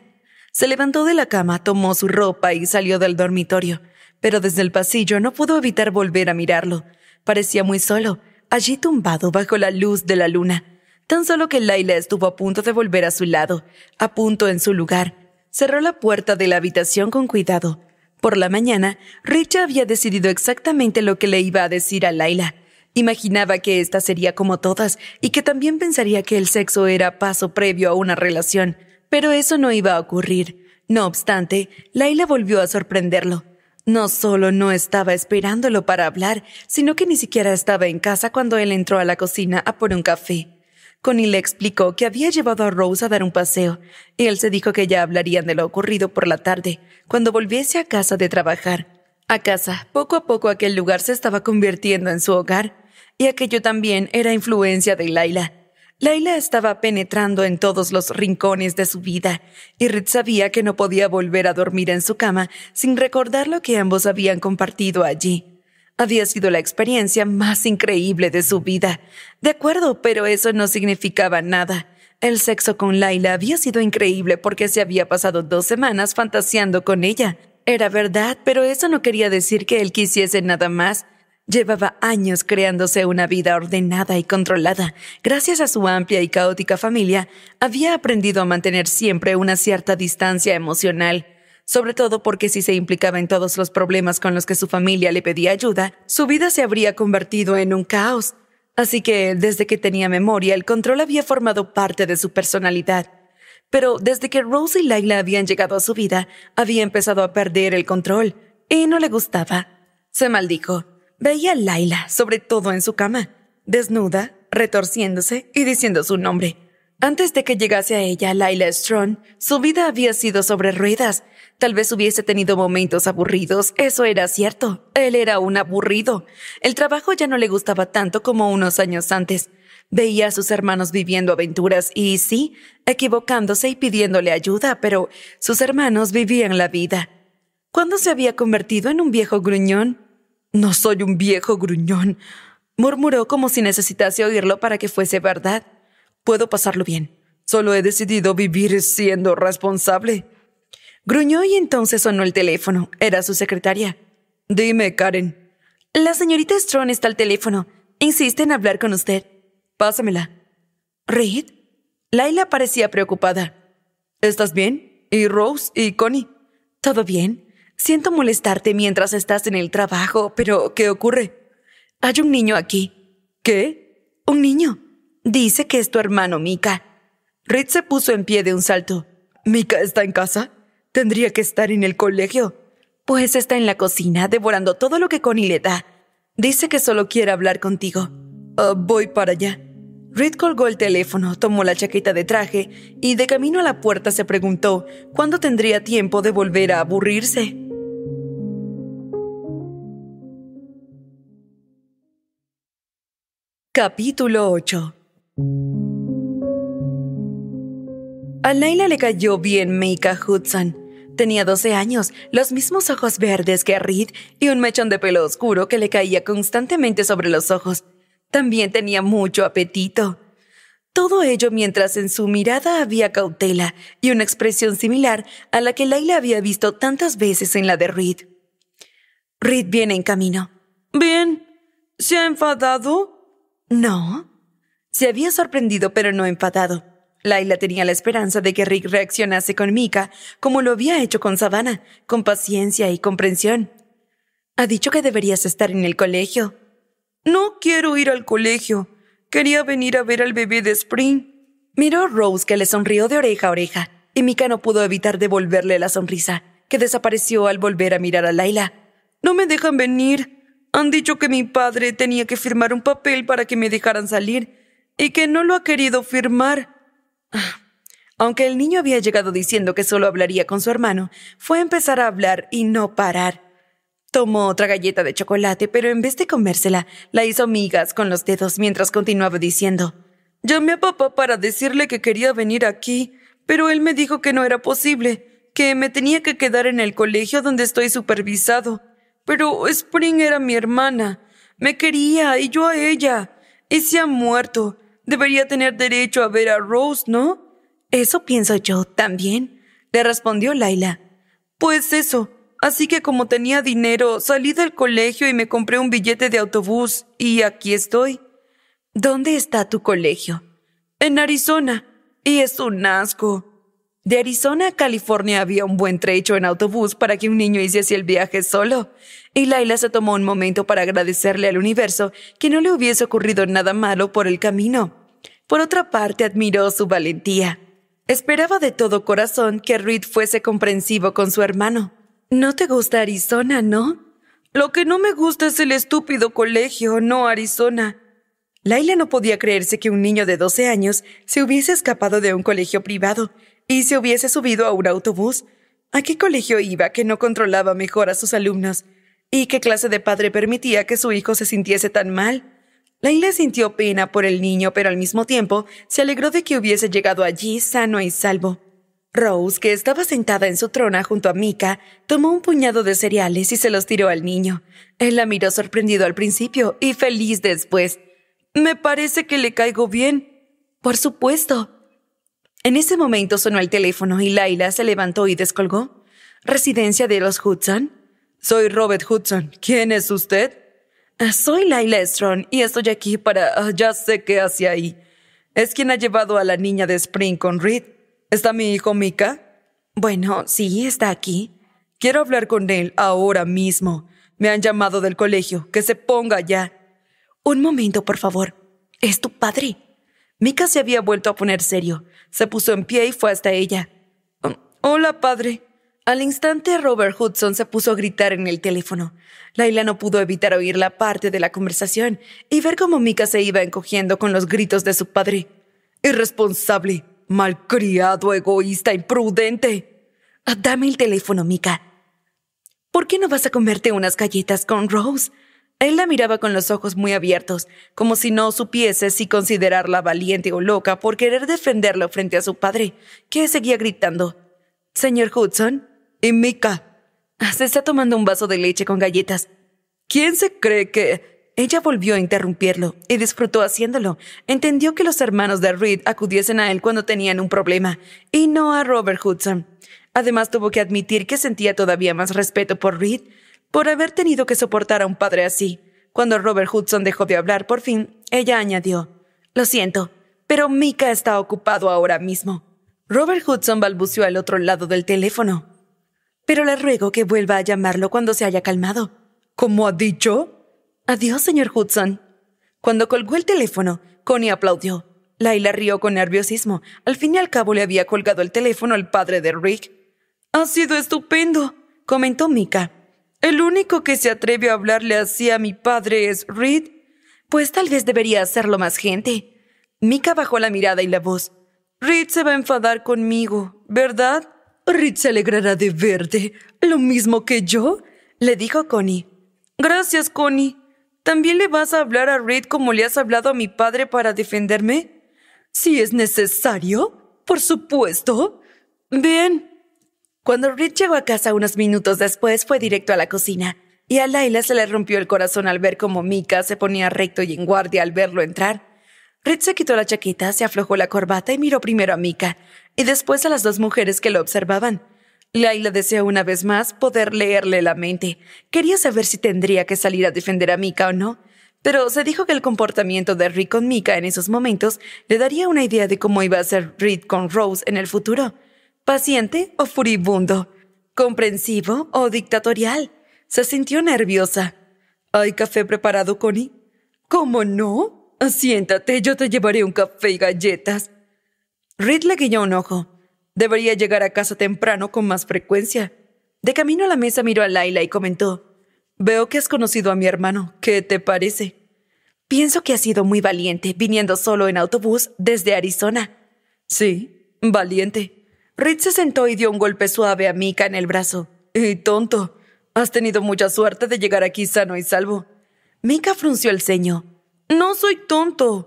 Se levantó de la cama, tomó su ropa y salió del dormitorio. Pero desde el pasillo no pudo evitar volver a mirarlo. Parecía muy solo, allí tumbado bajo la luz de la luna. Tan solo que Lilah estuvo a punto de volver a su lado, a punto en su lugar. Cerró la puerta de la habitación con cuidado. Por la mañana, Richa había decidido exactamente lo que le iba a decir a Lilah. Imaginaba que ésta sería como todas y que también pensaría que el sexo era paso previo a una relación, pero eso no iba a ocurrir. No obstante, Lilah volvió a sorprenderlo. No solo no estaba esperándolo para hablar, sino que ni siquiera estaba en casa cuando él entró a la cocina a por un café. Connie le explicó que había llevado a Rose a dar un paseo y él se dijo que ya hablarían de lo ocurrido por la tarde, cuando volviese a casa de trabajar. A casa, poco a poco aquel lugar se estaba convirtiendo en su hogar. Y aquello también era influencia de Lilah. Lilah estaba penetrando en todos los rincones de su vida, y Reed sabía que no podía volver a dormir en su cama sin recordar lo que ambos habían compartido allí. Había sido la experiencia más increíble de su vida. De acuerdo, pero eso no significaba nada. El sexo con Lilah había sido increíble porque se había pasado dos semanas fantaseando con ella. Era verdad, pero eso no quería decir que él quisiese nada más. Llevaba años creándose una vida ordenada y controlada. Gracias a su amplia y caótica familia, había aprendido a mantener siempre una cierta distancia emocional, sobre todo porque si se implicaba en todos los problemas con los que su familia le pedía ayuda, su vida se habría convertido en un caos. Así que, desde que tenía memoria, el control había formado parte de su personalidad. Pero desde que Rose y Lilah habían llegado a su vida, había empezado a perder el control, y no le gustaba. Se maldijo. Veía a Lilah, sobre todo en su cama, desnuda, retorciéndose y diciendo su nombre. Antes de que llegase a ella, Lilah Strong, su vida había sido sobre ruedas. Tal vez hubiese tenido momentos aburridos, eso era cierto. Él era un aburrido. El trabajo ya no le gustaba tanto como unos años antes. Veía a sus hermanos viviendo aventuras y, sí, equivocándose y pidiéndole ayuda, pero sus hermanos vivían la vida. ¿Cuándo se había convertido en un viejo gruñón? «No soy un viejo gruñón», murmuró como si necesitase oírlo para que fuese verdad. «Puedo pasarlo bien. Solo he decidido vivir siendo responsable». Gruñó y entonces sonó el teléfono. Era su secretaria. «Dime, Karen». «La señorita Strong está al teléfono. Insiste en hablar con usted». «Pásamela». «¿Reed?» Lilah parecía preocupada. «¿Estás bien? ¿Y Rose y Connie?» «¿Todo bien? Siento molestarte mientras estás en el trabajo, pero ¿qué ocurre?» «Hay un niño aquí». «¿Qué?» «Un niño. Dice que es tu hermano, Mika». Reed se puso en pie de un salto. «¿Mika está en casa? Tendría que estar en el colegio». «Pues está en la cocina, devorando todo lo que Connie le da. Dice que solo quiere hablar contigo». Uh, «Voy para allá». Reed colgó el teléfono, tomó la chaqueta de traje y de camino a la puerta se preguntó cuándo tendría tiempo de volver a aburrirse. Capítulo ocho. A Lilah le cayó bien Mika Hudson. Tenía doce años, los mismos ojos verdes que Reed y un mechón de pelo oscuro que le caía constantemente sobre los ojos. También tenía mucho apetito. Todo ello mientras en su mirada había cautela y una expresión similar a la que Lilah había visto tantas veces en la de Reed. Reed viene en camino. «Bien, ¿se ha enfadado?» «No». Se había sorprendido, pero no enfadado. Lilah tenía la esperanza de que Rick reaccionase con Mika como lo había hecho con Savannah, con paciencia y comprensión. «Ha dicho que deberías estar en el colegio». «No quiero ir al colegio. Quería venir a ver al bebé de Spring». Miró a Rose, que le sonrió de oreja a oreja, y Mika no pudo evitar devolverle la sonrisa, que desapareció al volver a mirar a Lilah. «No me dejan venir. Han dicho que mi padre tenía que firmar un papel para que me dejaran salir y que no lo ha querido firmar». Aunque el niño había llegado diciendo que solo hablaría con su hermano, fue a empezar a hablar y no parar. Tomó otra galleta de chocolate, pero en vez de comérsela, la hizo migas con los dedos mientras continuaba diciendo: «Llamé a papá para decirle que quería venir aquí, pero él me dijo que no era posible, que me tenía que quedar en el colegio donde estoy supervisado. Pero Spring era mi hermana. Me quería y yo a ella. Y se ha muerto. Debería tener derecho a ver a Rose, ¿no?» «Eso pienso yo también», le respondió Lilah. «Pues eso. Así que como tenía dinero, salí del colegio y me compré un billete de autobús. Y aquí estoy». «¿Dónde está tu colegio?» «En Arizona. Y es un asco». De Arizona a California había un buen trecho en autobús para que un niño hiciese el viaje solo, y Lilah se tomó un momento para agradecerle al universo que no le hubiese ocurrido nada malo por el camino. Por otra parte, admiró su valentía. Esperaba de todo corazón que Reed fuese comprensivo con su hermano. «¿No te gusta Arizona, no?» «Lo que no me gusta es el estúpido colegio, no Arizona». Lilah no podía creerse que un niño de doce años se hubiese escapado de un colegio privado y se hubiese subido a un autobús. ¿A qué colegio iba que no controlaba mejor a sus alumnos? ¿Y qué clase de padre permitía que su hijo se sintiese tan mal? Lilah sintió pena por el niño, pero al mismo tiempo se alegró de que hubiese llegado allí sano y salvo. Rose, que estaba sentada en su trona junto a Mika, tomó un puñado de cereales y se los tiró al niño. Él la miró sorprendido al principio y feliz después. «Me parece que le caigo bien». «Por supuesto». En ese momento sonó el teléfono y Lilah se levantó y descolgó. «¿Residencia de los Hudson?» «Soy Robert Hudson. ¿Quién es usted?» «Soy Lilah Strong y estoy aquí para... Uh, ya sé qué hace ahí. Es quien ha llevado a la niña de Spring con Reed. ¿Está mi hijo Mika?» «Bueno, sí, está aquí». «Quiero hablar con él ahora mismo. Me han llamado del colegio. Que se ponga ya». «Un momento, por favor. ¿Es tu padre?» Mika se había vuelto a poner serio. Se puso en pie y fue hasta ella. «Hola, padre». Al instante, Robert Hudson se puso a gritar en el teléfono. Lilah no pudo evitar oír la parte de la conversación y ver cómo Mika se iba encogiendo con los gritos de su padre. «Irresponsable, malcriado, egoísta, imprudente». «Dame el teléfono, Mika». «¿Por qué no vas a comerte unas galletas con Rose?» Él la miraba con los ojos muy abiertos, como si no supiese si considerarla valiente o loca por querer defenderlo frente a su padre, que seguía gritando. «Señor Hudson». «Y Mika». Se está tomando un vaso de leche con galletas. «¿Quién se cree que...?» Ella volvió a interrumpirlo y disfrutó haciéndolo. Entendió que los hermanos de Reed acudiesen a él cuando tenían un problema, y no a Robert Hudson. Además, tuvo que admitir que sentía todavía más respeto por Reed, por haber tenido que soportar a un padre así. Cuando Robert Hudson dejó de hablar por fin, ella añadió: «Lo siento, pero Mika está ocupado ahora mismo». Robert Hudson balbuceó al otro lado del teléfono: «Pero le ruego que vuelva a llamarlo cuando se haya calmado». «¿Cómo ha dicho?» «Adiós, señor Hudson». Cuando colgó el teléfono, Connie aplaudió. Lilah rió con nerviosismo. Al fin y al cabo le había colgado el teléfono al padre de Rick. «Ha sido estupendo», comentó Mika. «El único que se atreve a hablarle así a mi padre es Reed». «Pues tal vez debería hacerlo más gente». Mika bajó la mirada y la voz. «Reed se va a enfadar conmigo, ¿verdad?» «Reed se alegrará de verte, lo mismo que yo», le dijo Connie. «Gracias, Connie». ¿También le vas a hablar a Reed como le has hablado a mi padre para defenderme? Si es necesario, por supuesto. Bien. Cuando Reed llegó a casa unos minutos después, fue directo a la cocina. Y a Lilah se le rompió el corazón al ver cómo Mika se ponía recto y en guardia al verlo entrar. Reed se quitó la chaqueta, se aflojó la corbata y miró primero a Mika, y después a las dos mujeres que lo observaban. Lilah deseó una vez más poder leerle la mente. Quería saber si tendría que salir a defender a Mika o no, pero se dijo que el comportamiento de Reed con Mika en esos momentos le daría una idea de cómo iba a ser Reed con Rose en el futuro. ¿Paciente o furibundo? ¿Comprensivo o dictatorial? Se sintió nerviosa. ¿Hay café preparado, Connie? ¿Cómo no? Siéntate, yo te llevaré un café y galletas. Reed le guiñó un ojo. Debería llegar a casa temprano con más frecuencia. De camino a la mesa miró a Lilah y comentó: «Veo que has conocido a mi hermano. ¿Qué te parece?» «Pienso que has sido muy valiente viniendo solo en autobús desde Arizona». «Sí, valiente». Reed se sentó y dio un golpe suave a Mika en el brazo. «Y tonto, has tenido mucha suerte de llegar aquí sano y salvo». Mika frunció el ceño. «No soy tonto».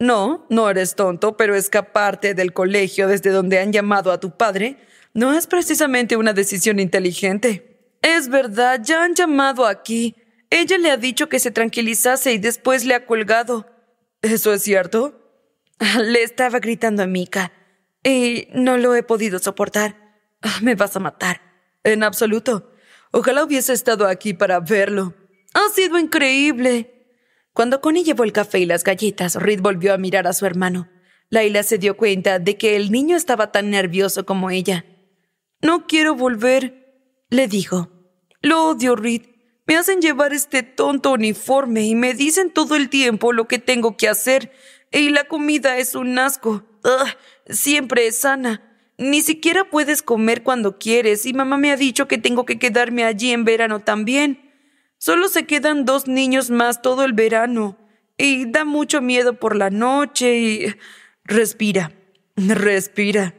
No, no eres tonto, pero escaparte del colegio desde donde han llamado a tu padre no es precisamente una decisión inteligente. Es verdad, ya han llamado aquí. Ella le ha dicho que se tranquilizase y después le ha colgado. ¿Eso es cierto? Le estaba gritando a Mika y no lo he podido soportar. Me vas a matar. En absoluto. Ojalá hubiese estado aquí para verlo. Ha sido increíble. Cuando Connie llevó el café y las galletas, Reed volvió a mirar a su hermano. Lilah se dio cuenta de que el niño estaba tan nervioso como ella. «No quiero volver», le dijo. «Lo odio, Reed. Me hacen llevar este tonto uniforme y me dicen todo el tiempo lo que tengo que hacer. Y la comida es un asco. Ugh, siempre es sana. Ni siquiera puedes comer cuando quieres y mamá me ha dicho que tengo que quedarme allí en verano también». Solo se quedan dos niños más todo el verano y da mucho miedo por la noche y... Respira, respira.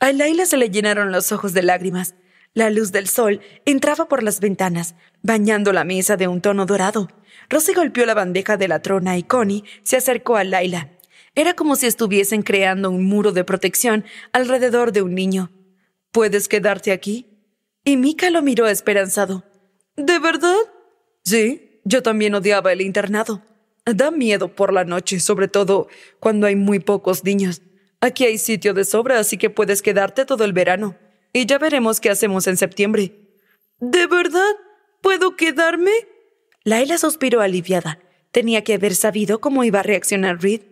A Lilah se le llenaron los ojos de lágrimas. La luz del sol entraba por las ventanas, bañando la mesa de un tono dorado. Rosie golpeó la bandeja de la trona y Connie se acercó a Lilah. Era como si estuviesen creando un muro de protección alrededor de un niño. ¿Puedes quedarte aquí? Y Mika lo miró esperanzado. ¿De verdad? Sí, yo también odiaba el internado. Da miedo por la noche, sobre todo cuando hay muy pocos niños. Aquí hay sitio de sobra, así que puedes quedarte todo el verano. Y ya veremos qué hacemos en septiembre. ¿De verdad? ¿Puedo quedarme? Lilah suspiró aliviada. Tenía que haber sabido cómo iba a reaccionar Reed.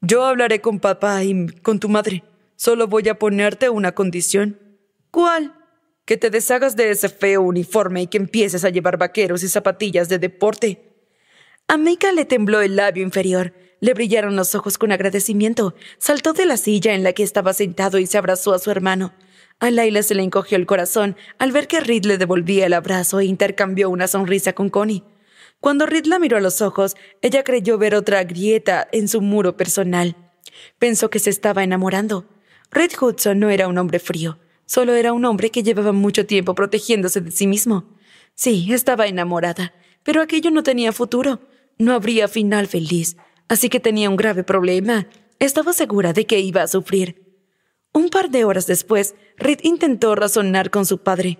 Yo hablaré con papá y con tu madre. Solo voy a ponerte una condición. ¿Cuál? Que te deshagas de ese feo uniforme y que empieces a llevar vaqueros y zapatillas de deporte. A Mika le tembló el labio inferior. Le brillaron los ojos con agradecimiento. Saltó de la silla en la que estaba sentado y se abrazó a su hermano. A Lilah se le encogió el corazón al ver que Reed le devolvía el abrazo e intercambió una sonrisa con Connie. Cuando Reed la miró a los ojos, ella creyó ver otra grieta en su muro personal. Pensó que se estaba enamorando. Reed Hudson no era un hombre frío. Solo era un hombre que llevaba mucho tiempo protegiéndose de sí mismo. Sí, estaba enamorada, pero aquello no tenía futuro. No habría final feliz, así que tenía un grave problema. Estaba segura de que iba a sufrir. Un par de horas después, Reed intentó razonar con su padre.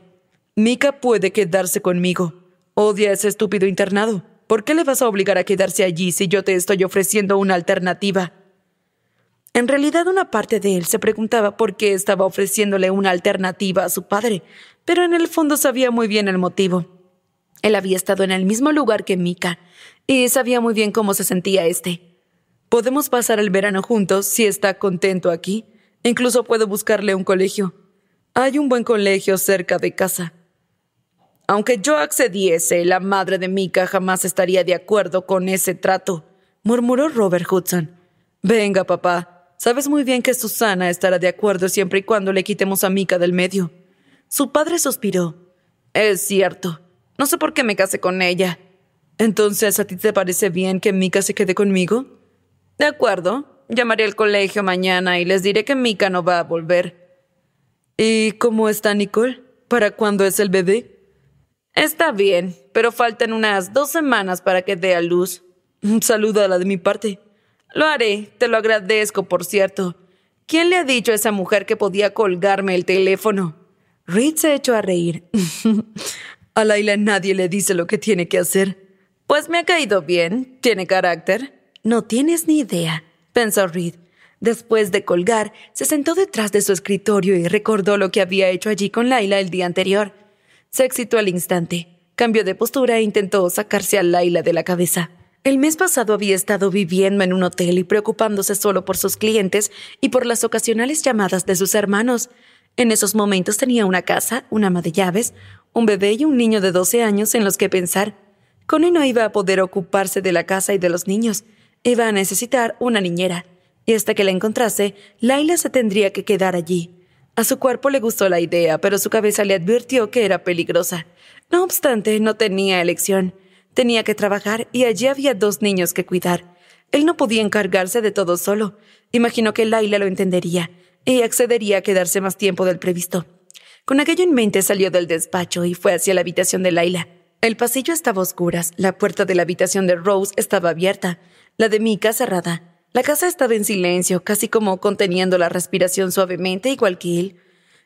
«Mika puede quedarse conmigo. Odia ese estúpido internado. ¿Por qué le vas a obligar a quedarse allí si yo te estoy ofreciendo una alternativa?» En realidad, una parte de él se preguntaba por qué estaba ofreciéndole una alternativa a su padre, pero en el fondo sabía muy bien el motivo. Él había estado en el mismo lugar que Mika, y sabía muy bien cómo se sentía este. «Podemos pasar el verano juntos si está contento aquí. Incluso puedo buscarle un colegio. Hay un buen colegio cerca de casa». «Aunque yo accediese, la madre de Mika jamás estaría de acuerdo con ese trato», murmuró Robert Hudson. «Venga, papá. Sabes muy bien que Susana estará de acuerdo siempre y cuando le quitemos a Mika del medio». Su padre suspiró. «Es cierto. No sé por qué me casé con ella». «Entonces, ¿a ti te parece bien que Mika se quede conmigo?» «De acuerdo. Llamaré al colegio mañana y les diré que Mika no va a volver». «¿Y cómo está Nicole? ¿Para cuándo es el bebé?» Está bien, pero faltan unas dos semanas para que dé a luz. Salúdala de mi parte. Lo haré, te lo agradezco, por cierto. ¿Quién le ha dicho a esa mujer que podía colgarme el teléfono? Reed se echó a reír. A Lilah nadie le dice lo que tiene que hacer. Pues me ha caído bien. Tiene carácter. No tienes ni idea, pensó Reed. Después de colgar, se sentó detrás de su escritorio y recordó lo que había hecho allí con Lilah el día anterior. Se excitó al instante. Cambió de postura e intentó sacarse a Lilah de la cabeza. El mes pasado había estado viviendo en un hotel y preocupándose solo por sus clientes y por las ocasionales llamadas de sus hermanos. En esos momentos tenía una casa, un ama de llaves, un bebé y un niño de doce años en los que pensar. Connie no iba a poder ocuparse de la casa y de los niños. Iba a necesitar una niñera. Y hasta que la encontrase, Lilah se tendría que quedar allí. A su cuerpo le gustó la idea, pero su cabeza le advirtió que era peligrosa. No obstante, no tenía elección. Tenía que trabajar y allí había dos niños que cuidar. Él no podía encargarse de todo solo. Imaginó que Lilah lo entendería y accedería a quedarse más tiempo del previsto. Con aquello en mente salió del despacho y fue hacia la habitación de Lilah. El pasillo estaba a oscuras, la puerta de la habitación de Rose estaba abierta, la de Mika cerrada. La casa estaba en silencio, casi como conteniendo la respiración suavemente igual que él.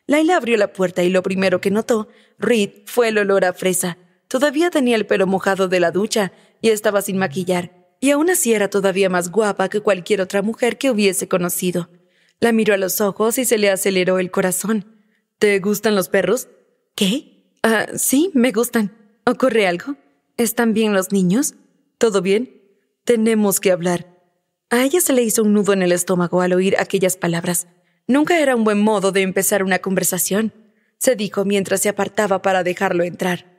Lilah abrió la puerta y lo primero que notó, Reed, fue el olor a fresa. Todavía tenía el pelo mojado de la ducha y estaba sin maquillar, y aún así era todavía más guapa que cualquier otra mujer que hubiese conocido. La miró a los ojos y se le aceleró el corazón. ¿Te gustan los perros? ¿Qué? Ah, sí, me gustan. ¿Ocurre algo? ¿Están bien los niños? ¿Todo bien? Tenemos que hablar. A ella se le hizo un nudo en el estómago al oír aquellas palabras. Nunca era un buen modo de empezar una conversación, se dijo mientras se apartaba para dejarlo entrar.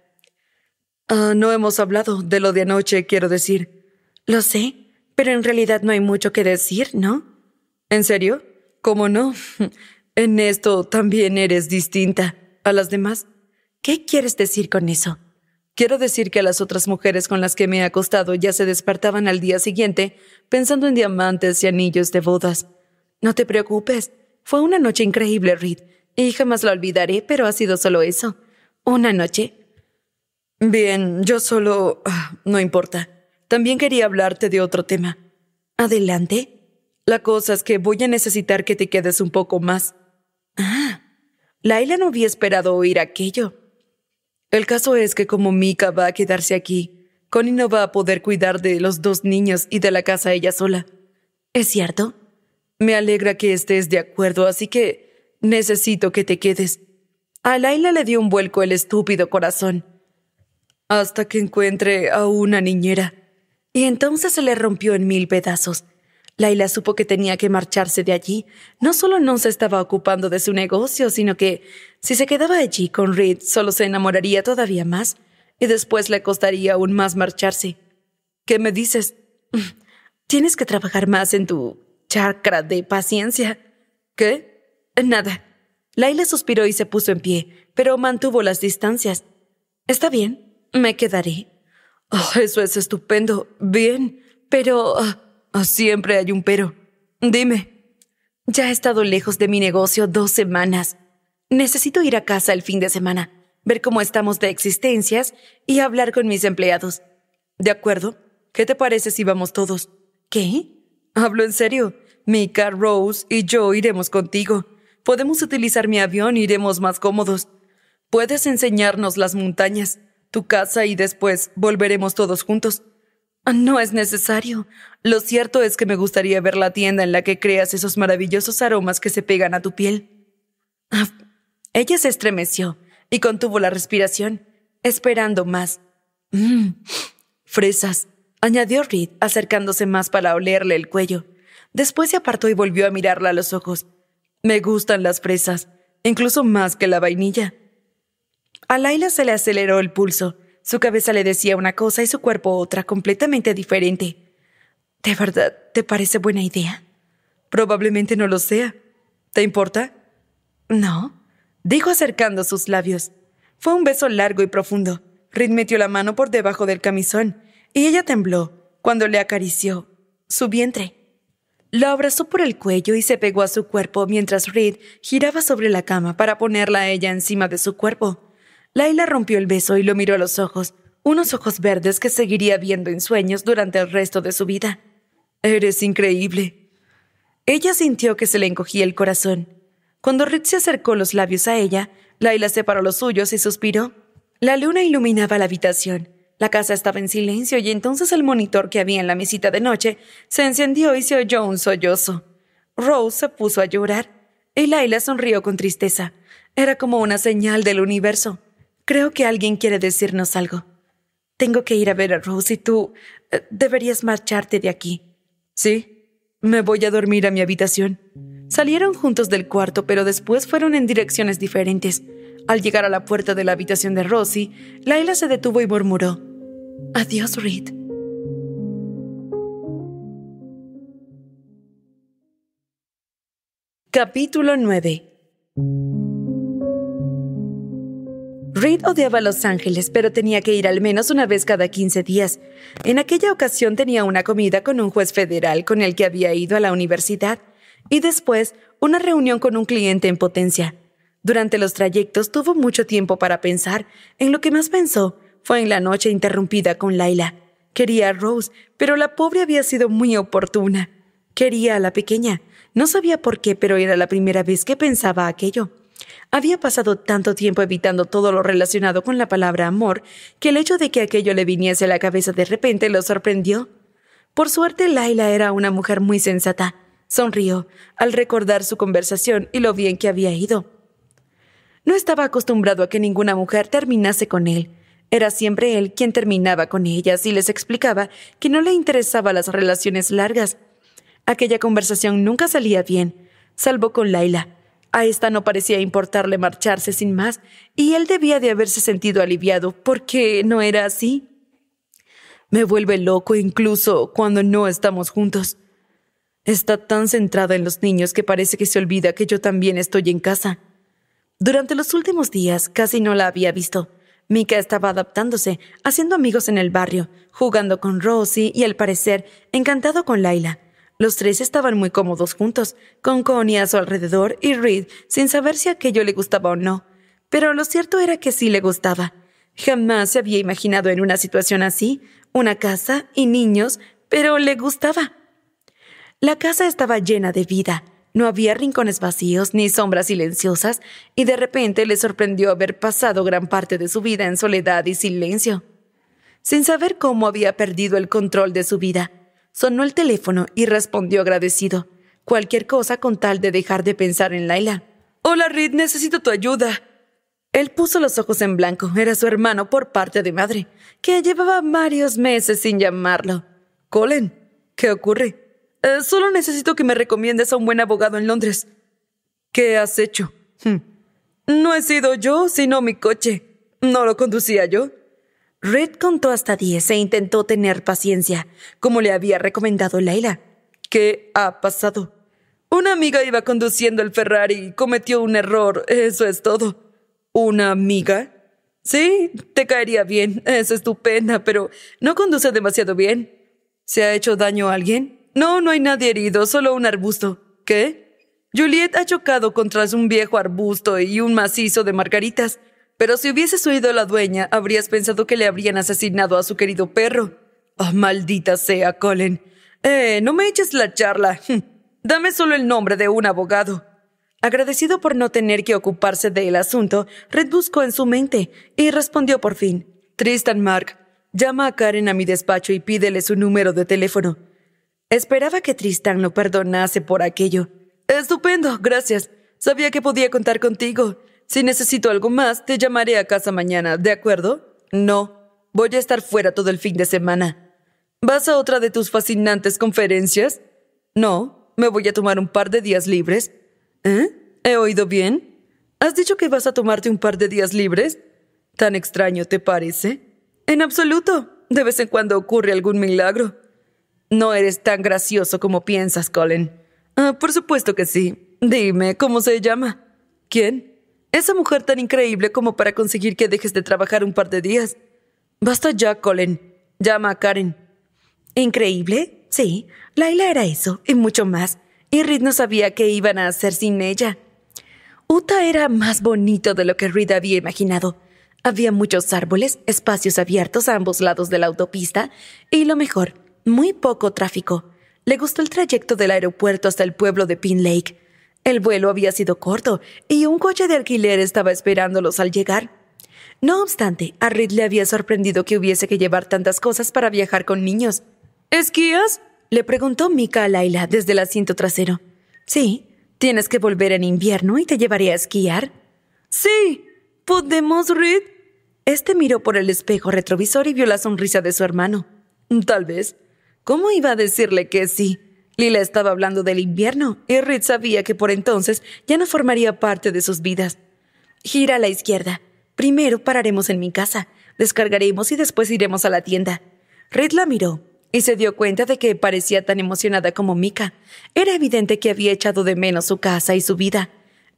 Uh, no hemos hablado de lo de anoche, quiero decir. Lo sé, pero en realidad no hay mucho que decir, ¿no? ¿En serio? ¿Cómo no? En esto también eres distinta a las demás. ¿Qué quieres decir con eso? Quiero decir que las otras mujeres con las que me he acostado ya se despertaban al día siguiente pensando en diamantes y anillos de bodas. No te preocupes, fue una noche increíble, Reed, y jamás la olvidaré, pero ha sido solo eso. Una noche... Bien, yo solo... No importa. También quería hablarte de otro tema. Adelante. La cosa es que voy a necesitar que te quedes un poco más. Ah, Lilah no había esperado oír aquello. El caso es que como Mika va a quedarse aquí, Connie no va a poder cuidar de los dos niños y de la casa ella sola. ¿Es cierto? Me alegra que estés de acuerdo, así que necesito que te quedes. A Lilah le dio un vuelco el estúpido corazón. Hasta que encuentre a una niñera. Y entonces se le rompió en mil pedazos. Lilah supo que tenía que marcharse de allí. No solo no se estaba ocupando de su negocio, sino que, si se quedaba allí con Reed, solo se enamoraría todavía más, y después le costaría aún más marcharse. ¿Qué me dices? Tienes que trabajar más en tu chakra de paciencia. ¿Qué? Nada. Lilah suspiró y se puso en pie, pero mantuvo las distancias. ¿Está bien? Me quedaré. Oh, eso es estupendo. Bien, pero... Uh, oh, siempre hay un pero. Dime. Ya he estado lejos de mi negocio dos semanas. Necesito ir a casa el fin de semana, ver cómo estamos de existencias y hablar con mis empleados. De acuerdo. ¿Qué te parece si vamos todos? ¿Qué? Hablo en serio. Mika, Rose y yo iremos contigo. Podemos utilizar mi avión e iremos más cómodos. Puedes enseñarnos las montañas, tu casa y después volveremos todos juntos. No es necesario. Lo cierto es que me gustaría ver la tienda en la que creas esos maravillosos aromas que se pegan a tu piel. Ah, ella se estremeció y contuvo la respiración, esperando más. Mm, fresas, añadió Reed, acercándose más para olerle el cuello. Después se apartó y volvió a mirarla a los ojos. Me gustan las fresas, incluso más que la vainilla. A Lilah se le aceleró el pulso. Su cabeza le decía una cosa y su cuerpo otra, completamente diferente. ¿De verdad te parece buena idea? Probablemente no lo sea. ¿Te importa? No, dijo acercando sus labios. Fue un beso largo y profundo. Reed metió la mano por debajo del camisón y ella tembló cuando le acarició su vientre. La abrazó por el cuello y se pegó a su cuerpo mientras Reed giraba sobre la cama para ponerla a ella encima de su cuerpo. Lilah rompió el beso y lo miró a los ojos, unos ojos verdes que seguiría viendo en sueños durante el resto de su vida. «Eres increíble». Ella sintió que se le encogía el corazón. Cuando Reed se acercó los labios a ella, Lilah separó los suyos y suspiró. La luna iluminaba la habitación. La casa estaba en silencio y entonces el monitor que había en la mesita de noche se encendió y se oyó un sollozo. Rose se puso a llorar y Lilah sonrió con tristeza. Era como una señal del universo. Creo que alguien quiere decirnos algo. Tengo que ir a ver a Rose y tú eh, deberías marcharte de aquí. Sí, me voy a dormir a mi habitación. Salieron juntos del cuarto, pero después fueron en direcciones diferentes. Al llegar a la puerta de la habitación de Rosie, Lilah se detuvo y murmuró: «Adiós, Reed». Capítulo nueve. Reed odiaba a Los Ángeles, pero tenía que ir al menos una vez cada quince días. En aquella ocasión tenía una comida con un juez federal con el que había ido a la universidad y después una reunión con un cliente en potencia. Durante los trayectos tuvo mucho tiempo para pensar. En lo que más pensó fue en la noche interrumpida con Lilah. Quería a Rose, pero la pobre había sido muy oportuna. Quería a la pequeña. No sabía por qué, pero era la primera vez que pensaba aquello. Había pasado tanto tiempo evitando todo lo relacionado con la palabra amor que el hecho de que aquello le viniese a la cabeza de repente lo sorprendió. Por suerte, Lilah era una mujer muy sensata. Sonrió al recordar su conversación y lo bien que había ido. No estaba acostumbrado a que ninguna mujer terminase con él. Era siempre él quien terminaba con ellas y les explicaba que no le interesaban las relaciones largas. Aquella conversación nunca salía bien, salvo con Lilah. A esta no parecía importarle marcharse sin más, y él debía de haberse sentido aliviado, porque no era así. Me vuelve loco incluso cuando no estamos juntos. Está tan centrada en los niños que parece que se olvida que yo también estoy en casa. Durante los últimos días casi no la había visto. Mika estaba adaptándose, haciendo amigos en el barrio, jugando con Rosie y, al parecer, encantado con Lilah. Los tres estaban muy cómodos juntos, con Connie a su alrededor y Reed sin saber si aquello le gustaba o no. Pero lo cierto era que sí le gustaba. Jamás se había imaginado en una situación así, una casa y niños, pero le gustaba. La casa estaba llena de vida. No había rincones vacíos ni sombras silenciosas, y de repente le sorprendió haber pasado gran parte de su vida en soledad y silencio. Sin saber cómo había perdido el control de su vida, sonó el teléfono y respondió agradecido. Cualquier cosa con tal de dejar de pensar en Lilah. «Hola, Reed, necesito tu ayuda». Él puso los ojos en blanco. Era su hermano por parte de madre, que llevaba varios meses sin llamarlo. «Colin, ¿qué ocurre?» Eh, solo necesito que me recomiendes a un buen abogado en Londres. ¿Qué has hecho? Hm. No he sido yo, sino mi coche. ¿No lo conducía yo? Reed contó hasta diez e intentó tener paciencia, como le había recomendado Lilah. ¿Qué ha pasado? Una amiga iba conduciendo el Ferrari y cometió un error, eso es todo. ¿Una amiga? Sí, te caería bien, esa es tu pena, pero no conduce demasiado bien. ¿Se ha hecho daño a alguien? No, no hay nadie herido, solo un arbusto. ¿Qué? Juliet ha chocado contra un viejo arbusto y un macizo de margaritas. Pero si hubieses oído a la dueña, habrías pensado que le habrían asesinado a su querido perro. Oh, maldita sea, Colin. Eh, no me eches la charla. Dame solo el nombre de un abogado. Agradecido por no tener que ocuparse del asunto, Reed buscó en su mente y respondió por fin. Tristan Mark, llama a Karen a mi despacho y pídele su número de teléfono. Esperaba que Tristan lo perdonase por aquello. Estupendo, gracias. Sabía que podía contar contigo. Si necesito algo más, te llamaré a casa mañana, ¿de acuerdo? No, voy a estar fuera todo el fin de semana. ¿Vas a otra de tus fascinantes conferencias? No, me voy a tomar un par de días libres. ¿Eh? ¿He oído bien? ¿Has dicho que vas a tomarte un par de días libres? ¿Tan extraño te parece? En absoluto. De vez en cuando ocurre algún milagro. No eres tan gracioso como piensas, Colin. Ah, por supuesto que sí. Dime, ¿cómo se llama? ¿Quién? Esa mujer tan increíble como para conseguir que dejes de trabajar un par de días. Basta ya, Colin. Llama a Karen. ¿Increíble? Sí, Lilah era eso y mucho más. Y Reed no sabía qué iban a hacer sin ella. Utah era más bonito de lo que Reed había imaginado. Había muchos árboles, espacios abiertos a ambos lados de la autopista y, lo mejor, muy poco tráfico. Le gustó el trayecto del aeropuerto hasta el pueblo de Pine Lake. El vuelo había sido corto y un coche de alquiler estaba esperándolos al llegar. No obstante, a Reed le había sorprendido que hubiese que llevar tantas cosas para viajar con niños. ¿Esquías?, le preguntó Mika a Lilah desde el asiento trasero. Sí, tienes que volver en invierno y te llevaré a esquiar. Sí, ¿podemos, Reed? Este miró por el espejo retrovisor y vio la sonrisa de su hermano. Tal vez. ¿Cómo iba a decirle que sí? Lilah estaba hablando del invierno y Reed sabía que por entonces ya no formaría parte de sus vidas. Gira a la izquierda. Primero pararemos en mi casa, descargaremos y después iremos a la tienda. Reed la miró y se dio cuenta de que parecía tan emocionada como Mika. Era evidente que había echado de menos su casa y su vida.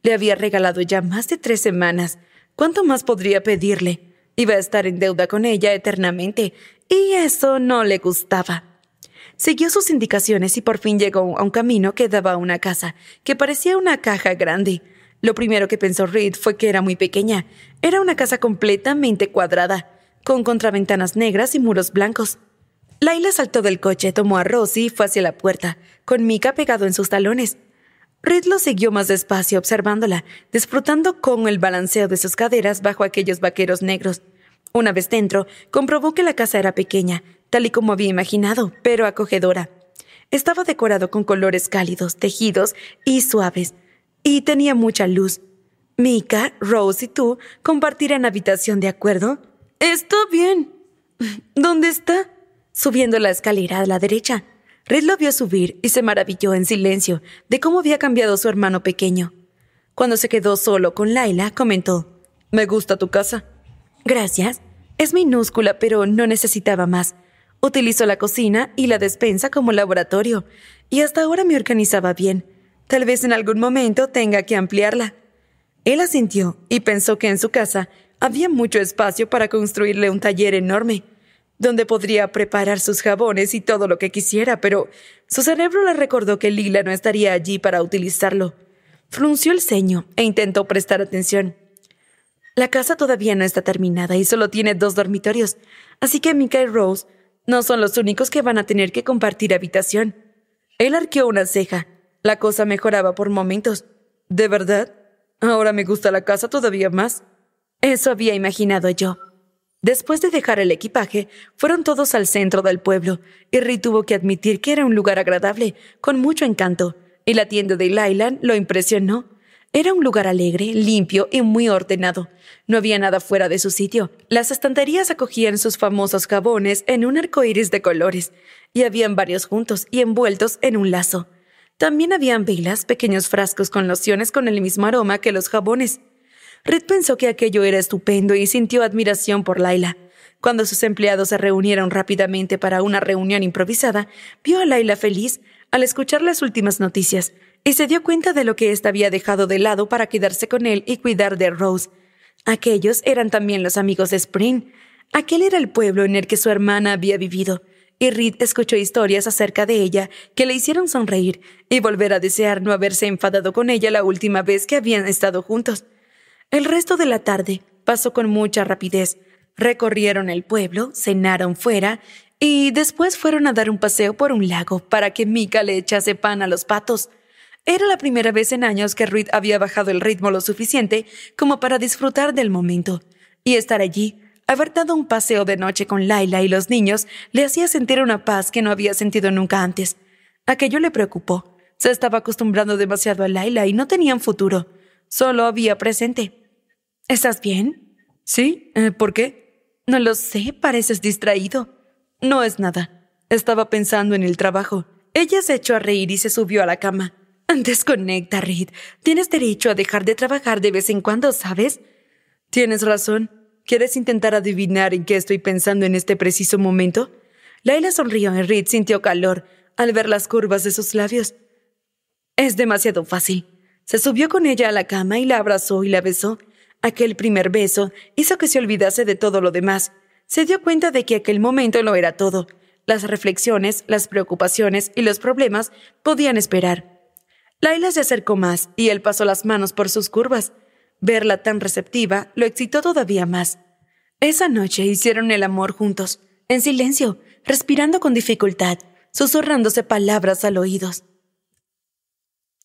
Le había regalado ya más de tres semanas. ¿Cuánto más podría pedirle? Iba a estar en deuda con ella eternamente y eso no le gustaba. Siguió sus indicaciones y por fin llegó a un camino que daba a una casa, que parecía una caja grande. Lo primero que pensó Reed fue que era muy pequeña. Era una casa completamente cuadrada, con contraventanas negras y muros blancos. Lilah saltó del coche, tomó a Rosie y fue hacia la puerta, con Mika pegado en sus talones. Reed lo siguió más despacio observándola, disfrutando con el balanceo de sus caderas bajo aquellos vaqueros negros. Una vez dentro, comprobó que la casa era pequeña, tal y como había imaginado, pero acogedora. Estaba decorado con colores cálidos, tejidos y suaves, y tenía mucha luz. Mika, Rose y tú compartirán habitación, ¿de acuerdo? Está bien. ¿Dónde está? Subiendo la escalera a la derecha. Reed lo vio subir y se maravilló en silencio de cómo había cambiado su hermano pequeño. Cuando se quedó solo con Lilah, comentó: «Me gusta tu casa». «Gracias. Es minúscula, pero no necesitaba más». Utilizó la cocina y la despensa como laboratorio, y hasta ahora me organizaba bien. Tal vez en algún momento tenga que ampliarla. Él asintió y pensó que en su casa había mucho espacio para construirle un taller enorme, donde podría preparar sus jabones y todo lo que quisiera, pero su cerebro le recordó que Lilah no estaría allí para utilizarlo. Frunció el ceño e intentó prestar atención. La casa todavía no está terminada y solo tiene dos dormitorios, así que Mika y Rose no son los únicos que van a tener que compartir habitación. Él arqueó una ceja. La cosa mejoraba por momentos. ¿De verdad? Ahora me gusta la casa todavía más. Eso había imaginado yo. Después de dejar el equipaje, fueron todos al centro del pueblo, y Reed tuvo que admitir que era un lugar agradable, con mucho encanto, y la tienda de Lilah lo impresionó. Era un lugar alegre, limpio y muy ordenado. No había nada fuera de su sitio. Las estanterías acogían sus famosos jabones en un arcoíris de colores, y habían varios juntos y envueltos en un lazo. También habían velas, pequeños frascos con lociones con el mismo aroma que los jabones. Reed pensó que aquello era estupendo y sintió admiración por Lilah. Cuando sus empleados se reunieron rápidamente para una reunión improvisada, vio a Lilah feliz al escuchar las últimas noticias, y se dio cuenta de lo que ésta había dejado de lado para quedarse con él y cuidar de Rose. Aquellos eran también los amigos de Spring. Aquel era el pueblo en el que su hermana había vivido, y Reed escuchó historias acerca de ella que le hicieron sonreír y volver a desear no haberse enfadado con ella la última vez que habían estado juntos. El resto de la tarde pasó con mucha rapidez. Recorrieron el pueblo, cenaron fuera y después fueron a dar un paseo por un lago para que Mika le echase pan a los patos. Era la primera vez en años que Reed había bajado el ritmo lo suficiente como para disfrutar del momento. Y estar allí, haber dado un paseo de noche con Lilah y los niños, le hacía sentir una paz que no había sentido nunca antes. Aquello le preocupó. Se estaba acostumbrando demasiado a Lilah y no tenían futuro. Solo había presente. ¿Estás bien? Sí, eh, ¿por qué? No lo sé, pareces distraído. No es nada. Estaba pensando en el trabajo. Ella se echó a reír y se subió a la cama. Desconecta, Reed. Tienes derecho a dejar de trabajar de vez en cuando, ¿sabes? Tienes razón. ¿Quieres intentar adivinar en qué estoy pensando en este preciso momento? Lilah sonrió y Reed sintió calor al ver las curvas de sus labios. Es demasiado fácil. Se subió con ella a la cama y la abrazó y la besó. Aquel primer beso hizo que se olvidase de todo lo demás. Se dio cuenta de que aquel momento lo era todo. Las reflexiones, las preocupaciones y los problemas podían esperar. Lilah se acercó más y él pasó las manos por sus curvas. Verla tan receptiva lo excitó todavía más. Esa noche hicieron el amor juntos, en silencio, respirando con dificultad, susurrándose palabras al oído.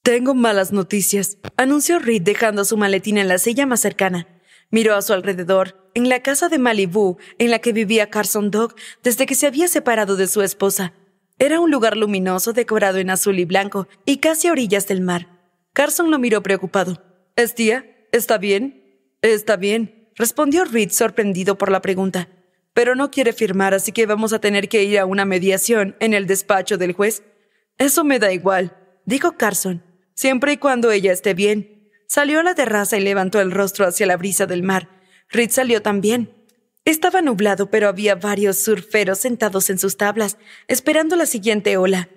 «Tengo malas noticias», anunció Reed dejando su maletín en la silla más cercana. Miró a su alrededor, en la casa de Malibu, en la que vivía Carson Duke desde que se había separado de su esposa. Era un lugar luminoso decorado en azul y blanco y casi a orillas del mar. Carson lo miró preocupado. «¿Es tía? ¿Está bien?» «Está bien», respondió Reed sorprendido por la pregunta. «Pero no quiere firmar, así que vamos a tener que ir a una mediación en el despacho del juez». «Eso me da igual», dijo Carson, «siempre y cuando ella esté bien». Salió a la terraza y levantó el rostro hacia la brisa del mar. Reed salió también. Estaba nublado, pero había varios surferos sentados en sus tablas, esperando la siguiente ola.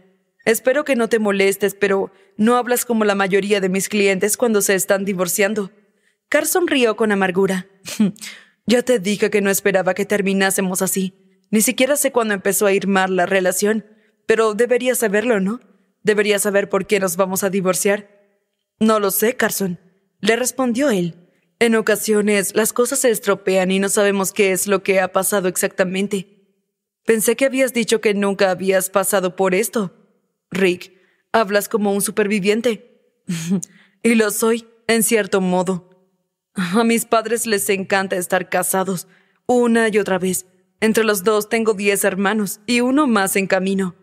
«Espero que no te molestes, pero no hablas como la mayoría de mis clientes cuando se están divorciando». Carson rió con amargura. «Ya te dije que no esperaba que terminásemos así. Ni siquiera sé cuándo empezó a ir mal la relación. Pero deberías saberlo, ¿no? Deberías saber por qué nos vamos a divorciar». «No lo sé, Carson», le respondió él. «En ocasiones las cosas se estropean y no sabemos qué es lo que ha pasado exactamente». «Pensé que habías dicho que nunca habías pasado por esto». «Rick, hablas como un superviviente». «Y lo soy, en cierto modo. A mis padres les encanta estar casados, una y otra vez. Entre los dos tengo diez hermanos y uno más en camino».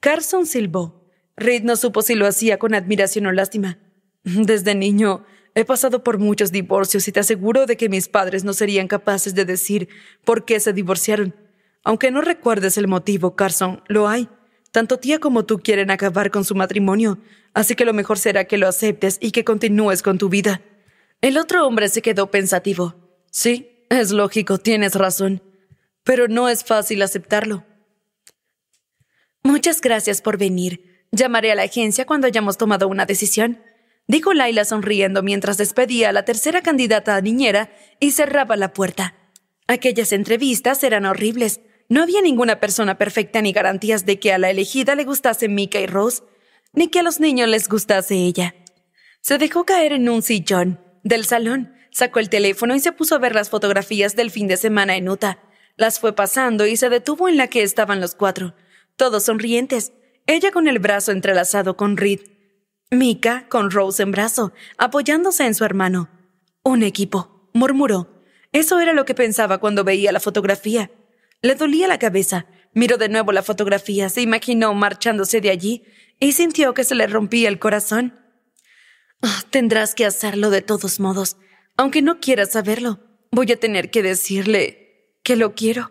Carson silbó. Reed no supo si lo hacía con admiración o lástima. «Desde niño he pasado por muchos divorcios y te aseguro de que mis padres no serían capaces de decir por qué se divorciaron. Aunque no recuerdes el motivo, Carson, lo hay. Tanto tía como tú quieren acabar con su matrimonio, así que lo mejor será que lo aceptes y que continúes con tu vida». El otro hombre se quedó pensativo. «Sí, es lógico, tienes razón. Pero no es fácil aceptarlo». «Muchas gracias por venir. Llamaré a la agencia cuando hayamos tomado una decisión», dijo Lilah sonriendo mientras despedía a la tercera candidata a niñera y cerraba la puerta. Aquellas entrevistas eran horribles. No había ninguna persona perfecta ni garantías de que a la elegida le gustase Mika y Rose, ni que a los niños les gustase ella. Se dejó caer en un sillón del salón, sacó el teléfono y se puso a ver las fotografías del fin de semana en Utah. Las fue pasando y se detuvo en la que estaban los cuatro, todos sonrientes, ella con el brazo entrelazado con Reed, Mika con Rose en brazo, apoyándose en su hermano. «Un equipo», murmuró. Eso era lo que pensaba cuando veía la fotografía. Le dolía la cabeza. Miró de nuevo la fotografía, se imaginó marchándose de allí y sintió que se le rompía el corazón. Oh, «tendrás que hacerlo de todos modos. Aunque no quieras saberlo, voy a tener que decirle que lo quiero».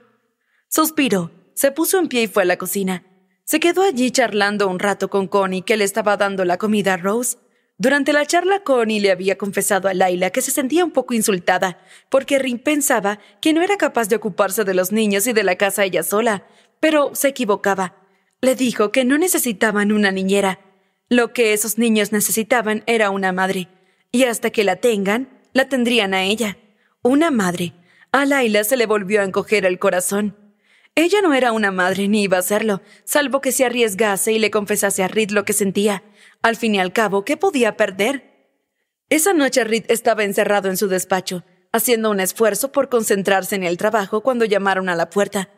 Suspiró, se puso en pie y fue a la cocina. Se quedó allí charlando un rato con Connie, que le estaba dando la comida a Rose. Durante la charla, Connie le había confesado a Lilah que se sentía un poco insultada, porque Reed pensaba que no era capaz de ocuparse de los niños y de la casa ella sola, pero se equivocaba. Le dijo que no necesitaban una niñera. Lo que esos niños necesitaban era una madre, y hasta que la tengan, la tendrían a ella. Una madre. A Lilah se le volvió a encoger el corazón. Ella no era una madre ni iba a serlo, salvo que se arriesgase y le confesase a Reed lo que sentía. Al fin y al cabo, ¿qué podía perder? Esa noche Reed estaba encerrado en su despacho, haciendo un esfuerzo por concentrarse en el trabajo cuando llamaron a la puerta.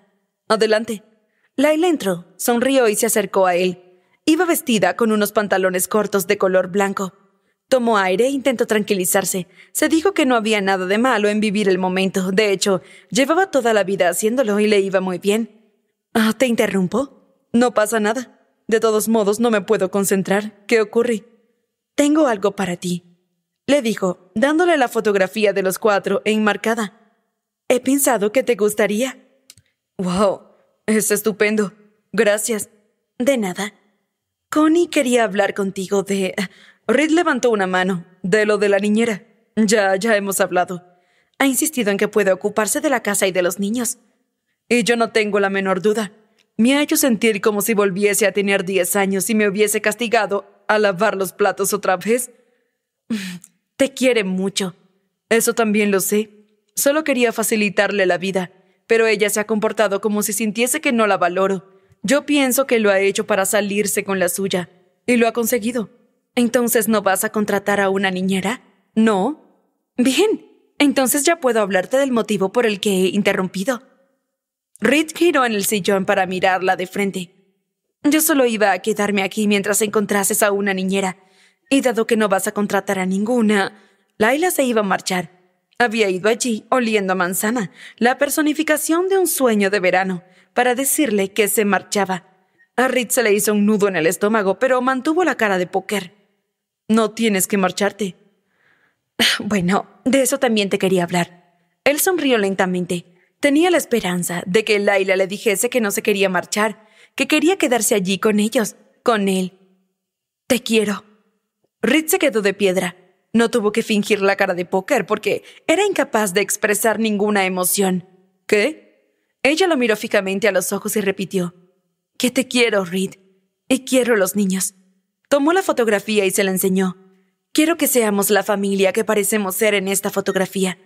«Adelante». Lilah entró, sonrió y se acercó a él. Iba vestida con unos pantalones cortos de color blanco. Tomó aire e intentó tranquilizarse. Se dijo que no había nada de malo en vivir el momento. De hecho, llevaba toda la vida haciéndolo y le iba muy bien. «Ah, ¿te interrumpo?» «No pasa nada. De todos modos, no me puedo concentrar. ¿Qué ocurre?» «Tengo algo para ti», le dijo, dándole la fotografía de los cuatro e enmarcada. «He pensado que te gustaría». «Wow, es estupendo. Gracias». «De nada. Connie quería hablar contigo de...» Reed levantó una mano. «De lo de la niñera. Ya, ya hemos hablado. Ha insistido en que puede ocuparse de la casa y de los niños». «Y yo no tengo la menor duda. Me ha hecho sentir como si volviese a tener diez años y me hubiese castigado a lavar los platos otra vez». «Te quiere mucho». «Eso también lo sé. Solo quería facilitarle la vida, pero ella se ha comportado como si sintiese que no la valoro. Yo pienso que lo ha hecho para salirse con la suya. Y lo ha conseguido». «Entonces, ¿no vas a contratar a una niñera?» «No». «Bien», Entonces ya puedo hablarte del motivo por el que he interrumpido. Reed giró en el sillón para mirarla de frente. Yo solo iba a quedarme aquí mientras encontrases a una niñera. Y dado que no vas a contratar a ninguna, Lilah se iba a marchar. Había ido allí, oliendo a manzana, la personificación de un sueño de verano, para decirle que se marchaba. A Reed se le hizo un nudo en el estómago, pero mantuvo la cara de póker. No tienes que marcharte. Bueno, de eso también te quería hablar. Él sonrió lentamente. Tenía la esperanza de que Lilah le dijese que no se quería marchar, que quería quedarse allí con ellos, con él. Te quiero. Reed se quedó de piedra. No tuvo que fingir la cara de póker porque era incapaz de expresar ninguna emoción. ¿Qué? Ella lo miró fijamente a los ojos y repitió: que te quiero, Reed, y quiero a los niños. Tomó la fotografía y se la enseñó. Quiero que seamos la familia que parecemos ser en esta fotografía.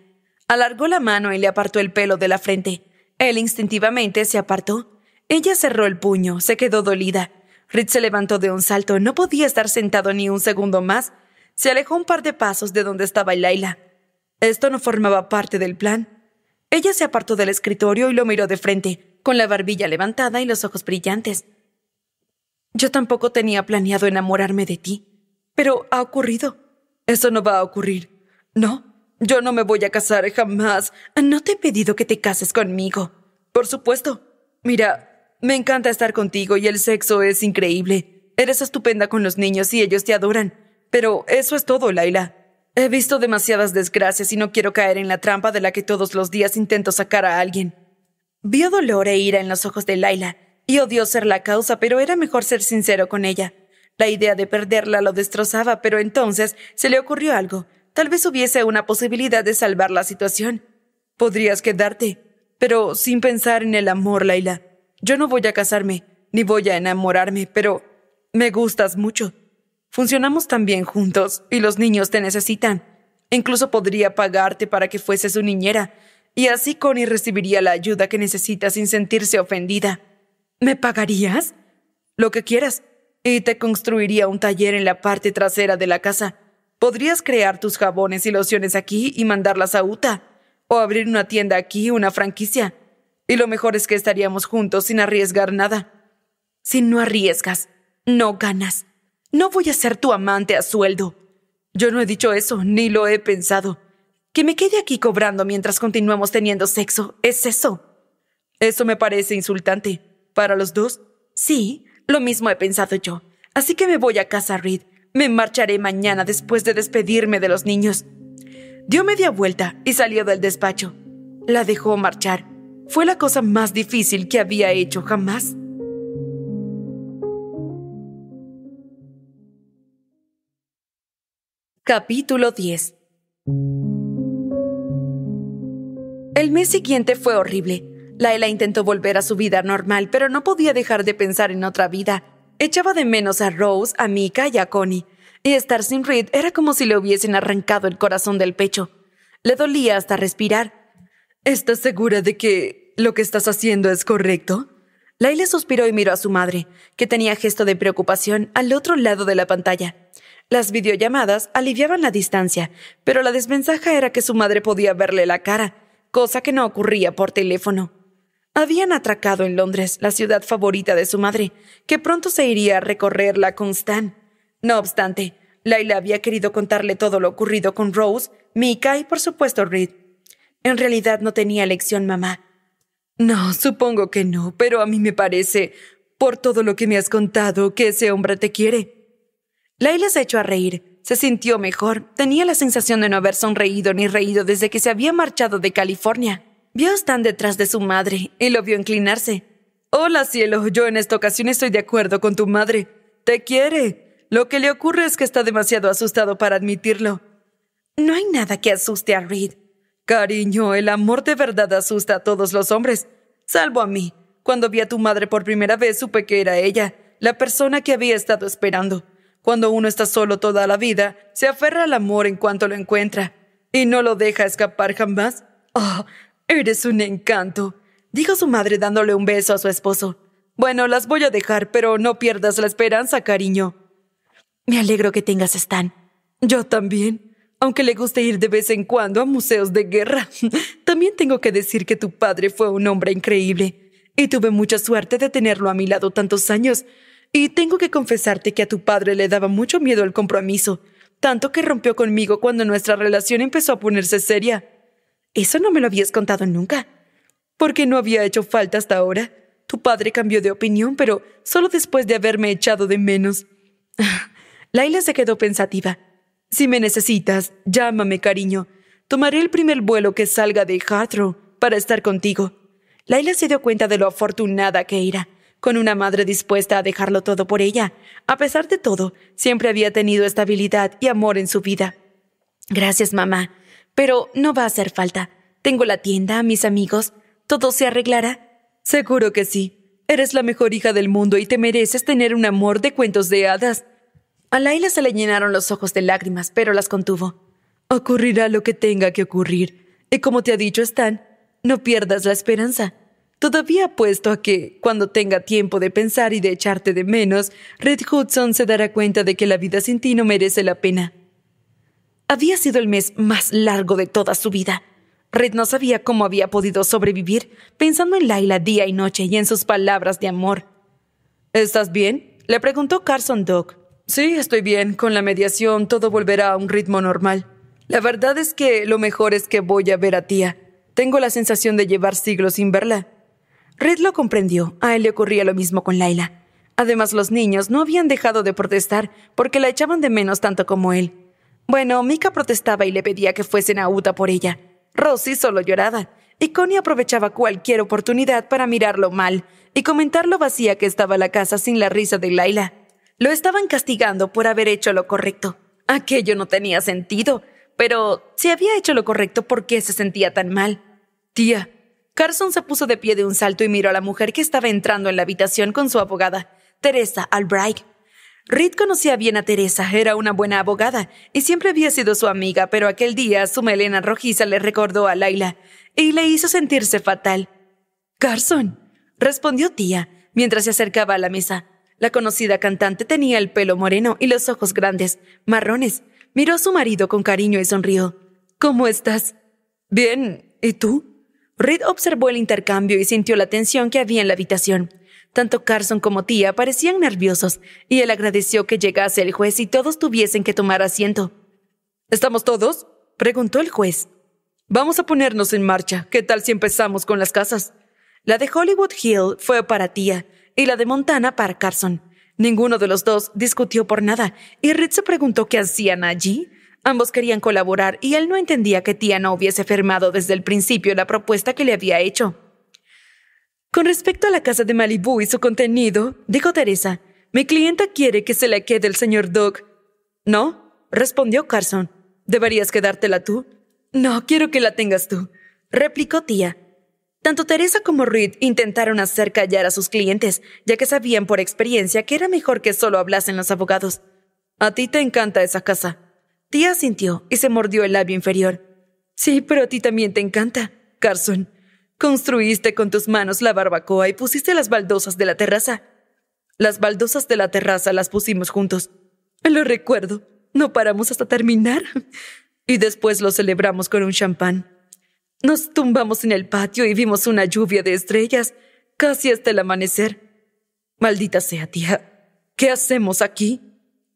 Alargó la mano y le apartó el pelo de la frente. Él instintivamente se apartó. Ella cerró el puño, se quedó dolida. Reed se levantó de un salto. No podía estar sentado ni un segundo más. Se alejó un par de pasos de donde estaba Lilah. Esto no formaba parte del plan. Ella se apartó del escritorio y lo miró de frente, con la barbilla levantada y los ojos brillantes. Yo tampoco tenía planeado enamorarme de ti, pero ha ocurrido. Eso no va a ocurrir. No, yo no me voy a casar jamás. No te he pedido que te cases conmigo. Por supuesto. Mira, me encanta estar contigo y el sexo es increíble. Eres estupenda con los niños y ellos te adoran. Pero eso es todo, Lilah. He visto demasiadas desgracias y no quiero caer en la trampa de la que todos los días intento sacar a alguien. Vio dolor e ira en los ojos de Lilah y odió ser la causa, pero era mejor ser sincero con ella. La idea de perderla lo destrozaba, pero entonces se le ocurrió algo. Tal vez hubiese una posibilidad de salvar la situación. Podrías quedarte, pero sin pensar en el amor, Lilah. Yo no voy a casarme, ni voy a enamorarme, pero me gustas mucho. Funcionamos tan bien juntos y los niños te necesitan. Incluso podría pagarte para que fuese su niñera y así Connie recibiría la ayuda que necesita sin sentirse ofendida. ¿Me pagarías? Lo que quieras. Y te construiría un taller en la parte trasera de la casa. Podrías crear tus jabones y lociones aquí y mandarlas a Utah o abrir una tienda aquí, una franquicia. Y lo mejor es que estaríamos juntos sin arriesgar nada. Si no arriesgas, no ganas. No voy a ser tu amante a sueldo. Yo no he dicho eso, ni lo he pensado. Que me quede aquí cobrando mientras continuamos teniendo sexo, ¿es eso? Eso me parece insultante. ¿Para los dos? Sí, lo mismo he pensado yo. Así que me voy a casa, Reed. Me marcharé mañana después de despedirme de los niños. Dio media vuelta y salió del despacho. La dejó marchar. Fue la cosa más difícil que había hecho jamás. Capítulo diez. El mes siguiente fue horrible. Lilah intentó volver a su vida normal, pero no podía dejar de pensar en otra vida. Echaba de menos a Rose, a Mika y a Connie. Y estar sin Reed era como si le hubiesen arrancado el corazón del pecho. Le dolía hasta respirar. ¿Estás segura de que lo que estás haciendo es correcto? Lilah suspiró y miró a su madre, que tenía gesto de preocupación al otro lado de la pantalla. Las videollamadas aliviaban la distancia, pero la desventaja era que su madre podía verle la cara, cosa que no ocurría por teléfono. Habían atracado en Londres, la ciudad favorita de su madre, que pronto se iría a recorrerla con Stan. No obstante, Lilah había querido contarle todo lo ocurrido con Rose, Mika y, por supuesto, Reed. En realidad no tenía elección, mamá. No, supongo que no, pero a mí me parece, por todo lo que me has contado, que ese hombre te quiere. Lilah se echó a reír. Se sintió mejor. Tenía la sensación de no haber sonreído ni reído desde que se había marchado de California. Vio a Stan detrás de su madre y lo vio inclinarse. «Hola, cielo. Yo en esta ocasión estoy de acuerdo con tu madre. Te quiere. Lo que le ocurre es que está demasiado asustado para admitirlo». «No hay nada que asuste a Reed». «Cariño, el amor de verdad asusta a todos los hombres. Salvo a mí. Cuando vi a tu madre por primera vez supe que era ella, la persona que había estado esperando». Cuando uno está solo toda la vida, se aferra al amor en cuanto lo encuentra y no lo deja escapar jamás. «Oh, eres un encanto», dijo su madre dándole un beso a su esposo. «Bueno, las voy a dejar, pero no pierdas la esperanza, cariño». «Me alegro que tengas Stan». «Yo también. aunque le guste ir de vez en cuando a museos de guerra. También tengo que decir que tu padre fue un hombre increíble y tuve mucha suerte de tenerlo a mi lado tantos años. Y tengo que confesarte que a tu padre le daba mucho miedo el compromiso, tanto que rompió conmigo cuando nuestra relación empezó a ponerse seria. Eso no me lo habías contado nunca, porque no había hecho falta hasta ahora. Tu padre cambió de opinión, pero solo después de haberme echado de menos. Lilah se quedó pensativa. Si me necesitas, llámame, cariño. Tomaré el primer vuelo que salga de Heathrow para estar contigo. Lilah se dio cuenta de lo afortunada que era, con una madre dispuesta a dejarlo todo por ella. A pesar de todo, siempre había tenido estabilidad y amor en su vida. Gracias, mamá, pero no va a hacer falta. Tengo la tienda, mis amigos. ¿Todo se arreglará? Seguro que sí. Eres la mejor hija del mundo y te mereces tener un amor de cuentos de hadas. A Lilah se le llenaron los ojos de lágrimas, pero las contuvo. Ocurrirá lo que tenga que ocurrir. Y como te ha dicho Stan, no pierdas la esperanza. Todavía apuesto a que, cuando tenga tiempo de pensar y de echarte de menos, Reed Hudson se dará cuenta de que la vida sin ti no merece la pena. Había sido el mes más largo de toda su vida. Reed no sabía cómo había podido sobrevivir pensando en Lilah día y noche y en sus palabras de amor. ¿Estás bien?, le preguntó Carson Duke. Sí, estoy bien. Con la mediación todo volverá a un ritmo normal. La verdad es que lo mejor es que voy a ver a tía. Tengo la sensación de llevar siglos sin verla. Reed lo comprendió. A él le ocurría lo mismo con Lilah. Además, los niños no habían dejado de protestar porque la echaban de menos tanto como él. Bueno, Mika protestaba y le pedía que fuesen a Utah por ella. Rosie solo lloraba, y Connie aprovechaba cualquier oportunidad para mirarlo mal y comentar lo vacía que estaba la casa sin la risa de Lilah. Lo estaban castigando por haber hecho lo correcto. Aquello no tenía sentido, pero si había hecho lo correcto, ¿por qué se sentía tan mal? Tía. Carson se puso de pie de un salto y miró a la mujer que estaba entrando en la habitación con su abogada, Teresa Albright. Reed conocía bien a Teresa, era una buena abogada y siempre había sido su amiga, pero aquel día su melena rojiza le recordó a Lilah y le hizo sentirse fatal. «Carson», respondió tía, mientras se acercaba a la mesa. La conocida cantante tenía el pelo moreno y los ojos grandes, marrones. Miró a su marido con cariño y sonrió. «¿Cómo estás?» «Bien, ¿y tú?» Reed observó el intercambio y sintió la tensión que había en la habitación. Tanto Carson como tía parecían nerviosos, y él agradeció que llegase el juez y todos tuviesen que tomar asiento. ¿Estamos todos?, preguntó el juez. Vamos a ponernos en marcha. ¿Qué tal si empezamos con las casas? La de Hollywood Hill fue para tía y la de Montana para Carson. Ninguno de los dos discutió por nada, y Reed se preguntó qué hacían allí. Ambos querían colaborar y él no entendía que tía no hubiese firmado desde el principio la propuesta que le había hecho. Con respecto a la casa de Malibu y su contenido, dijo Teresa, mi clienta quiere que se la quede el señor Doug. No, respondió Carson. ¿Deberías quedártela tú? No, quiero que la tengas tú, replicó tía. Tanto Teresa como Reed intentaron hacer callar a sus clientes, ya que sabían por experiencia que era mejor que solo hablasen los abogados. A ti te encanta esa casa. Tía asintió y se mordió el labio inferior. Sí, pero a ti también te encanta, Carson. Construiste con tus manos la barbacoa y pusiste las baldosas de la terraza. Las baldosas de la terraza las pusimos juntos. Lo recuerdo. No paramos hasta terminar. Y después lo celebramos con un champán. Nos tumbamos en el patio y vimos una lluvia de estrellas, casi hasta el amanecer. Maldita sea, tía. ¿Qué hacemos aquí?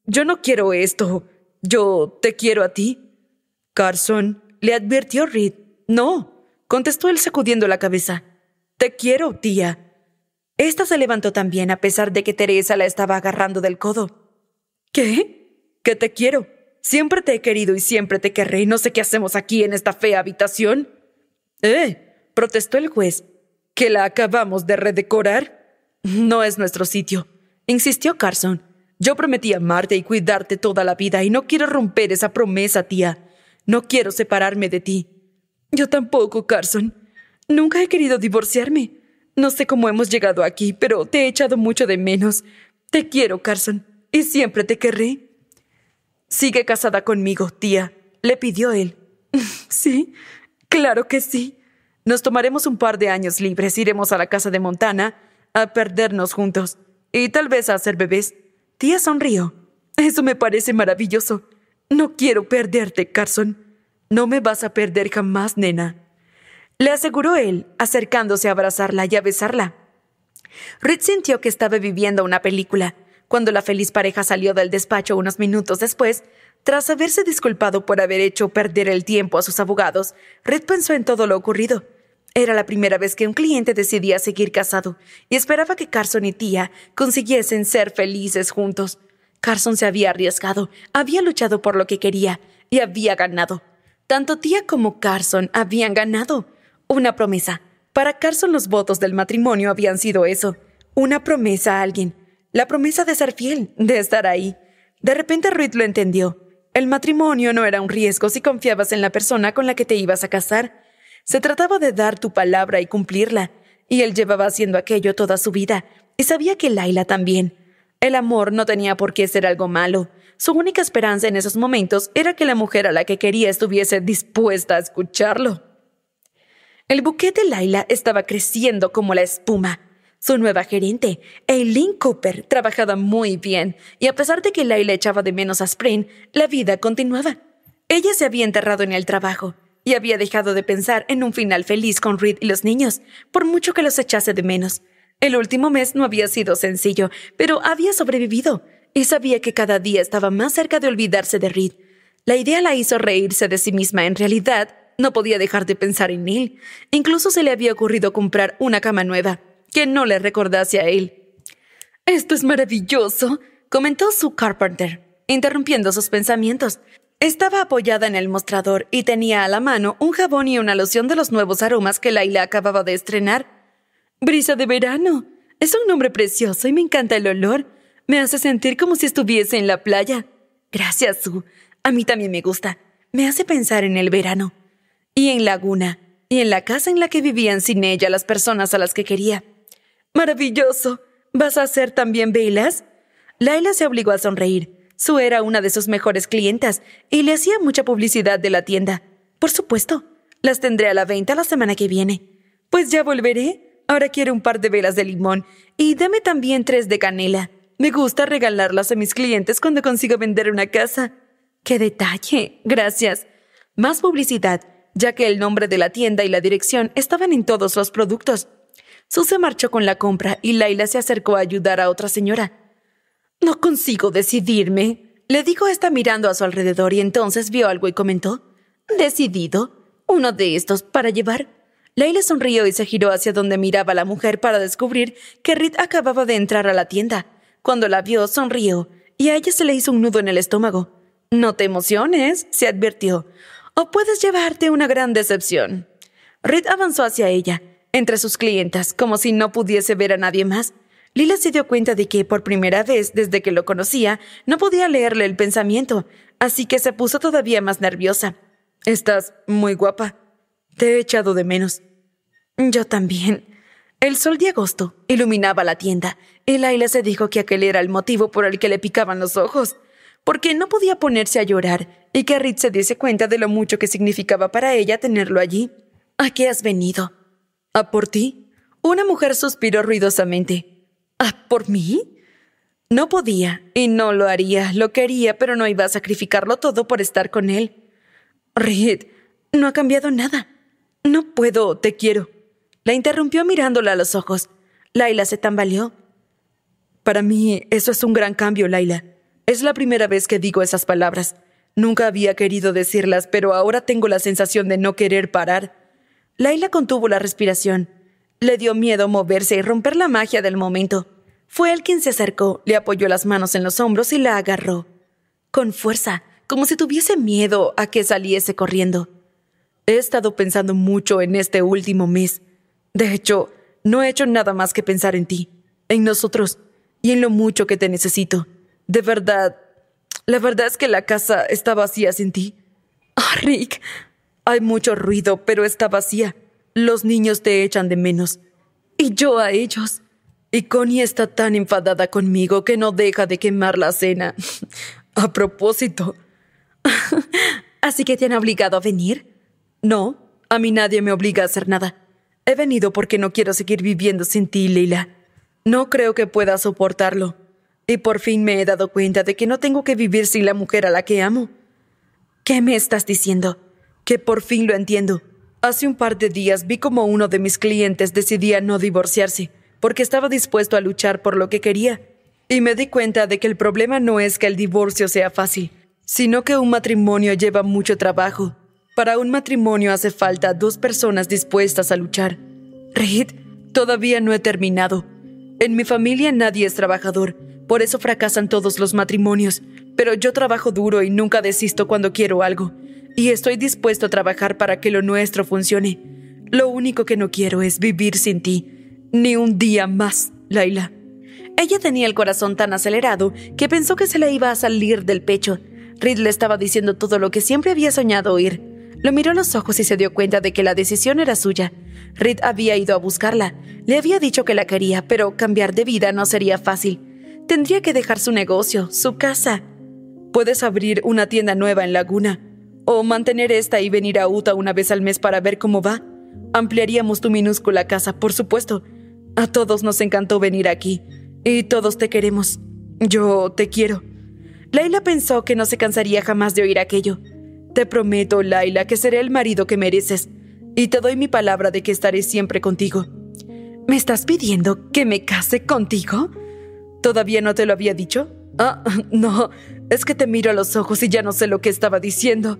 Yo no quiero esto. Yo te quiero a ti. Carson, le advirtió Reed. No. Contestó él sacudiendo la cabeza. «Te quiero, tía». Esta se levantó también a pesar de que Teresa la estaba agarrando del codo. «¿Qué? ¿Que te quiero? Siempre te he querido y siempre te querré. No sé qué hacemos aquí en esta fea habitación». «Eh», protestó el juez. «¿Que la acabamos de redecorar?» «No es nuestro sitio», insistió Carson. «Yo prometí amarte y cuidarte toda la vida y no quiero romper esa promesa, tía. No quiero separarme de ti». Yo tampoco, Carson. Nunca he querido divorciarme. No sé cómo hemos llegado aquí, pero te he echado mucho de menos. Te quiero, Carson, y siempre te querré. Sigue casada conmigo, tía, le pidió él. Sí, claro que sí. Nos tomaremos un par de años libres, iremos a la casa de Montana a perdernos juntos y tal vez a hacer bebés. Tía sonrió. Eso me parece maravilloso. No quiero perderte, Carson. No me vas a perder jamás, nena. Le aseguró él, acercándose a abrazarla y a besarla. Reed sintió que estaba viviendo una película, cuando la feliz pareja salió del despacho unos minutos después. Tras haberse disculpado por haber hecho perder el tiempo a sus abogados, Reed pensó en todo lo ocurrido. Era la primera vez que un cliente decidía seguir casado y esperaba que Carson y Tía consiguiesen ser felices juntos. Carson se había arriesgado, había luchado por lo que quería y había ganado. Tanto Tía como Carson habían ganado. Una promesa. Para Carson los votos del matrimonio habían sido eso. Una promesa a alguien. La promesa de ser fiel, de estar ahí. De repente Reed lo entendió. El matrimonio no era un riesgo si confiabas en la persona con la que te ibas a casar. Se trataba de dar tu palabra y cumplirla, y él llevaba haciendo aquello toda su vida, y sabía que Lilah también. El amor no tenía por qué ser algo malo. Su única esperanza en esos momentos era que la mujer a la que quería estuviese dispuesta a escucharlo. El buquete de Lilah estaba creciendo como la espuma. Su nueva gerente, Eileen Cooper, trabajaba muy bien, y a pesar de que Lilah echaba de menos a Spring, la vida continuaba. Ella se había enterrado en el trabajo, y había dejado de pensar en un final feliz con Reed y los niños, por mucho que los echase de menos. El último mes no había sido sencillo, pero había sobrevivido, y sabía que cada día estaba más cerca de olvidarse de Reed. La idea la hizo reírse de sí misma. En realidad, no podía dejar de pensar en él. Incluso se le había ocurrido comprar una cama nueva que no le recordase a él. «Esto es maravilloso», comentó Sue Carpenter, interrumpiendo sus pensamientos. Estaba apoyada en el mostrador y tenía a la mano un jabón y una loción de los nuevos aromas que Lilah acababa de estrenar. «Brisa de verano. Es un nombre precioso y me encanta el olor. Me hace sentir como si estuviese en la playa». «Gracias, Sue. A mí también me gusta. Me hace pensar en el verano. Y en Laguna. Y en la casa en la que vivían sin ella las personas a las que quería». «¡Maravilloso! ¿Vas a hacer también velas?». Lilah se obligó a sonreír. Sue era una de sus mejores clientas y le hacía mucha publicidad de la tienda. «Por supuesto. Las tendré a la venta la semana que viene». «Pues ya volveré. Ahora quiero un par de velas de limón y dame también tres de canela. Me gusta regalarlas a mis clientes cuando consigo vender una casa». «¡Qué detalle! Gracias». Más publicidad, ya que el nombre de la tienda y la dirección estaban en todos los productos. Sue se marchó con la compra y Lilah se acercó a ayudar a otra señora. «No consigo decidirme», le dijo esta mirando a su alrededor, y entonces vio algo y comentó: «Decidido, uno de estos para llevar». Lilah sonrió y se giró hacia donde miraba la mujer para descubrir que Reed acababa de entrar a la tienda. Cuando la vio, sonrió y a ella se le hizo un nudo en el estómago. «No te emociones», se advirtió, «o puedes llevarte una gran decepción». Reed avanzó hacia ella, entre sus clientas, como si no pudiese ver a nadie más. Lilah se dio cuenta de que, por primera vez desde que lo conocía, no podía leerle el pensamiento, así que se puso todavía más nerviosa. «Estás muy guapa. Te he echado de menos». «Yo también». El sol de agosto iluminaba la tienda, y Lilah se dijo que aquel era el motivo por el que le picaban los ojos, porque no podía ponerse a llorar y que Reed se diese cuenta de lo mucho que significaba para ella tenerlo allí. «¿A qué has venido?». «¿A por ti?». Una mujer suspiró ruidosamente. «¿A por mí?». No podía, y no lo haría. Lo quería, pero no iba a sacrificarlo todo por estar con él. «Reed, no ha cambiado nada». «No puedo, te quiero». La interrumpió mirándola a los ojos. Lilah se tambaleó. «Para mí, eso es un gran cambio, Lilah. Es la primera vez que digo esas palabras. Nunca había querido decirlas, pero ahora tengo la sensación de no querer parar». Lilah contuvo la respiración. Le dio miedo moverse y romper la magia del momento. Fue él quien se acercó, le apoyó las manos en los hombros y la agarró. Con fuerza, como si tuviese miedo a que saliese corriendo. «He estado pensando mucho en este último mes. De hecho, no he hecho nada más que pensar en ti, en nosotros, y en lo mucho que te necesito. De verdad, la verdad es que la casa está vacía sin ti». «Ah, Rick». «Hay mucho ruido, pero está vacía. Los niños te echan de menos». «Y yo a ellos». «Y Connie está tan enfadada conmigo que no deja de quemar la cena. A propósito». «¿Así que te han obligado a venir?». «No, a mí nadie me obliga a hacer nada. He venido porque no quiero seguir viviendo sin ti, Lilah. No creo que pueda soportarlo. Y por fin me he dado cuenta de que no tengo que vivir sin la mujer a la que amo. ¿Qué me estás diciendo? Que por fin lo entiendo. Hace un par de días vi como uno de mis clientes decidía no divorciarse porque estaba dispuesto a luchar por lo que quería. Y me di cuenta de que el problema no es que el divorcio sea fácil, sino que un matrimonio lleva mucho trabajo. Para un matrimonio hace falta dos personas dispuestas a luchar. Reed, todavía no he terminado. En mi familia nadie es trabajador, por eso fracasan todos los matrimonios. Pero yo trabajo duro y nunca desisto cuando quiero algo. Y estoy dispuesto a trabajar para que lo nuestro funcione. Lo único que no quiero es vivir sin ti. Ni un día más, Lilah. Ella tenía el corazón tan acelerado que pensó que se le iba a salir del pecho. Reed le estaba diciendo todo lo que siempre había soñado oír. Lo miró a los ojos y se dio cuenta de que la decisión era suya. Reed había ido a buscarla. Le había dicho que la quería, pero cambiar de vida no sería fácil. Tendría que dejar su negocio, su casa. Puedes abrir una tienda nueva en Laguna, o mantener esta y venir a Utah una vez al mes para ver cómo va. Ampliaríamos tu minúscula casa, por supuesto. A todos nos encantó venir aquí. Y todos te queremos. Yo te quiero. Lilah pensó que no se cansaría jamás de oír aquello. Te prometo, Lilah, que seré el marido que mereces. Y te doy mi palabra de que estaré siempre contigo. ¿Me estás pidiendo que me case contigo? ¿Todavía no te lo había dicho? Ah, no. Es que te miro a los ojos y ya no sé lo que estaba diciendo.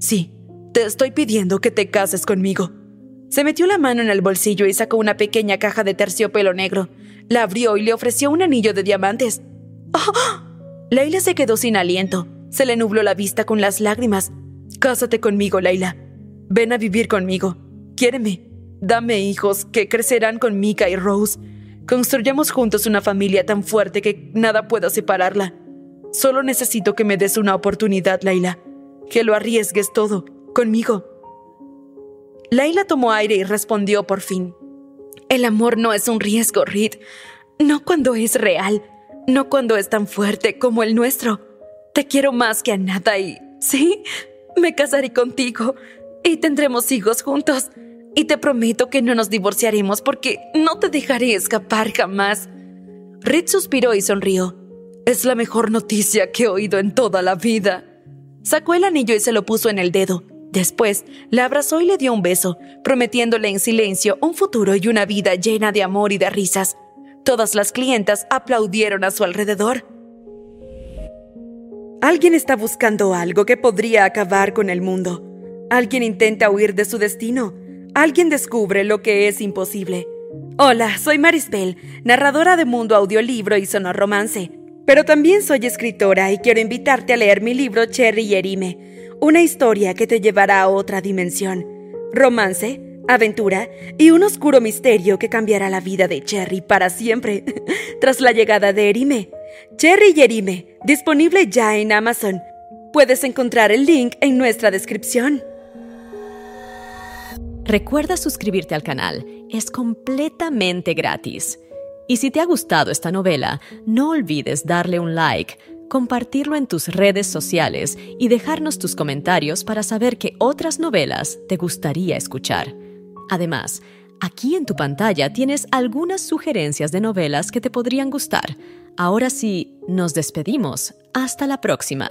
Sí, te estoy pidiendo que te cases conmigo. Se metió la mano en el bolsillo y sacó una pequeña caja de terciopelo negro. La abrió y le ofreció un anillo de diamantes. ¡Oh! Lilah se quedó sin aliento. Se le nubló la vista con las lágrimas. Cásate conmigo, Lilah. Ven a vivir conmigo. Quiéreme. Dame hijos que crecerán con Mika y Rose. Construyamos juntos una familia tan fuerte que nada pueda separarla. Solo necesito que me des una oportunidad, Lilah. Que lo arriesgues todo. Conmigo. Lilah tomó aire y respondió por fin. El amor no es un riesgo, Reed. No cuando es real. No cuando es tan fuerte como el nuestro. Te quiero más que a nada y, sí, me casaré contigo. Y tendremos hijos juntos. Y te prometo que no nos divorciaremos porque no te dejaré escapar jamás. Reed suspiró y sonrió. Es la mejor noticia que he oído en toda la vida. Sacó el anillo y se lo puso en el dedo. Después, la abrazó y le dio un beso, prometiéndole en silencio un futuro y una vida llena de amor y de risas. Todas las clientas aplaudieron a su alrededor. Alguien está buscando algo que podría acabar con el mundo. Alguien intenta huir de su destino. Alguien descubre lo que es imposible. Hola, soy Marisbelle, narradora de Mundo Audiolibro y Sonoromance. Pero también soy escritora y quiero invitarte a leer mi libro Cherry y Erime. Una historia que te llevará a otra dimensión. Romance, aventura y un oscuro misterio que cambiará la vida de Cherry para siempre tras la llegada de Erime. Cherry y Erime, disponible ya en Amazon. Puedes encontrar el link en nuestra descripción. Recuerda suscribirte al canal. Es completamente gratis. Y si te ha gustado esta novela, no olvides darle un like, compartirlo en tus redes sociales y dejarnos tus comentarios para saber qué otras novelas te gustaría escuchar. Además, aquí en tu pantalla tienes algunas sugerencias de novelas que te podrían gustar. Ahora sí, nos despedimos. Hasta la próxima.